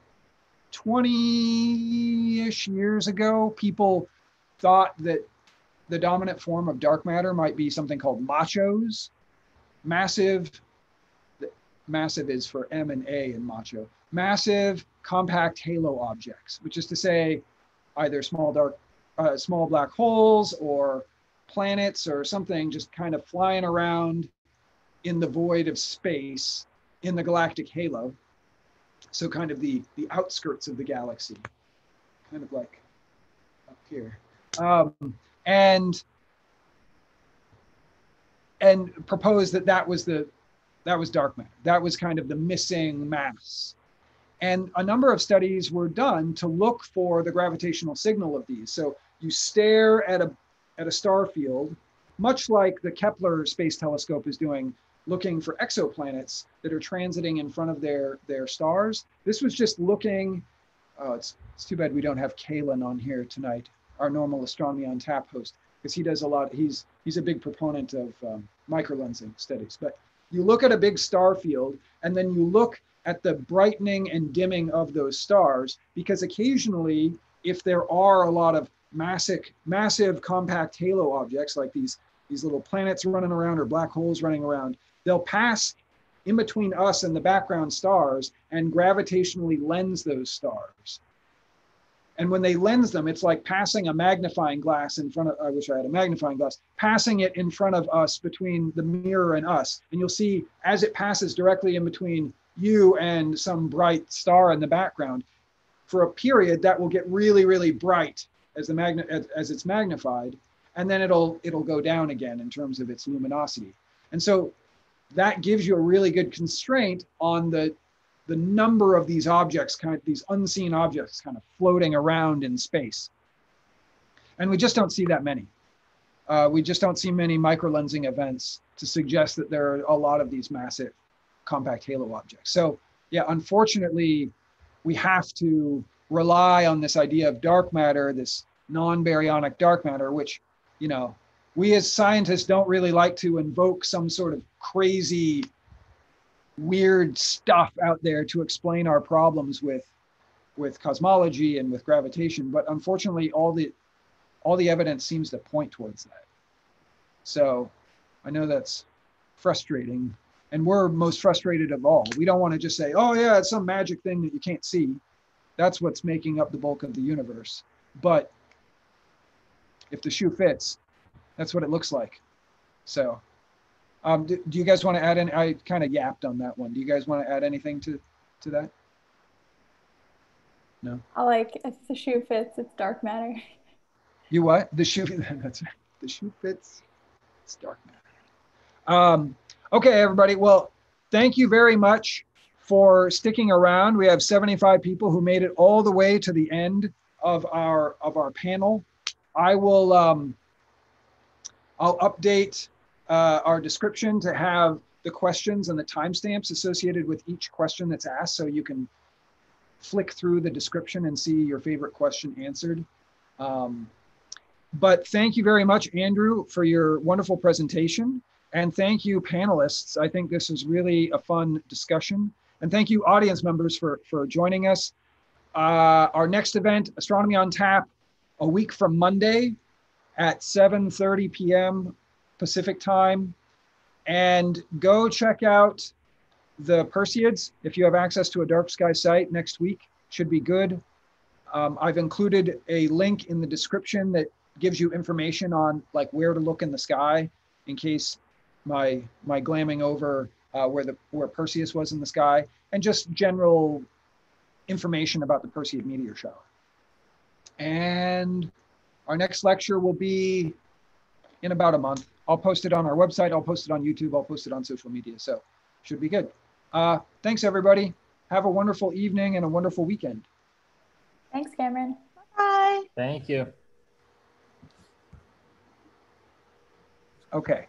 twenty-ish years ago. People thought that the dominant form of dark matter might be something called machos. Massive, massive is for M and A in macho. Massive compact halo objects, which is to say either small dark, uh, small black holes or planets or something just kind of flying around in the void of space in the galactic halo. So kind of the, the outskirts of the galaxy, kind of like up here. Um, and and proposed that that was, the, that was dark matter. That was kind of the missing mass. And a number of studies were done to look for the gravitational signal of these. So you stare at a, at a star field, much like the Kepler Space Telescope is doing, looking for exoplanets that are transiting in front of their, their stars. This was just looking, oh, it's, it's too bad we don't have Kalen on here tonight, our normal Astronomy on Tap host, because he does a lot, he's, he's a big proponent of um, microlensing studies. But you look at a big star field, and then you look at the brightening and dimming of those stars, because occasionally, if there are a lot of massive, massive compact halo objects, like these, these little planets running around or black holes running around, they'll pass in between us and the background stars and gravitationally lens those stars. And when they lens them, it's like passing a magnifying glass in front of, I wish I had a magnifying glass, passing it in front of us between the mirror and us. And you'll see as it passes directly in between you and some bright star in the background, for a period that will get really, really bright as, the magn as, as it's magnified. And then it'll, it'll go down again in terms of its luminosity. And so that gives you a really good constraint on the, the number of these objects, kind of these unseen objects kind of floating around in space. And we just don't see that many. Uh, we just don't see many microlensing events to suggest that there are a lot of these massive compact halo objects. So yeah, unfortunately, we have to rely on this idea of dark matter, this non-baryonic dark matter, which, you know, we as scientists don't really like to invoke some sort of crazy, weird stuff out there to explain our problems with, with cosmology and with gravitation. But unfortunately, all the, all the evidence seems to point towards that. So I know that's frustrating. And we're most frustrated of all. We don't want to just say, oh yeah, it's some magic thing that you can't see. That's what's making up the bulk of the universe. But if the shoe fits, that's what it looks like. So um, do, do you guys want to add in? I kind of yapped on that one. Do you guys want to add anything to, to that? No? I like, if the shoe fits, it's dark matter. You what? The shoe, that's right. The shoe fits, it's dark matter. Um, okay, everybody. Well, thank you very much for sticking around. We have seventy-five people who made it all the way to the end of our, of our panel. I will, um, I'll update uh, our description to have the questions and the timestamps associated with each question that's asked, so you can flick through the description and see your favorite question answered. Um, but thank you very much, Andrew, for your wonderful presentation. And thank you, panelists. I think this is really a fun discussion. And thank you, audience members, for, for joining us. Uh, our next event, Astronomy on Tap, a week from Monday, at seven thirty p m Pacific time. And go check out the Perseids if you have access to a dark sky site next week. Should be good. Um, I've included a link in the description that gives you information on like where to look in the sky in case my, my glamming over uh, where, the, where Perseus was in the sky, and just general information about the Perseid meteor shower. And our next lecture will be in about a month. I'll post it on our website. I'll post it on YouTube. I'll post it on social media. So should be good. Uh, thanks, everybody. Have a wonderful evening and a wonderful weekend. Thanks, Cameron. Bye. Thank you. Okay.